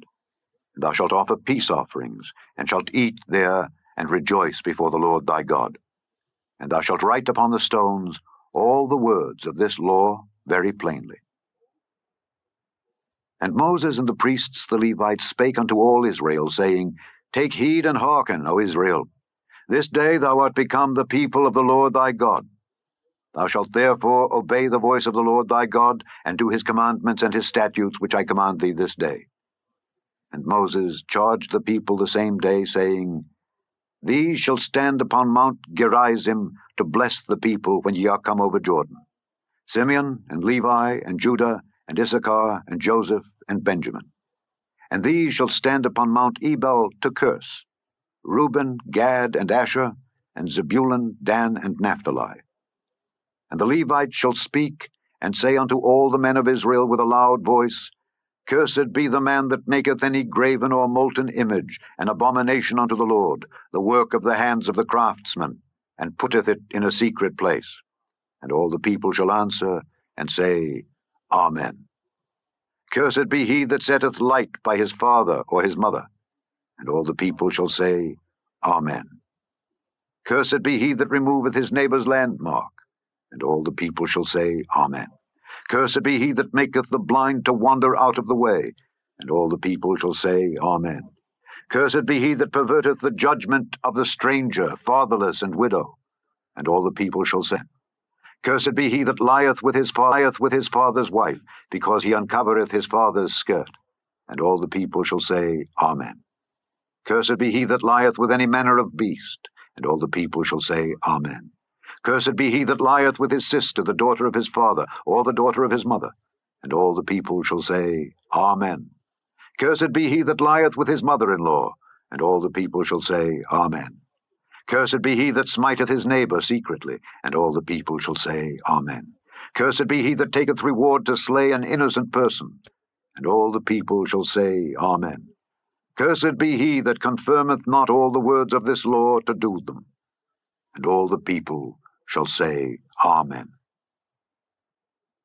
And thou shalt offer peace offerings, and shalt eat there, and rejoice before the Lord thy God. And thou shalt write upon the stones all the words of this law very plainly. And Moses and the priests, the Levites, spake unto all Israel, saying, Take heed and hearken, O Israel. This day thou art become the people of the Lord thy God. Thou shalt therefore obey the voice of the Lord thy God, and do his commandments and his statutes which I command thee this day. And Moses charged the people the same day, saying, These shall stand upon Mount Gerizim to bless the people when ye are come over Jordan, Simeon, and Levi, and Judah, and Issachar, and Joseph, and Benjamin. And these shall stand upon Mount Ebal to curse, Reuben, Gad, and Asher, and Zebulun, Dan, and Naphtali. And the Levites shall speak, and say unto all the men of Israel with a loud voice, Cursed be the man that maketh any graven or molten image, an abomination unto the Lord, the work of the hands of the craftsman, and putteth it in a secret place. And all the people shall answer, and say, Amen. Cursed be he that setteth light by his father or his mother. And all the people shall say, Amen. Cursed be he that removeth his neighbour's landmark. And all the people shall say, Amen. Cursed be he that maketh the blind to wander out of the way, and all the people shall say, Amen. Cursed be he that perverteth the judgment of the stranger, fatherless, and widow, and all the people shall say, Cursed be he that lieth with his, lieth with his father's wife, because he uncovereth his father's skirt, and all the people shall say, Amen. Cursed be he that lieth with any manner of beast, and all the people shall say, Amen. Cursed be he that lieth with his sister, the daughter of his father, or the daughter of his mother. And all the people shall say, Amen. Cursed be he that lieth with his mother-in-law. And all the people shall say, Amen. Cursed be he that smiteth his neighbour secretly. And all the people shall say, Amen. Cursed be he that taketh reward to slay an innocent person. And all the people shall say, Amen. Cursed be he that confirmeth not all the words of this law to do them. And all the people shall say, Amen.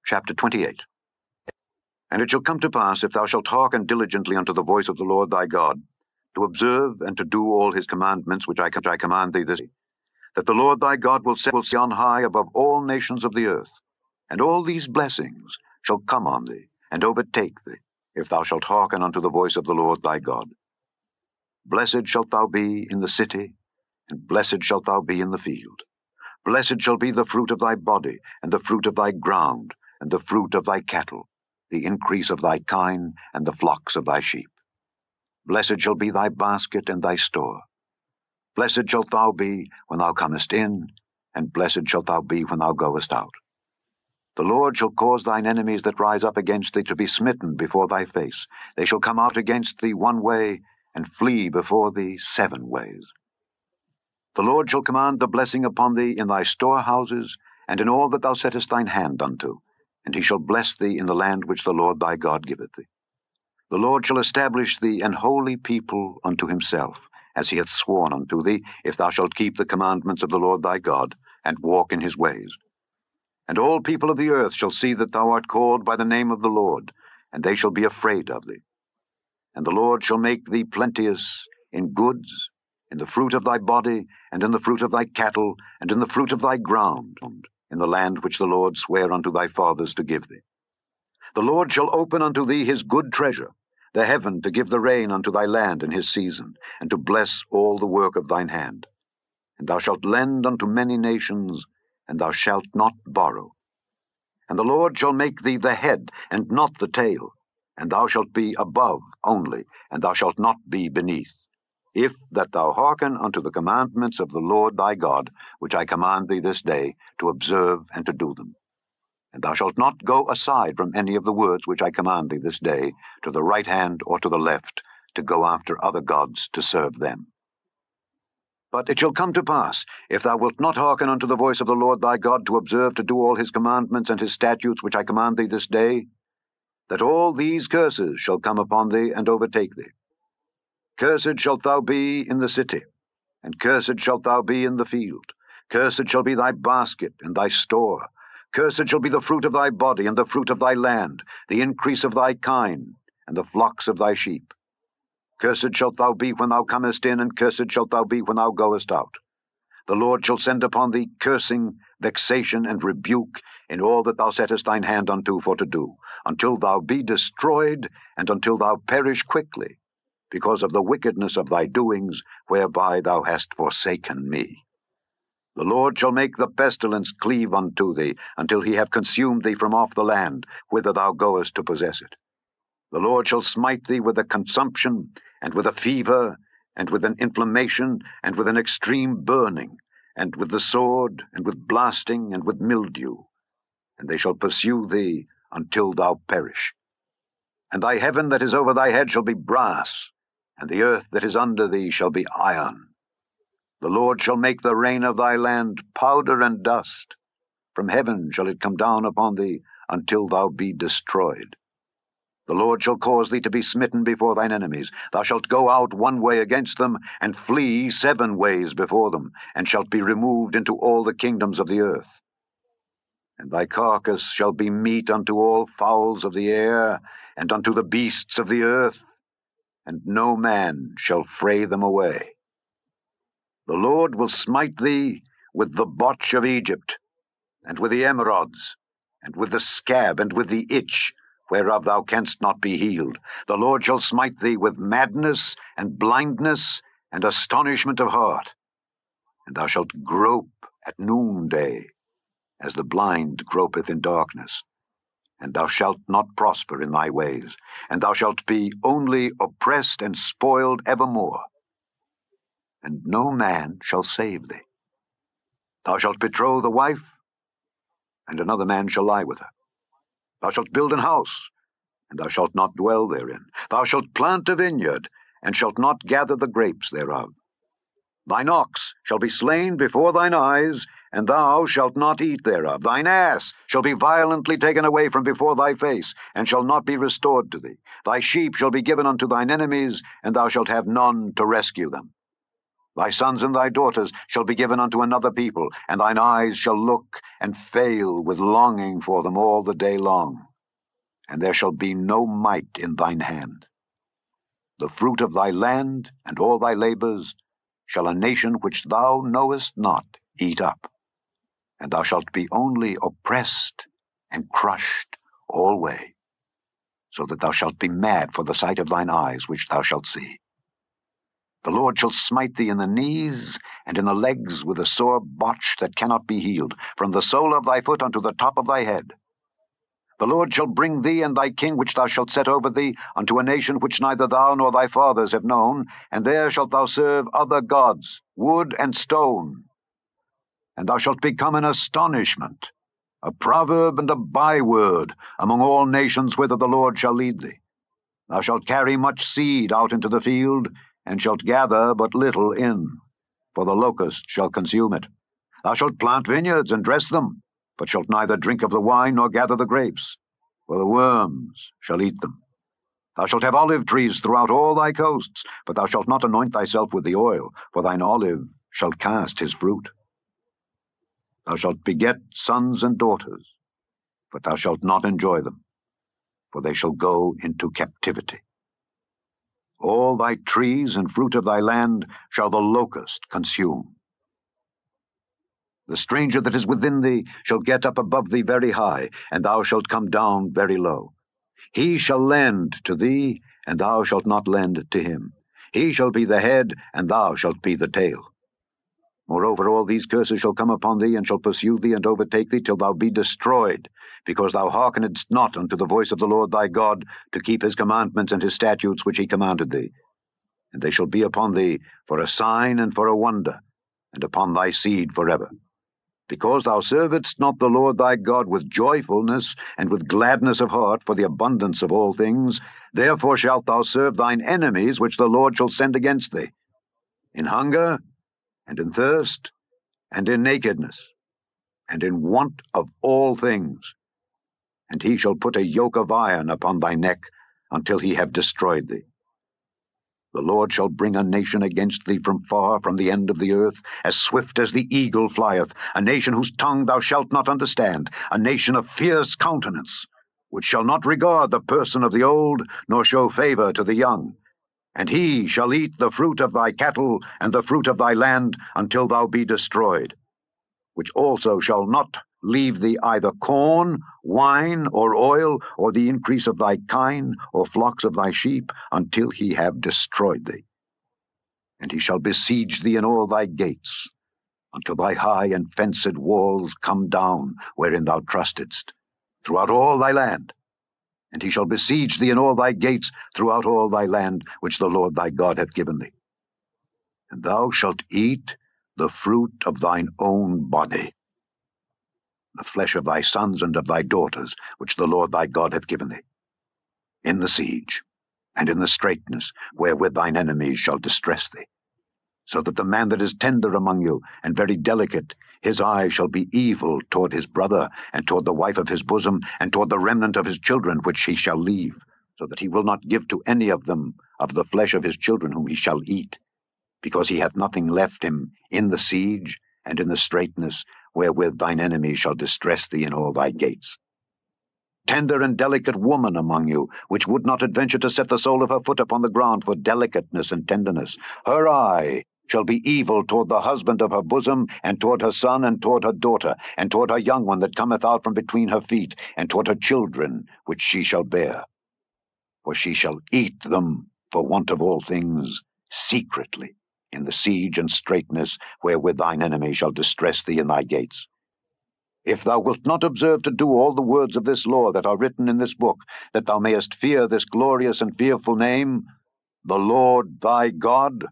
Chapter twenty-eight. And it shall come to pass, if thou shalt hearken diligently unto the voice of the Lord thy God, to observe and to do all his commandments which I, which I command thee this day, that the Lord thy God will set thee on high above all nations of the earth, and all these blessings shall come on thee, and overtake thee, if thou shalt hearken unto the voice of the Lord thy God. Blessed shalt thou be in the city, and blessed shalt thou be in the field. Blessed shall be the fruit of thy body, and the fruit of thy ground, and the fruit of thy cattle, the increase of thy kine, and the flocks of thy sheep. Blessed shall be thy basket and thy store. Blessed shalt thou be when thou comest in, and blessed shalt thou be when thou goest out. The Lord shall cause thine enemies that rise up against thee to be smitten before thy face. They shall come out against thee one way, and flee before thee seven ways. The Lord shall command the blessing upon thee in thy storehouses, and in all that thou settest thine hand unto, and he shall bless thee in the land which the Lord thy God giveth thee. The Lord shall establish thee an holy people unto himself, as he hath sworn unto thee, if thou shalt keep the commandments of the Lord thy God, and walk in his ways. And all people of the earth shall see that thou art called by the name of the Lord, and they shall be afraid of thee. And the Lord shall make thee plenteous in goods, in the fruit of thy body, and in the fruit of thy cattle, and in the fruit of thy ground, in the land which the Lord sware unto thy fathers to give thee. The Lord shall open unto thee his good treasure, the heaven to give the rain unto thy land in his season, and to bless all the work of thine hand. And thou shalt lend unto many nations, and thou shalt not borrow. And the Lord shall make thee the head, and not the tail, and thou shalt be above only, and thou shalt not be beneath. If that thou hearken unto the commandments of the Lord thy God, which I command thee this day, to observe and to do them. And thou shalt not go aside from any of the words which I command thee this day, to the right hand or to the left, to go after other gods to serve them. But it shall come to pass, if thou wilt not hearken unto the voice of the Lord thy God, to observe to do all his commandments and his statutes which I command thee this day, that all these curses shall come upon thee and overtake thee. Cursed shalt thou be in the city, and cursed shalt thou be in the field. Cursed shall be thy basket and thy store. Cursed shall be the fruit of thy body, and the fruit of thy land, the increase of thy kine, and the flocks of thy sheep. Cursed shalt thou be when thou comest in, and cursed shalt thou be when thou goest out. The Lord shall send upon thee cursing, vexation, and rebuke in all that thou settest thine hand unto for to do, until thou be destroyed, and until thou perish quickly, because of the wickedness of thy doings, whereby thou hast forsaken me. The Lord shall make the pestilence cleave unto thee, until he have consumed thee from off the land, whither thou goest to possess it. The Lord shall smite thee with a consumption, and with a fever, and with an inflammation, and with an extreme burning, and with the sword, and with blasting, and with mildew. And they shall pursue thee until thou perish. And thy heaven that is over thy head shall be brass, and the earth that is under thee shall be iron. The Lord shall make the rain of thy land powder and dust. From heaven shall it come down upon thee until thou be destroyed. The Lord shall cause thee to be smitten before thine enemies. Thou shalt go out one way against them, and flee seven ways before them, and shalt be removed into all the kingdoms of the earth. And thy carcass shall be meat unto all fowls of the air, and unto the beasts of the earth, and no man shall fray them away. The Lord will smite thee with the botch of Egypt, and with the emerods, and with the scab, and with the itch, whereof thou canst not be healed. The Lord shall smite thee with madness, and blindness, and astonishment of heart. And thou shalt grope at noonday, as the blind gropeth in darkness. And thou shalt not prosper in thy ways, and thou shalt be only oppressed and spoiled evermore. And no man shall save thee. Thou shalt betroth a wife, and another man shall lie with her. Thou shalt build an house, and thou shalt not dwell therein. Thou shalt plant a vineyard, and shalt not gather the grapes thereof. Thine ox shall be slain before thine eyes, and thou shalt not eat thereof. Thine ass shall be violently taken away from before thy face, and shall not be restored to thee. Thy sheep shall be given unto thine enemies, and thou shalt have none to rescue them. Thy sons and thy daughters shall be given unto another people, and thine eyes shall look and fail with longing for them all the day long. And there shall be no might in thine hand. The fruit of thy land and all thy labors shall a nation which thou knowest not eat up, and thou shalt be only oppressed and crushed alway, so that thou shalt be mad for the sight of thine eyes which thou shalt see. The Lord shall smite thee in the knees and in the legs with a sore botch that cannot be healed, from the sole of thy foot unto the top of thy head. The Lord shall bring thee and thy king which thou shalt set over thee unto a nation which neither thou nor thy fathers have known, and there shalt thou serve other gods, wood and stone. And thou shalt become an astonishment, a proverb and a byword among all nations whither the Lord shall lead thee. Thou shalt carry much seed out into the field, and shalt gather but little in, for the locust shall consume it. Thou shalt plant vineyards and dress them, but shalt neither drink of the wine nor gather the grapes, for the worms shall eat them. Thou shalt have olive trees throughout all thy coasts, but thou shalt not anoint thyself with the oil, for thine olive shall cast his fruit. Thou shalt beget sons and daughters, but thou shalt not enjoy them, for they shall go into captivity. All thy trees and fruit of thy land shall the locust consume. The stranger that is within thee shall get up above thee very high, and thou shalt come down very low. He shall lend to thee, and thou shalt not lend to him. He shall be the head, and thou shalt be the tail. Moreover, all these curses shall come upon thee, and shall pursue thee, and overtake thee, till thou be destroyed, because thou hearkenedst not unto the voice of the Lord thy God, to keep his commandments and his statutes which he commanded thee. And they shall be upon thee for a sign and for a wonder, and upon thy seed forever. Because thou servedst not the Lord thy God with joyfulness and with gladness of heart for the abundance of all things, therefore shalt thou serve thine enemies which the Lord shall send against thee, in hunger, and in thirst, and in nakedness, and in want of all things. And he shall put a yoke of iron upon thy neck until he have destroyed thee. The Lord shall bring a nation against thee from far, from the end of the earth, as swift as the eagle flieth, a nation whose tongue thou shalt not understand, a nation of fierce countenance, which shall not regard the person of the old, nor show favour to the young. And he shall eat the fruit of thy cattle and the fruit of thy land until thou be destroyed, which also shall not leave thee either corn, wine, or oil, or the increase of thy kine, or flocks of thy sheep, until he have destroyed thee. And he shall besiege thee in all thy gates, until thy high and fenced walls come down, wherein thou trustedst, throughout all thy land. and he shall besiege thee in all thy gates throughout all thy land, which the Lord thy God hath given thee. And thou shalt eat the fruit of thine own body, the flesh of thy sons and of thy daughters, which the Lord thy God hath given thee, in the siege, and in the straitness, wherewith thine enemies shall distress thee. So that the man that is tender among you, and very delicate, his eye shall be evil toward his brother, and toward the wife of his bosom, and toward the remnant of his children, which he shall leave, so that he will not give to any of them of the flesh of his children whom he shall eat, because he hath nothing left him in the siege, and in the straitness, wherewith thine enemies shall distress thee in all thy gates. Tender and delicate woman among you, which would not adventure to set the sole of her foot upon the ground for delicateness and tenderness, her eye shall be evil toward the husband of her bosom, and toward her son, and toward her daughter, and toward her young one that cometh out from between her feet, and toward her children which she shall bear. For she shall eat them for want of all things secretly, in the siege and straitness wherewith thine enemy shall distress thee in thy gates. If thou wilt not observe to do all the words of this law that are written in this book, that thou mayest fear this glorious and fearful name, the Lord thy God,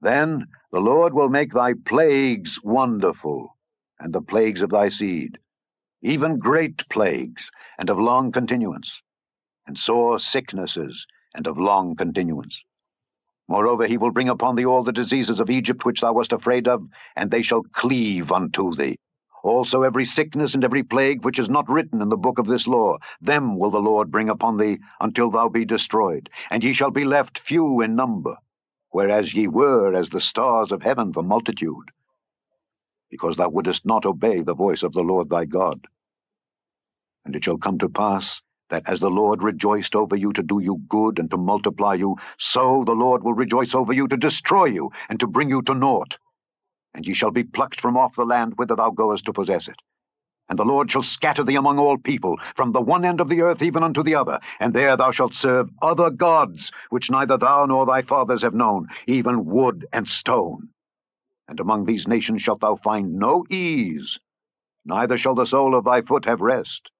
then the Lord will make thy plagues wonderful, and the plagues of thy seed, even great plagues, and of long continuance, and sore sicknesses, and of long continuance. Moreover, he will bring upon thee all the diseases of Egypt which thou wast afraid of, and they shall cleave unto thee. Also every sickness and every plague which is not written in the book of this law, them will the Lord bring upon thee until thou be destroyed, and ye shall be left few in number, whereas ye were as the stars of heaven for multitude, because thou wouldest not obey the voice of the Lord thy God. And it shall come to pass, that as the Lord rejoiced over you to do you good and to multiply you, so the Lord will rejoice over you to destroy you and to bring you to naught. And ye shall be plucked from off the land whither thou goest to possess it. And the Lord shall scatter thee among all people, from the one end of the earth even unto the other, and there thou shalt serve other gods, which neither thou nor thy fathers have known, even wood and stone. And among these nations shalt thou find no ease, neither shall the sole of thy foot have rest.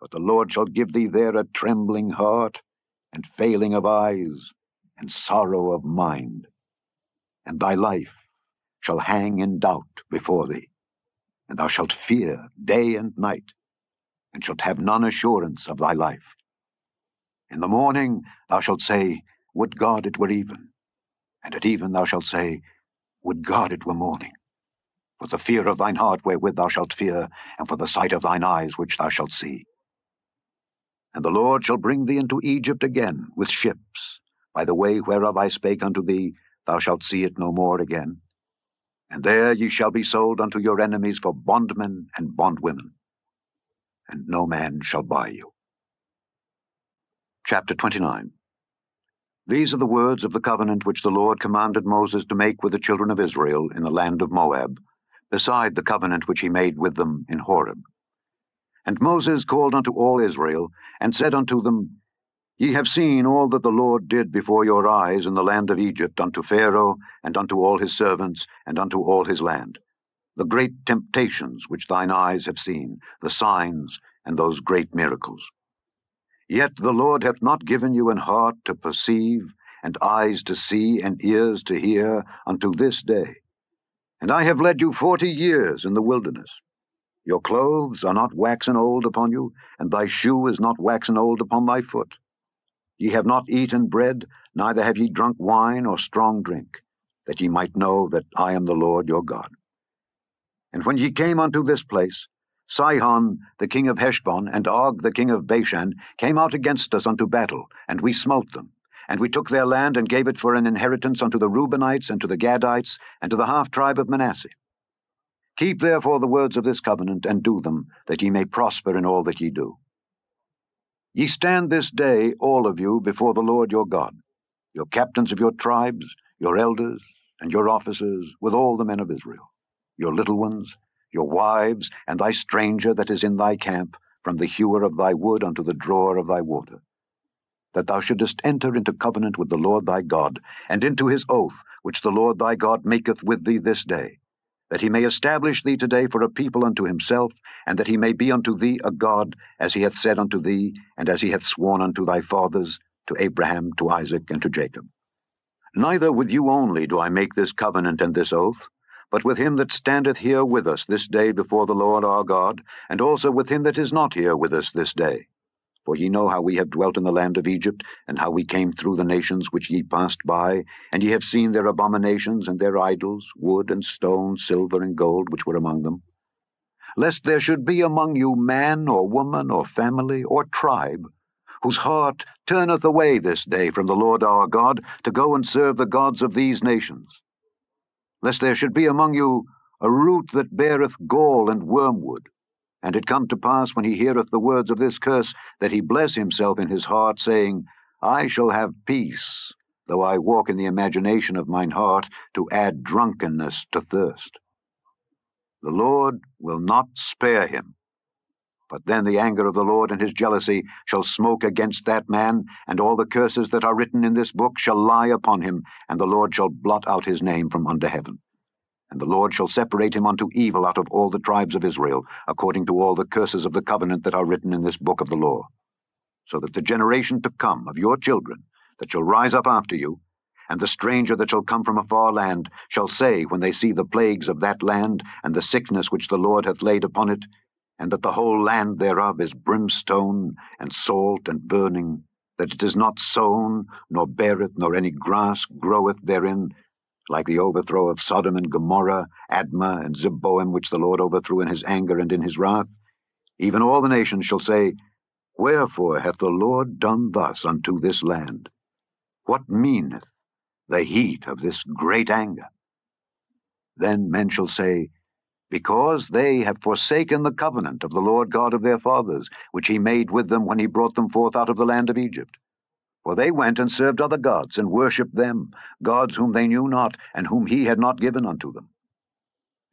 But the Lord shall give thee there a trembling heart, and failing of eyes, and sorrow of mind. And thy life shall hang in doubt before thee. And thou shalt fear day and night, and shalt have none assurance of thy life. In the morning thou shalt say, Would God it were even. And at even thou shalt say, Would God it were morning. For the fear of thine heart wherewith thou shalt fear, and for the sight of thine eyes which thou shalt see. And the Lord shall bring thee into Egypt again with ships. By the way whereof I spake unto thee, thou shalt see it no more again. And there ye shall be sold unto your enemies for bondmen and bondwomen, and no man shall buy you. Chapter twenty-nine. These are the words of the covenant which the Lord commanded Moses to make with the children of Israel in the land of Moab, beside the covenant which he made with them in Horeb. And Moses called unto all Israel, and said unto them, Ye have seen all that the Lord did before your eyes in the land of Egypt unto Pharaoh, and unto all his servants, and unto all his land, the great temptations which thine eyes have seen, the signs, and those great miracles. Yet the Lord hath not given you an heart to perceive, and eyes to see, and ears to hear, unto this day. And I have led you forty years in the wilderness. Your clothes are not waxen old upon you, and thy shoe is not waxen old upon thy foot. Ye have not eaten bread, neither have ye drunk wine or strong drink, that ye might know that I am the Lord your God. And when ye came unto this place, Sihon the king of Heshbon, and Og the king of Bashan, came out against us unto battle, and we smote them. And we took their land, and gave it for an inheritance unto the Reubenites, and to the Gadites, and to the half-tribe of Manasseh. Keep therefore the words of this covenant, and do them, that ye may prosper in all that ye do. Ye stand this day, all of you, before the Lord your God, your captains of your tribes, your elders, and your officers, with all the men of Israel, your little ones, your wives, and thy stranger that is in thy camp, from the hewer of thy wood unto the drawer of thy water, that thou shouldest enter into covenant with the Lord thy God, and into his oath, which the Lord thy God maketh with thee this day, that he may establish thee today for a people unto himself, and that he may be unto thee a God, as he hath said unto thee, and as he hath sworn unto thy fathers, to Abraham, to Isaac, and to Jacob. Neither with you only do I make this covenant and this oath, but with him that standeth here with us this day before the Lord our God, and also with him that is not here with us this day. For ye know how we have dwelt in the land of Egypt, and how we came through the nations which ye passed by, and ye have seen their abominations and their idols, wood and stone, silver and gold, which were among them. Lest there should be among you man or woman or family or tribe, whose heart turneth away this day from the Lord our God, to go and serve the gods of these nations. Lest there should be among you a root that beareth gall and wormwood, and it come to pass, when he heareth the words of this curse, that he bless himself in his heart, saying, I shall have peace, though I walk in the imagination of mine heart, to add drunkenness to thirst. The Lord will not spare him. But then the anger of the Lord and his jealousy shall smoke against that man, and all the curses that are written in this book shall lie upon him, and the Lord shall blot out his name from under heaven. And the Lord shall separate him unto evil out of all the tribes of Israel, according to all the curses of the covenant that are written in this book of the law. So that the generation to come of your children, that shall rise up after you, and the stranger that shall come from a far land, shall say, when they see the plagues of that land, and the sickness which the Lord hath laid upon it, and that the whole land thereof is brimstone, and salt, and burning, that it is not sown, nor beareth, nor any grass groweth therein, like the overthrow of Sodom and Gomorrah, Admah and Zeboim, which the Lord overthrew in his anger and in his wrath, even all the nations shall say, Wherefore hath the Lord done thus unto this land? What meaneth the heat of this great anger? Then men shall say, Because they have forsaken the covenant of the Lord God of their fathers, which he made with them when he brought them forth out of the land of Egypt. For they went and served other gods, and worshipped them, gods whom they knew not, and whom he had not given unto them.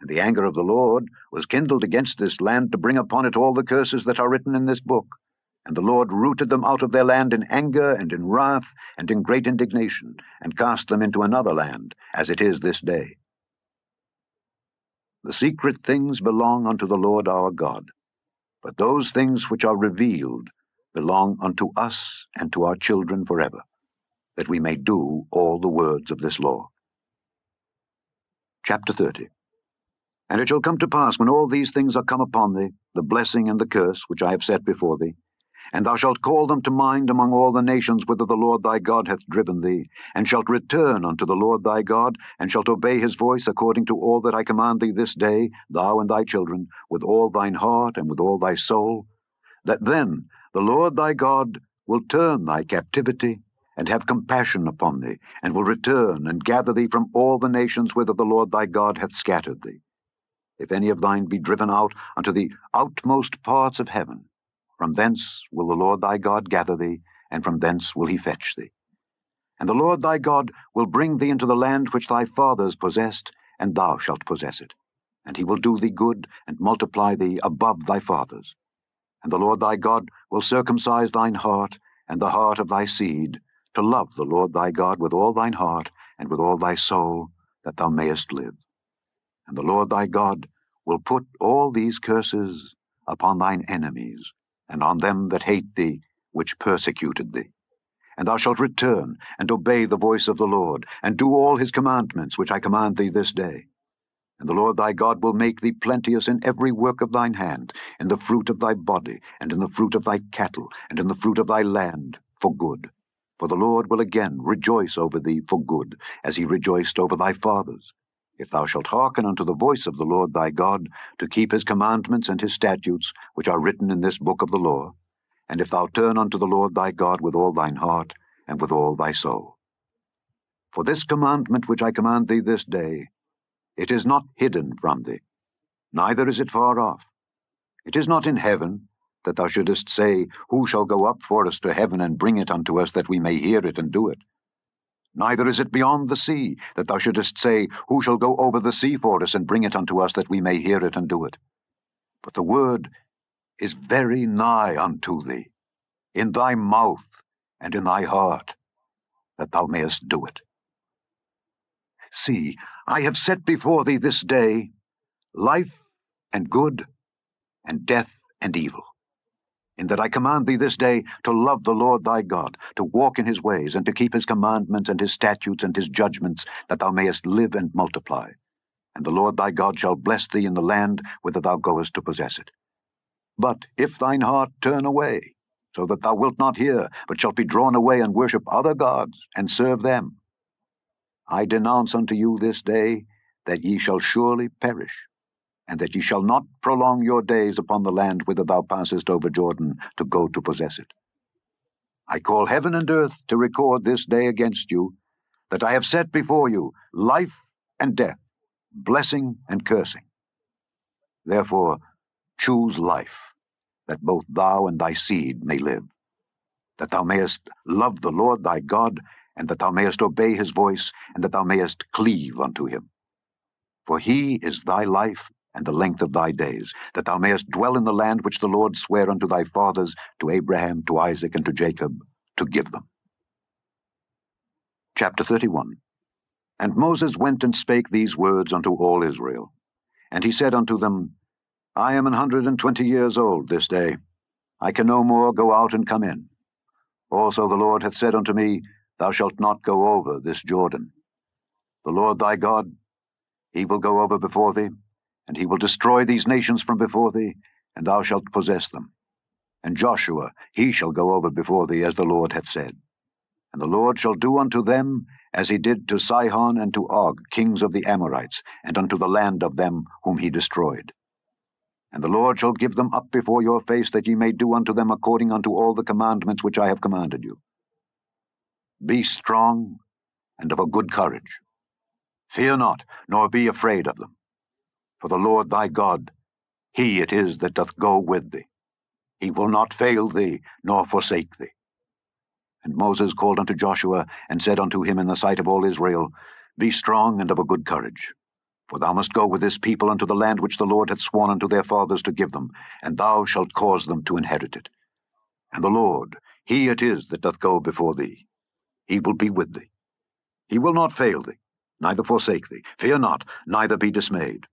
And the anger of the Lord was kindled against this land, to bring upon it all the curses that are written in this book. And the Lord rooted them out of their land in anger, and in wrath, and in great indignation, and cast them into another land, as it is this day. The secret things belong unto the Lord our God, but those things which are revealed belong unto us and to our children forever, that we may do all the words of this law. Chapter thirty. And it shall come to pass, when all these things are come upon thee, the blessing and the curse which I have set before thee, and thou shalt call them to mind among all the nations whither the Lord thy God hath driven thee, and shalt return unto the Lord thy God, and shalt obey his voice according to all that I command thee this day, thou and thy children, with all thine heart and with all thy soul, that then the Lord thy God will turn thy captivity, and have compassion upon thee, and will return and gather thee from all the nations whither the Lord thy God hath scattered thee. If any of thine be driven out unto the outmost parts of heaven, from thence will the Lord thy God gather thee, and from thence will he fetch thee. And the Lord thy God will bring thee into the land which thy fathers possessed, and thou shalt possess it. And he will do thee good, and multiply thee above thy fathers. And the Lord thy God will circumcise thine heart, and the heart of thy seed, to love the Lord thy God with all thine heart, and with all thy soul, that thou mayest live. And the Lord thy God will put all these curses upon thine enemies, and on them that hate thee, which persecuted thee. And thou shalt return, and obey the voice of the Lord, and do all his commandments, which I command thee this day. And the Lord thy God will make thee plenteous in every work of thine hand, in the fruit of thy body, and in the fruit of thy cattle, and in the fruit of thy land, for good. For the Lord will again rejoice over thee for good, as he rejoiced over thy fathers, if thou shalt hearken unto the voice of the Lord thy God, to keep his commandments and his statutes, which are written in this book of the law, and if thou turn unto the Lord thy God with all thine heart, and with all thy soul. For this commandment which I command thee this day, it is not hidden from thee, neither is it far off. It is not in heaven, that thou shouldest say, Who shall go up for us to heaven, and bring it unto us, that we may hear it and do it? Neither is it beyond the sea, that thou shouldest say, Who shall go over the sea for us, and bring it unto us, that we may hear it and do it? But the word is very nigh unto thee, in thy mouth and in thy heart, that thou mayest do it. See, I have set before thee this day life and good, and death and evil. In that I command thee this day to love the Lord thy God, to walk in his ways, and to keep his commandments and his statutes and his judgments, that thou mayest live and multiply. And the Lord thy God shall bless thee in the land whither thou goest to possess it. But if thine heart turn away, so that thou wilt not hear, but shalt be drawn away and worship other gods, and serve them, I denounce unto you this day that ye shall surely perish, and that ye shall not prolong your days upon the land whither thou passest over Jordan to go to possess it. I call heaven and earth to record this day against you, that I have set before you life and death, blessing and cursing. Therefore choose life, that both thou and thy seed may live, that thou mayest love the Lord thy God, and that thou mayest obey his voice, and that thou mayest cleave unto him. For he is thy life and the length of thy days, that thou mayest dwell in the land which the Lord sware unto thy fathers, to Abraham, to Isaac, and to Jacob, to give them. Chapter thirty-one. And Moses went and spake these words unto all Israel. And he said unto them, I am an hundred and twenty years old this day. I can no more go out and come in. Also the Lord hath said unto me, Thou shalt not go over this Jordan. The Lord thy God, he will go over before thee, and he will destroy these nations from before thee, and thou shalt possess them. And Joshua, he shall go over before thee, as the Lord hath said. And the Lord shall do unto them as he did to Sihon and to Og, kings of the Amorites, and unto the land of them whom he destroyed. And the Lord shall give them up before your face, that ye may do unto them according unto all the commandments which I have commanded you. Be strong and of a good courage. Fear not, nor be afraid of them. For the Lord thy God, he it is that doth go with thee. He will not fail thee, nor forsake thee. And Moses called unto Joshua, and said unto him in the sight of all Israel, Be strong and of a good courage. For thou must go with this people unto the land which the Lord hath sworn unto their fathers to give them, and thou shalt cause them to inherit it. And the Lord, he it is that doth go before thee. He will be with thee. He will not fail thee, neither forsake thee. Fear not, neither be dismayed.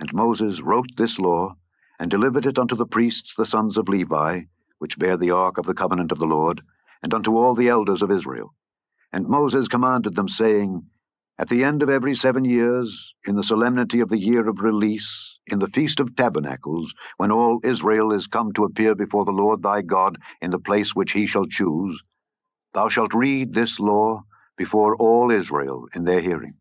And Moses wrote this law, and delivered it unto the priests, the sons of Levi, which bear the ark of the covenant of the Lord, and unto all the elders of Israel. And Moses commanded them, saying, At the end of every seven years, in the solemnity of the year of release, in the Feast of Tabernacles, when all Israel is come to appear before the Lord thy God in the place which he shall choose, thou shalt read this law before all Israel in their hearing.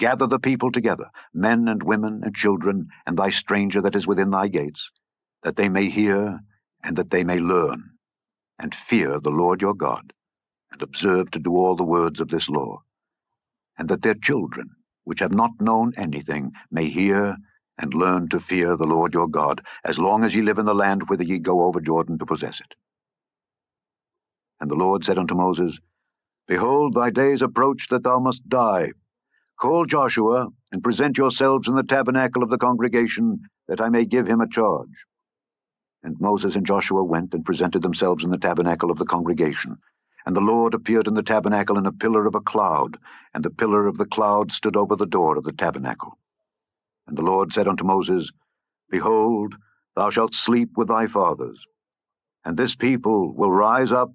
Gather the people together, men and women and children, and thy stranger that is within thy gates, that they may hear, and that they may learn, and fear the Lord your God, and observe to do all the words of this law, and that their children, which have not known anything, may hear and learn to fear the Lord your God, as long as ye live in the land whither ye go over Jordan to possess it. And the Lord said unto Moses, Behold, thy days approach that thou must die. Call Joshua, and present yourselves in the tabernacle of the congregation, that I may give him a charge. And Moses and Joshua went and presented themselves in the tabernacle of the congregation. And the Lord appeared in the tabernacle in a pillar of a cloud, and the pillar of the cloud stood over the door of the tabernacle. And the Lord said unto Moses, Behold, thou shalt sleep with thy fathers, and this people will rise up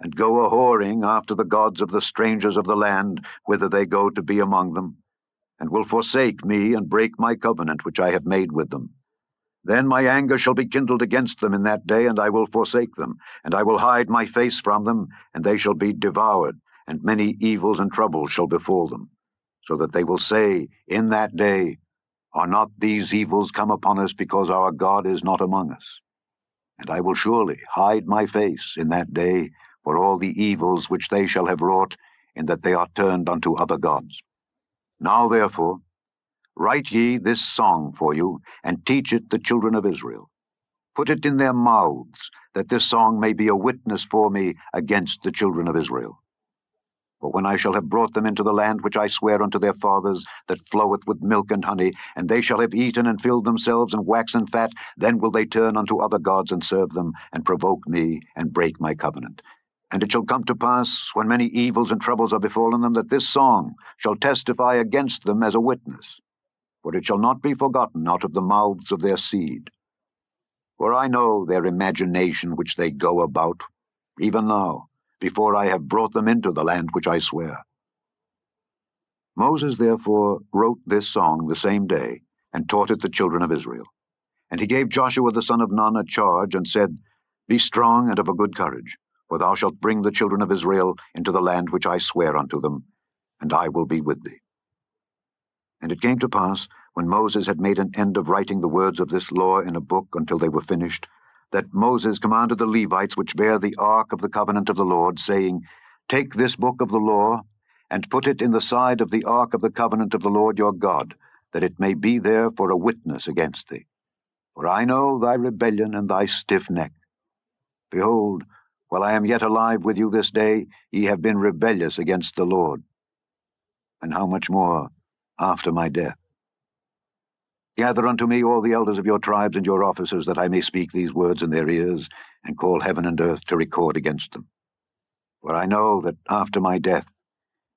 and go a-whoring after the gods of the strangers of the land, whither they go to be among them, and will forsake me and break my covenant which I have made with them. Then my anger shall be kindled against them in that day, and I will forsake them, and I will hide my face from them, and they shall be devoured, and many evils and troubles shall befall them, so that they will say in that day, Are not these evils come upon us, because our God is not among us? And I will surely hide my face in that day, for all the evils which they shall have wrought, in that they are turned unto other gods. Now therefore, write ye this song for you, and teach it the children of Israel. Put it in their mouths, that this song may be a witness for me against the children of Israel. For when I shall have brought them into the land which I swear unto their fathers, that floweth with milk and honey, and they shall have eaten and filled themselves and waxen fat, then will they turn unto other gods and serve them, and provoke me, and break my covenant. And it shall come to pass, when many evils and troubles are befallen them, that this song shall testify against them as a witness. for it shall not be forgotten out of the mouths of their seed. For I know their imagination which they go about, even now, before I have brought them into the land which I swear. Moses therefore wrote this song the same day, and taught it the children of Israel. And he gave Joshua the son of Nun a charge, and said, Be strong and of a good courage, for thou shalt bring the children of Israel into the land which I swear unto them, and I will be with thee. And it came to pass, when Moses had made an end of writing the words of this law in a book until they were finished, that Moses commanded the Levites which bear the ark of the covenant of the Lord, saying, Take this book of the law, and put it in the side of the ark of the covenant of the Lord your God, that it may be there for a witness against thee. For I know thy rebellion and thy stiff neck. Behold, while I am yet alive with you this day, ye have been rebellious against the Lord. And how much more after my death? Gather unto me all the elders of your tribes and your officers, that I may speak these words in their ears, and call heaven and earth to record against them. For I know that after my death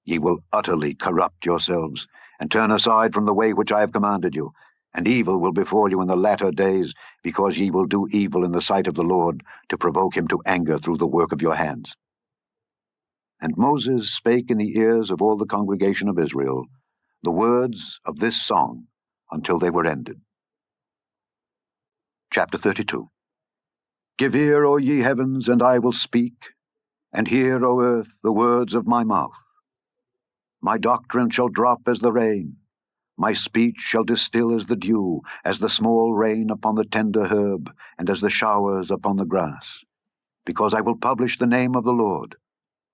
ye will utterly corrupt yourselves, and turn aside from the way which I have commanded you, and evil will befall you in the latter days, because ye will do evil in the sight of the Lord, to provoke him to anger through the work of your hands. And Moses spake in the ears of all the congregation of Israel the words of this song, until they were ended. Chapter thirty-two. Give ear, O ye heavens, and I will speak, and hear, O earth, the words of my mouth. My doctrine shall drop as the rain, my speech shall distill as the dew, as the small rain upon the tender herb, and as the showers upon the grass. Because I will publish the name of the Lord.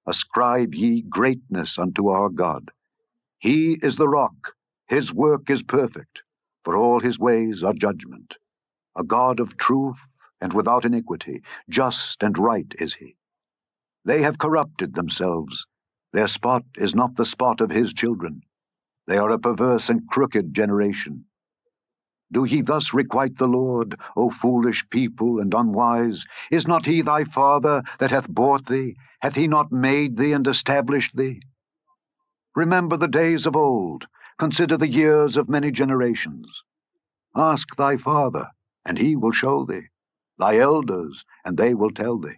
Ascribe ye greatness unto our God. He is the rock, his work is perfect, for all his ways are judgment. A God of truth and without iniquity, just and right is he. They have corrupted themselves. Their spot is not the spot of his children. They are a perverse and crooked generation. Do ye thus requite the Lord, O foolish people and unwise? Is not he thy father that hath bought thee? Hath he not made thee and established thee? Remember the days of old. Consider the years of many generations. Ask thy father, and he will show thee, thy elders, and they will tell thee.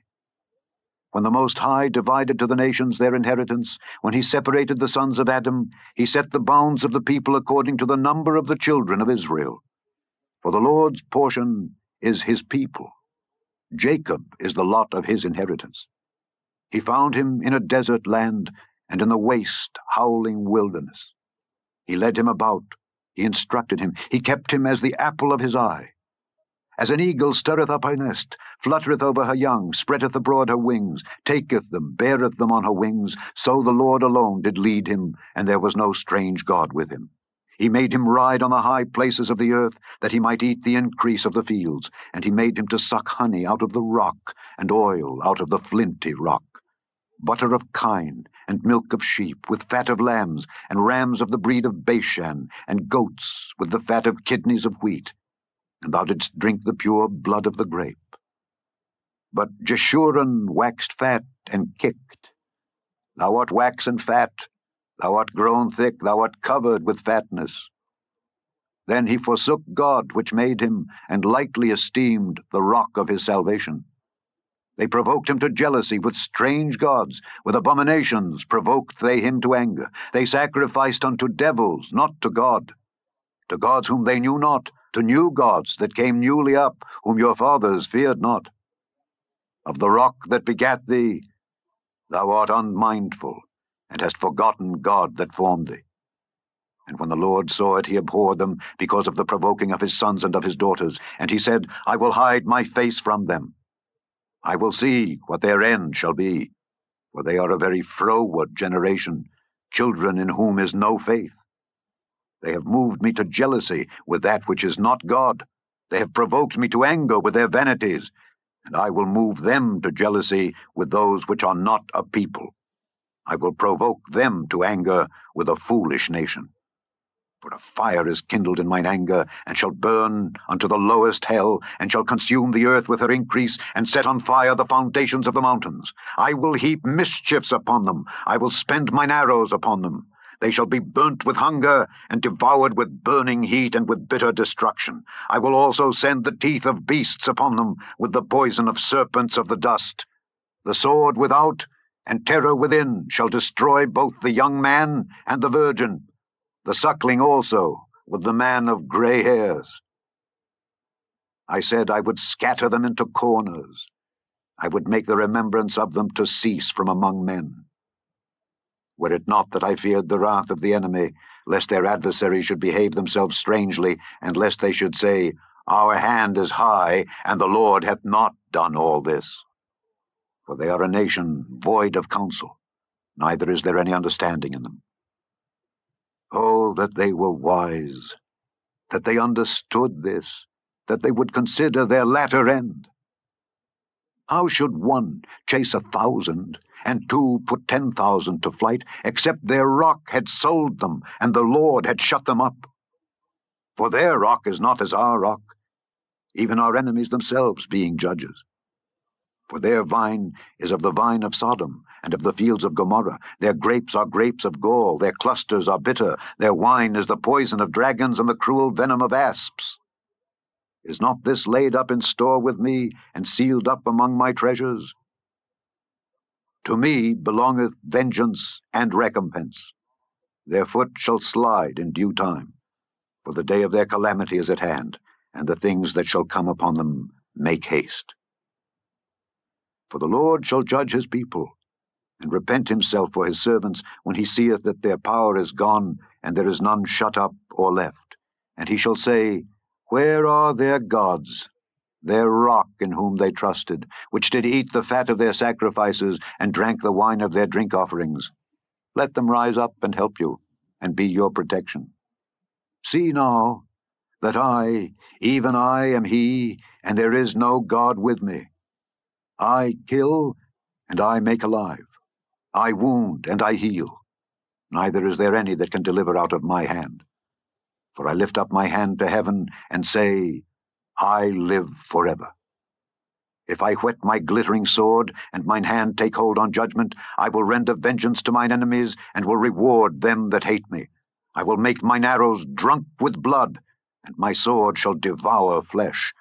When the Most High divided to the nations their inheritance, when he separated the sons of Adam, he set the bounds of the people according to the number of the children of Israel. For the Lord's portion is his people. Jacob is the lot of his inheritance. He found him in a desert land, and in the waste, howling wilderness. He led him about, he instructed him, he kept him as the apple of his eye. As an eagle stirreth up her nest, fluttereth over her young, spreadeth abroad her wings, taketh them, beareth them on her wings, so the Lord alone did lead him, and there was no strange God with him. He made him ride on the high places of the earth, that he might eat the increase of the fields, and he made him to suck honey out of the rock, and oil out of the flinty rock. Butter of kine, and milk of sheep, with fat of lambs, and rams of the breed of Bashan, and goats, with the fat of kidneys of wheat. And thou didst drink the pure blood of the grape. But Jeshurun waxed fat, and kicked. Thou art waxen fat, thou art grown thick, thou art covered with fatness. Then he forsook God which made him, and lightly esteemed the rock of his salvation. They provoked him to jealousy with strange gods, with abominations provoked they him to anger. They sacrificed unto devils, not to God, to gods whom they knew not, to new gods that came newly up, whom your fathers feared not. Of the rock that begat thee, thou art unmindful, and hast forgotten God that formed thee. And when the Lord saw it, he abhorred them, because of the provoking of his sons and of his daughters. And he said, I will hide my face from them. I will see what their end shall be, for they are a very froward generation, children in whom is no faith. They have moved me to jealousy with that which is not God. They have provoked me to anger with their vanities, and I will move them to jealousy with those which are not a people. I will provoke them to anger with a foolish nation. For a fire is kindled in mine anger, and shall burn unto the lowest hell, and shall consume the earth with her increase, and set on fire the foundations of the mountains. I will heap mischiefs upon them, I will spend mine arrows upon them. They shall be burnt with hunger, and devoured with burning heat, and with bitter destruction. I will also send the teeth of beasts upon them, with the poison of serpents of the dust. The sword without, and terror within, shall destroy both the young man and the virgin, the suckling also, with the man of grey hairs. I said I would scatter them into corners. I would make the remembrance of them to cease from among men. Were it not that I feared the wrath of the enemy, lest their adversaries should behave themselves strangely, and lest they should say, Our hand is high, and the Lord hath not done all this. For they are a nation void of counsel, neither is there any understanding in them. Oh, that they were wise, that they understood this, that they would consider their latter end. How should one chase a thousand, and two put ten thousand to flight, except their rock had sold them, and the Lord had shut them up? For their rock is not as our rock, even our enemies themselves being judges. For their vine is of the vine of Sodom, and of the fields of Gomorrah. Their grapes are grapes of gall, their clusters are bitter, their wine is the poison of dragons and the cruel venom of asps. Is not this laid up in store with me, and sealed up among my treasures? To me belongeth vengeance and recompense. Their foot shall slide in due time, for the day of their calamity is at hand, and the things that shall come upon them make haste. For the Lord shall judge his people, and repent himself for his servants, when he seeth that their power is gone, and there is none shut up or left. And he shall say, Where are their gods, their rock in whom they trusted, which did eat the fat of their sacrifices, and drank the wine of their drink offerings? Let them rise up and help you, and be your protection. See now that I, even I, am he, and there is no God with me. I kill, and I make alive. I wound, and I heal. Neither is there any that can deliver out of my hand. For I lift up my hand to heaven, and say, I live forever. If I whet my glittering sword, and mine hand take hold on judgment, I will render vengeance to mine enemies, and will reward them that hate me. I will make mine arrows drunk with blood, and my sword shall devour flesh,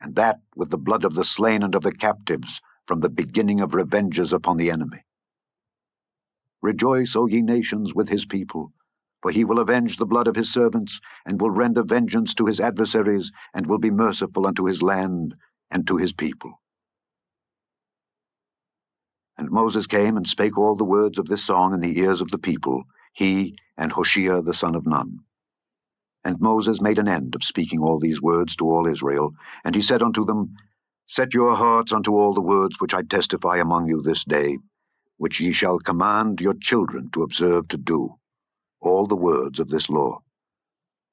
and that with the blood of the slain and of the captives, from the beginning of revenges upon the enemy. Rejoice, O ye nations, with his people, for he will avenge the blood of his servants, and will render vengeance to his adversaries, and will be merciful unto his land and to his people. And Moses came and spake all the words of this song in the ears of the people, he and Hoshea the son of Nun. And Moses made an end of speaking all these words to all Israel, and he said unto them, Set your hearts unto all the words which I testify among you this day, which ye shall command your children to observe to do, all the words of this law.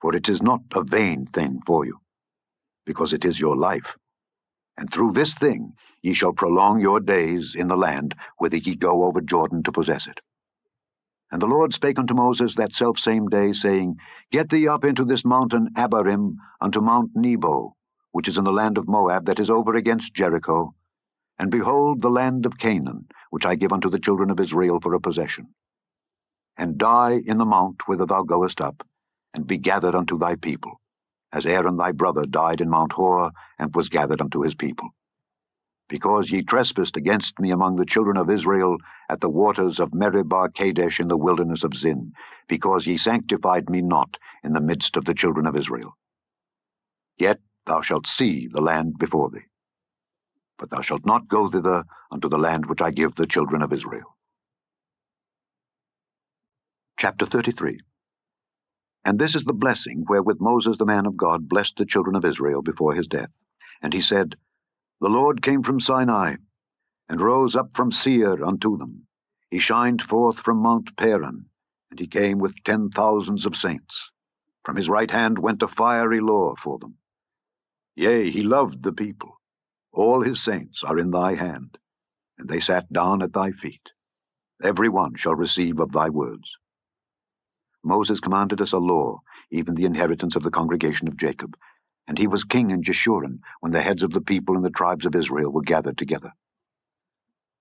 For it is not a vain thing for you, because it is your life. And through this thing ye shall prolong your days in the land, whither ye go over Jordan to possess it. And the Lord spake unto Moses that selfsame day, saying, Get thee up into this mountain Abarim, unto Mount Nebo, which is in the land of Moab, that is over against Jericho. And behold the land of Canaan, which I give unto the children of Israel for a possession. And die in the mount whither thou goest up, and be gathered unto thy people, as Aaron thy brother died in Mount Hor, and was gathered unto his people. Because ye trespassed against me among the children of Israel at the waters of Meribah Kadesh in the wilderness of Zin, because ye sanctified me not in the midst of the children of Israel. Yet thou shalt see the land before thee, but thou shalt not go thither unto the land which I give the children of Israel. Chapter thirty-three. And this is the blessing wherewith Moses the man of God blessed the children of Israel before his death. And he said, The Lord came from Sinai, and rose up from Seir unto them. He shined forth from Mount Paran, and he came with ten thousands of saints. From his right hand went a fiery law for them. Yea, he loved the people. All his saints are in thy hand, and they sat down at thy feet. Every one shall receive of thy words. Moses commanded us a law, even the inheritance of the congregation of Jacob. And he was king in Jeshurun, when the heads of the people and the tribes of Israel were gathered together.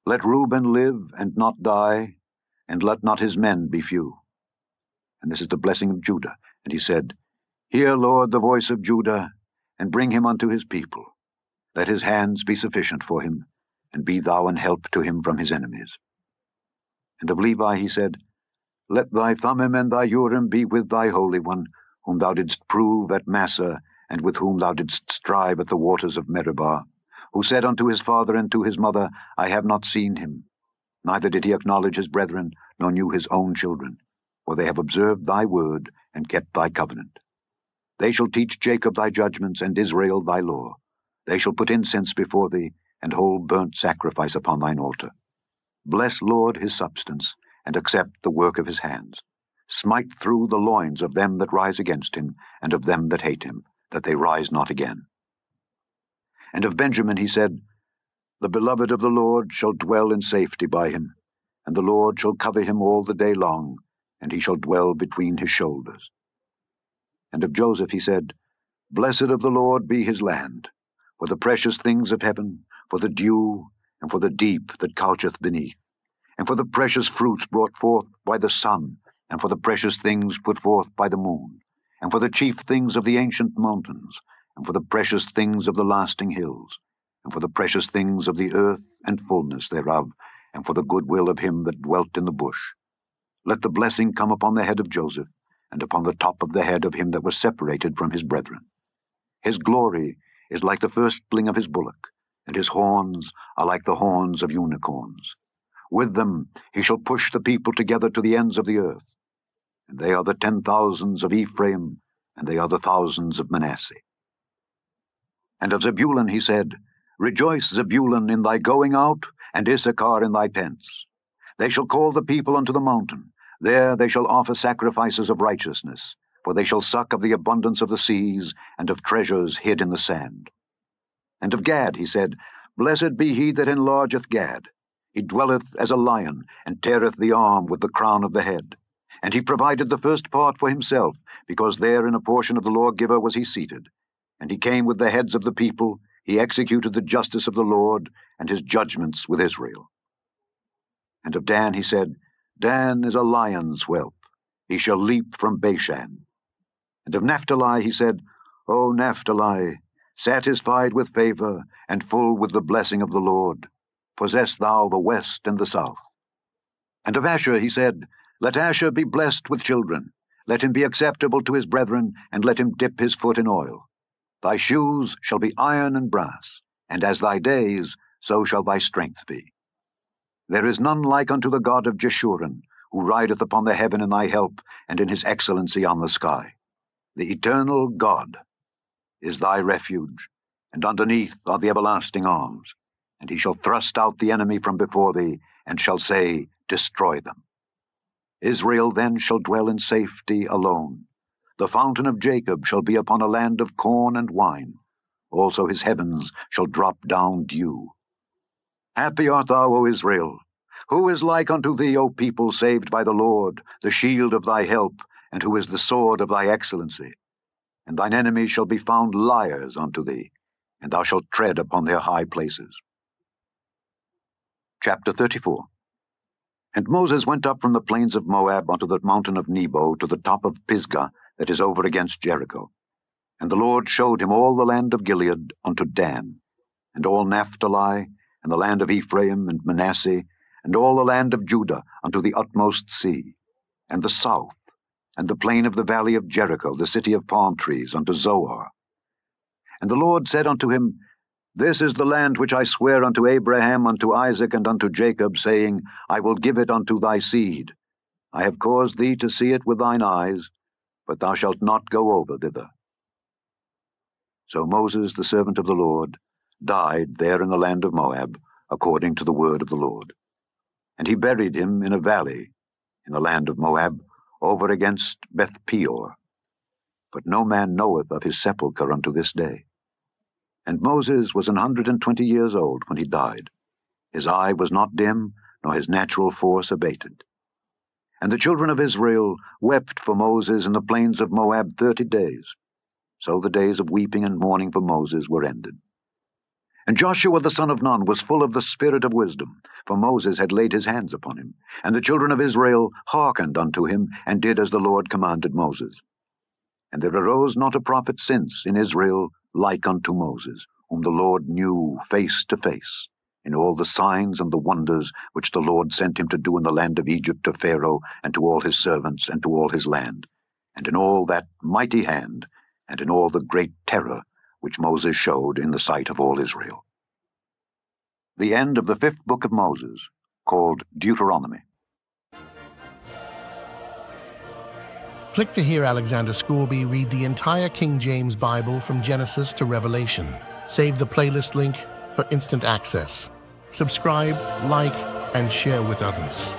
Let Reuben live, and not die, and let not his men be few. and this is the blessing of Judah. And he said, Hear, Lord, the voice of Judah, and bring him unto his people. Let his hands be sufficient for him, and be thou an help to him from his enemies. And of Levi he said, Let thy Thummim and thy Urim be with thy Holy One, whom thou didst prove at Massah, and with whom thou didst strive at the waters of Meribah, who said unto his father and to his mother, I have not seen him. Neither did he acknowledge his brethren, nor knew his own children, for they have observed thy word, and kept thy covenant. They shall teach Jacob thy judgments, and Israel thy law. They shall put incense before thee, and hold burnt sacrifice upon thine altar. Bless, Lord, his substance, and accept the work of his hands. Smite through the loins of them that rise against him, and of them that hate him, that they rise not again. And of Benjamin he said, The beloved of the Lord shall dwell in safety by him, and the Lord shall cover him all the day long, and he shall dwell between his shoulders. And of Joseph he said, Blessed of the Lord be his land, for the precious things of heaven, for the dew, and for the deep that coucheth beneath, and for the precious fruits brought forth by the sun, and for the precious things put forth by the moon, and for the chief things of the ancient mountains, and for the precious things of the lasting hills, and for the precious things of the earth and fullness thereof, and for the goodwill of him that dwelt in the bush. Let the blessing come upon the head of Joseph, and upon the top of the head of him that was separated from his brethren. His glory is like the firstling of his bullock, and his horns are like the horns of unicorns. With them he shall push the people together to the ends of the earth. And they are the ten thousands of Ephraim, and they are the thousands of Manasseh. And of Zebulun he said, Rejoice, Zebulun, in thy going out, and Issachar in thy tents. They shall call the people unto the mountain. There they shall offer sacrifices of righteousness, for they shall suck of the abundance of the seas, and of treasures hid in the sand. And of Gad he said, Blessed be he that enlargeth Gad. He dwelleth as a lion, and teareth the arm with the crown of the head. And he provided the first part for himself, because there in a portion of the lawgiver was he seated. And he came with the heads of the people, he executed the justice of the Lord, and his judgments with Israel. And of Dan he said, Dan is a lion's whelp, he shall leap from Bashan. And of Naphtali he said, O Naphtali, satisfied with favor, and full with the blessing of the Lord, possess thou the west and the south. And of Asher he said, Let Asher be blessed with children, let him be acceptable to his brethren, and let him dip his foot in oil. Thy shoes shall be iron and brass, and as thy days, so shall thy strength be. There is none like unto the God of Jeshurun, who rideth upon the heaven in thy help, and in his excellency on the sky. The eternal God is thy refuge, and underneath are the everlasting arms. And he shall thrust out the enemy from before thee, and shall say, Destroy them. Israel then shall dwell in safety alone. The fountain of Jacob shall be upon a land of corn and wine. Also his heavens shall drop down dew. Happy art thou, O Israel! Who is like unto thee, O people saved by the Lord, the shield of thy help, and who is the sword of thy excellency? And thine enemies shall be found liars unto thee, and thou shalt tread upon their high places. Chapter thirty-four. And Moses went up from the plains of Moab unto the mountain of Nebo, to the top of Pisgah, that is over against Jericho. And the Lord showed him all the land of Gilead unto Dan, and all Naphtali, and the land of Ephraim and Manasseh, and all the land of Judah unto the utmost sea, and the south, and the plain of the valley of Jericho, the city of palm trees, unto Zoar. And the Lord said unto him, This is the land which I swear unto Abraham, unto Isaac, and unto Jacob, saying, I will give it unto thy seed. I have caused thee to see it with thine eyes, but thou shalt not go over thither. So Moses, the servant of the Lord, died there in the land of Moab, according to the word of the Lord. And he buried him in a valley, in the land of Moab, over against Beth Peor. But no man knoweth of his sepulchre unto this day. And Moses was an hundred and twenty years old when he died. His eye was not dim, nor his natural force abated. And the children of Israel wept for Moses in the plains of Moab thirty days. So the days of weeping and mourning for Moses were ended. And Joshua the son of Nun was full of the spirit of wisdom, for Moses had laid his hands upon him. And the children of Israel hearkened unto him, and did as the Lord commanded Moses. And there arose not a prophet since in Israel like unto Moses, whom the Lord knew face to face, in all the signs and the wonders which the Lord sent him to do in the land of Egypt to Pharaoh, and to all his servants, and to all his land, and in all that mighty hand, and in all the great terror which Moses showed in the sight of all Israel. The end of the fifth book of Moses, called Deuteronomy. Click to hear Alexander Scourby read the entire King James Bible from Genesis to Revelation. Save the playlist link for instant access. Subscribe, like, and share with others.